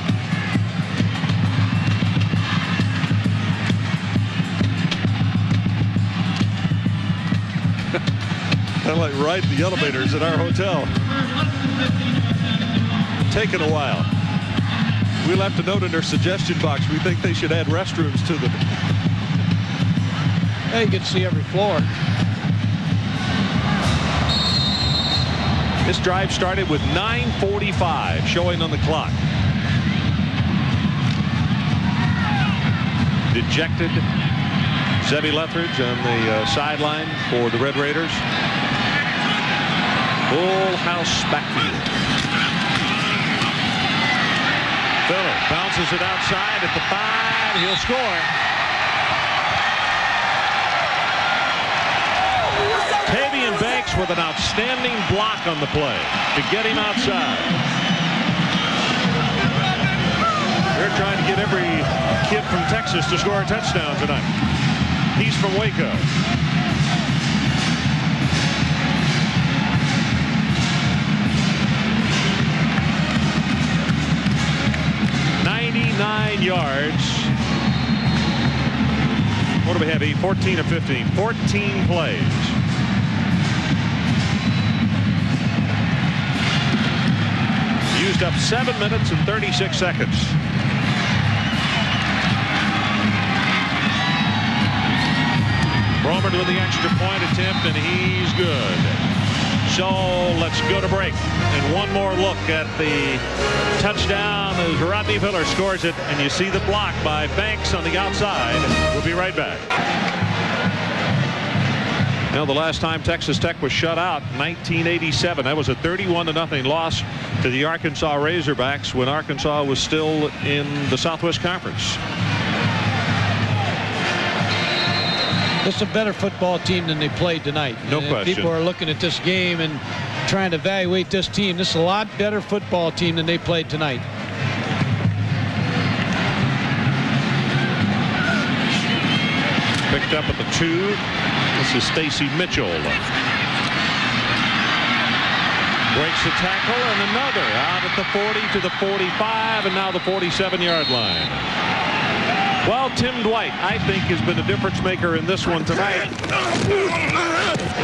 Kind of like riding the elevators at our hotel. Taking a while. We'll have to note in their suggestion box, we think they should add restrooms to them. Yeah, you can see every floor. This drive started with nine forty-five showing on the clock. Dejected Zebbie Lethridge on the uh, sideline for the Red Raiders. Full house backfield. Feller bounces it outside at the five. He'll score. Tavian Banks with an outstanding block on the play to get him outside. They're trying to get every kid from Texas to score a touchdown tonight. He's from Waco. ninety-nine yards. What do we have? He fourteen of fifteen. fourteen plays. Used up seven minutes and thirty-six seconds. Bromard with the extra point attempt, and he's good. So let's go to break. And one more look at the touchdown as Rodney Miller scores it, and you see the block by Banks on the outside. We'll be right back. Now, the last time Texas Tech was shut out, nineteen eighty-seven. That was a thirty-one to nothing loss to the Arkansas Razorbacks when Arkansas was still in the Southwest Conference. This is a better football team than they played tonight. No and question. People are looking at this game and trying to evaluate this team. This is a lot better football team than they played tonight. Picked up at the two. This is Stacy Mitchell. Breaks the tackle, and another out at the forty to the forty-five, and now the forty-seven yard line. While Tim Dwight, I think, has been a difference maker in this one tonight.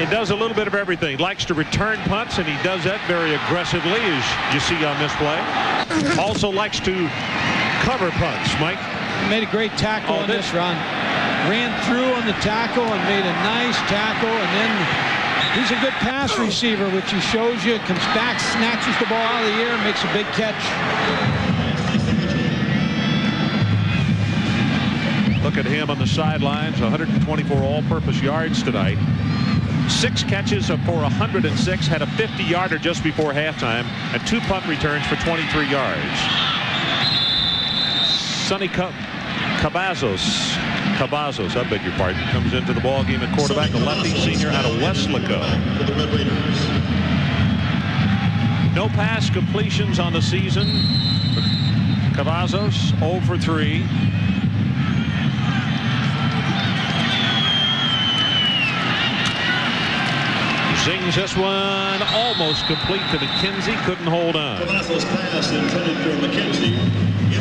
It does a little bit of everything. Likes to return punts, and he does that very aggressively, as you see on this play. Also likes to cover punts, Mike. Made a great tackle on this run. Ran through on the tackle and made a nice tackle, and then he's a good pass receiver, which he shows you, comes back, snatches the ball out of the air, and makes a big catch. Look at him on the sidelines. one hundred twenty-four all-purpose yards tonight. Six catches for one hundred six, had a fifty yarder just before halftime, and two punt returns for twenty-three yards. Sonny Cavazos. Cavazos, I beg your pardon, comes into the ball game at quarterback, a lefty senior out of Weslaco. No pass completions on the season. Cavazos zero for three. Zings this one, almost complete to McKenzie, couldn't hold on. Cavazos pass intended for McKenzie.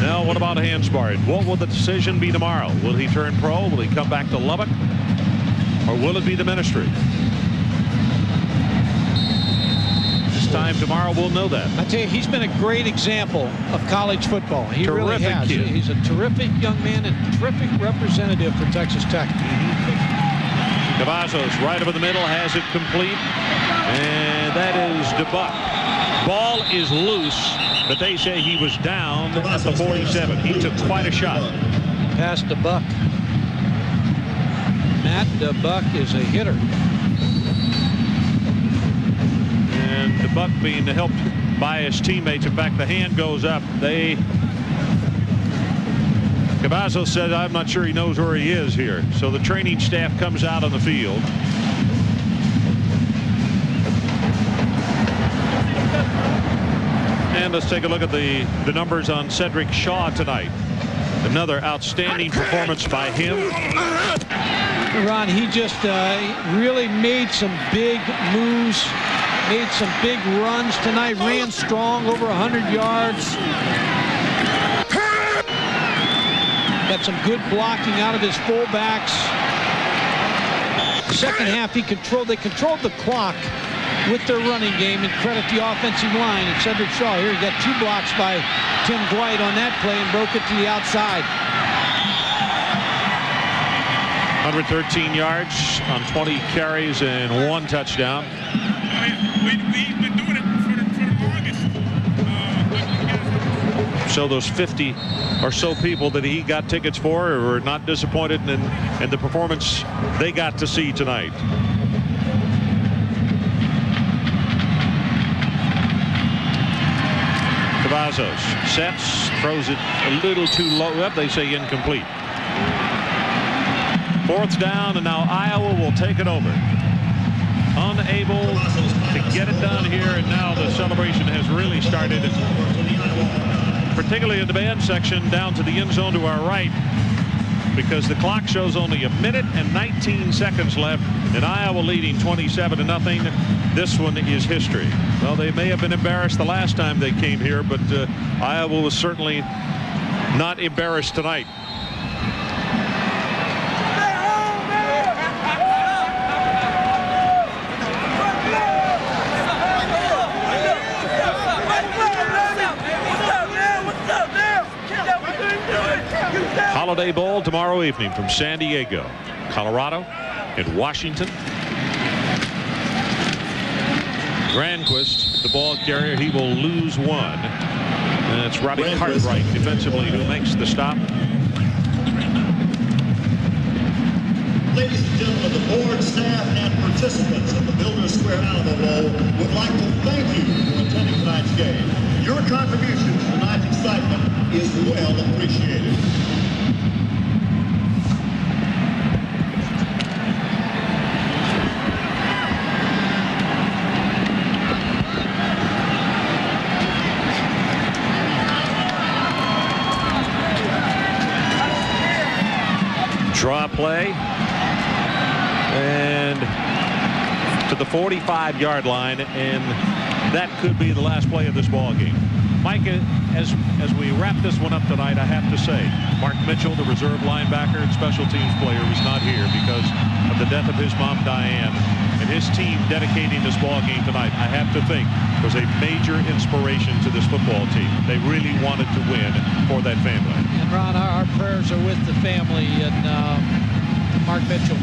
Now, what about Hanspard? What will the decision be tomorrow? Will he turn pro? Will he come back to Lubbock? Or will it be the ministry? This time tomorrow, we'll know that. I tell you, he's been a great example of college football. He terrific really has. Kid. He's a terrific young man and terrific representative for Texas Tech. Cavazos right over the middle, has it complete. And that is DeBuck. Ball is loose. But they say he was down at the forty-seven. He took quite a shot. Past DeBuck. Matt DeBuck is a hitter. And DeBuck being helped by his teammates. In fact, the hand goes up. They. Cavazos said, I'm not sure he knows where he is here. So the training staff comes out on the field. And let's take a look at the, the numbers on Sedrick Shaw tonight. Another outstanding performance by him. Ron, he just uh, really made some big moves, made some big runs tonight, ran strong, over one hundred yards. Got some good blocking out of his fullbacks. Second half, he controlled, they controlled the clock with their running game, and credit the offensive line. And Sedrick Shaw here, he got two blocks by Tim Dwight on that play and broke it to the outside. one hundred thirteen yards on twenty carries and one touchdown. We, we, we've been doing it. So those fifty or so people that he got tickets for were not disappointed in, in the performance they got to see tonight. Cavazos sets, throws it a little too low up. They say incomplete. Fourth down, and now Iowa will take it over. Unable to get it done here, and now the celebration has really started, particularly in the band section down to the end zone to our right, because the clock shows only a minute and nineteen seconds left, and Iowa leading twenty-seven to nothing. This one is history. Well, they may have been embarrassed the last time they came here, but uh, Iowa was certainly not embarrassed tonight. Holiday Bowl tomorrow evening from San Diego, Colorado, and Washington. Granquist, the ball carrier, he will lose one. And it's Robbie Cartwright defensively who makes the stop. Ladies and gentlemen, the board, staff, and participants of the Builders Square Alamo Bowl would like to thank you for attending tonight's game. Your contribution to tonight's excitement is well appreciated. Draw play, and to the forty-five yard line, and that could be the last play of this ball game. Mike, as as we wrap this one up tonight, I have to say, Mark Mitchell, the reserve linebacker and special teams player, was not here because of the death of his mom, Diane, and his team dedicating this ball game tonight, I have to think, was a major inspiration to this football team. They really wanted to win for that family. Ron, our prayers are with the family and uh, Mark Mitchell.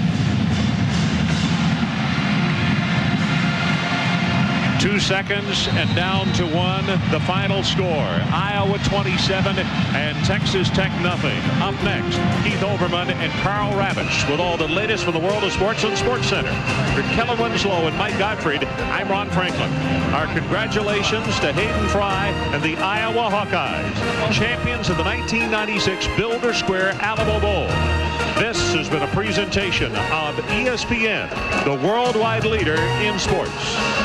Two seconds and down to one. The final score, Iowa twenty-seven and Texas Tech nothing. Up next, Keith Olbermann and Carl Ravitch with all the latest from the world of sports and Sports Center. For Kellen Winslow and Mike Gottfried, I'm Ron Franklin. Our congratulations to Hayden Fry and the Iowa Hawkeyes, champions of the nineteen ninety-six Builder Square Alamo Bowl. This has been a presentation of E S P N, the worldwide leader in sports.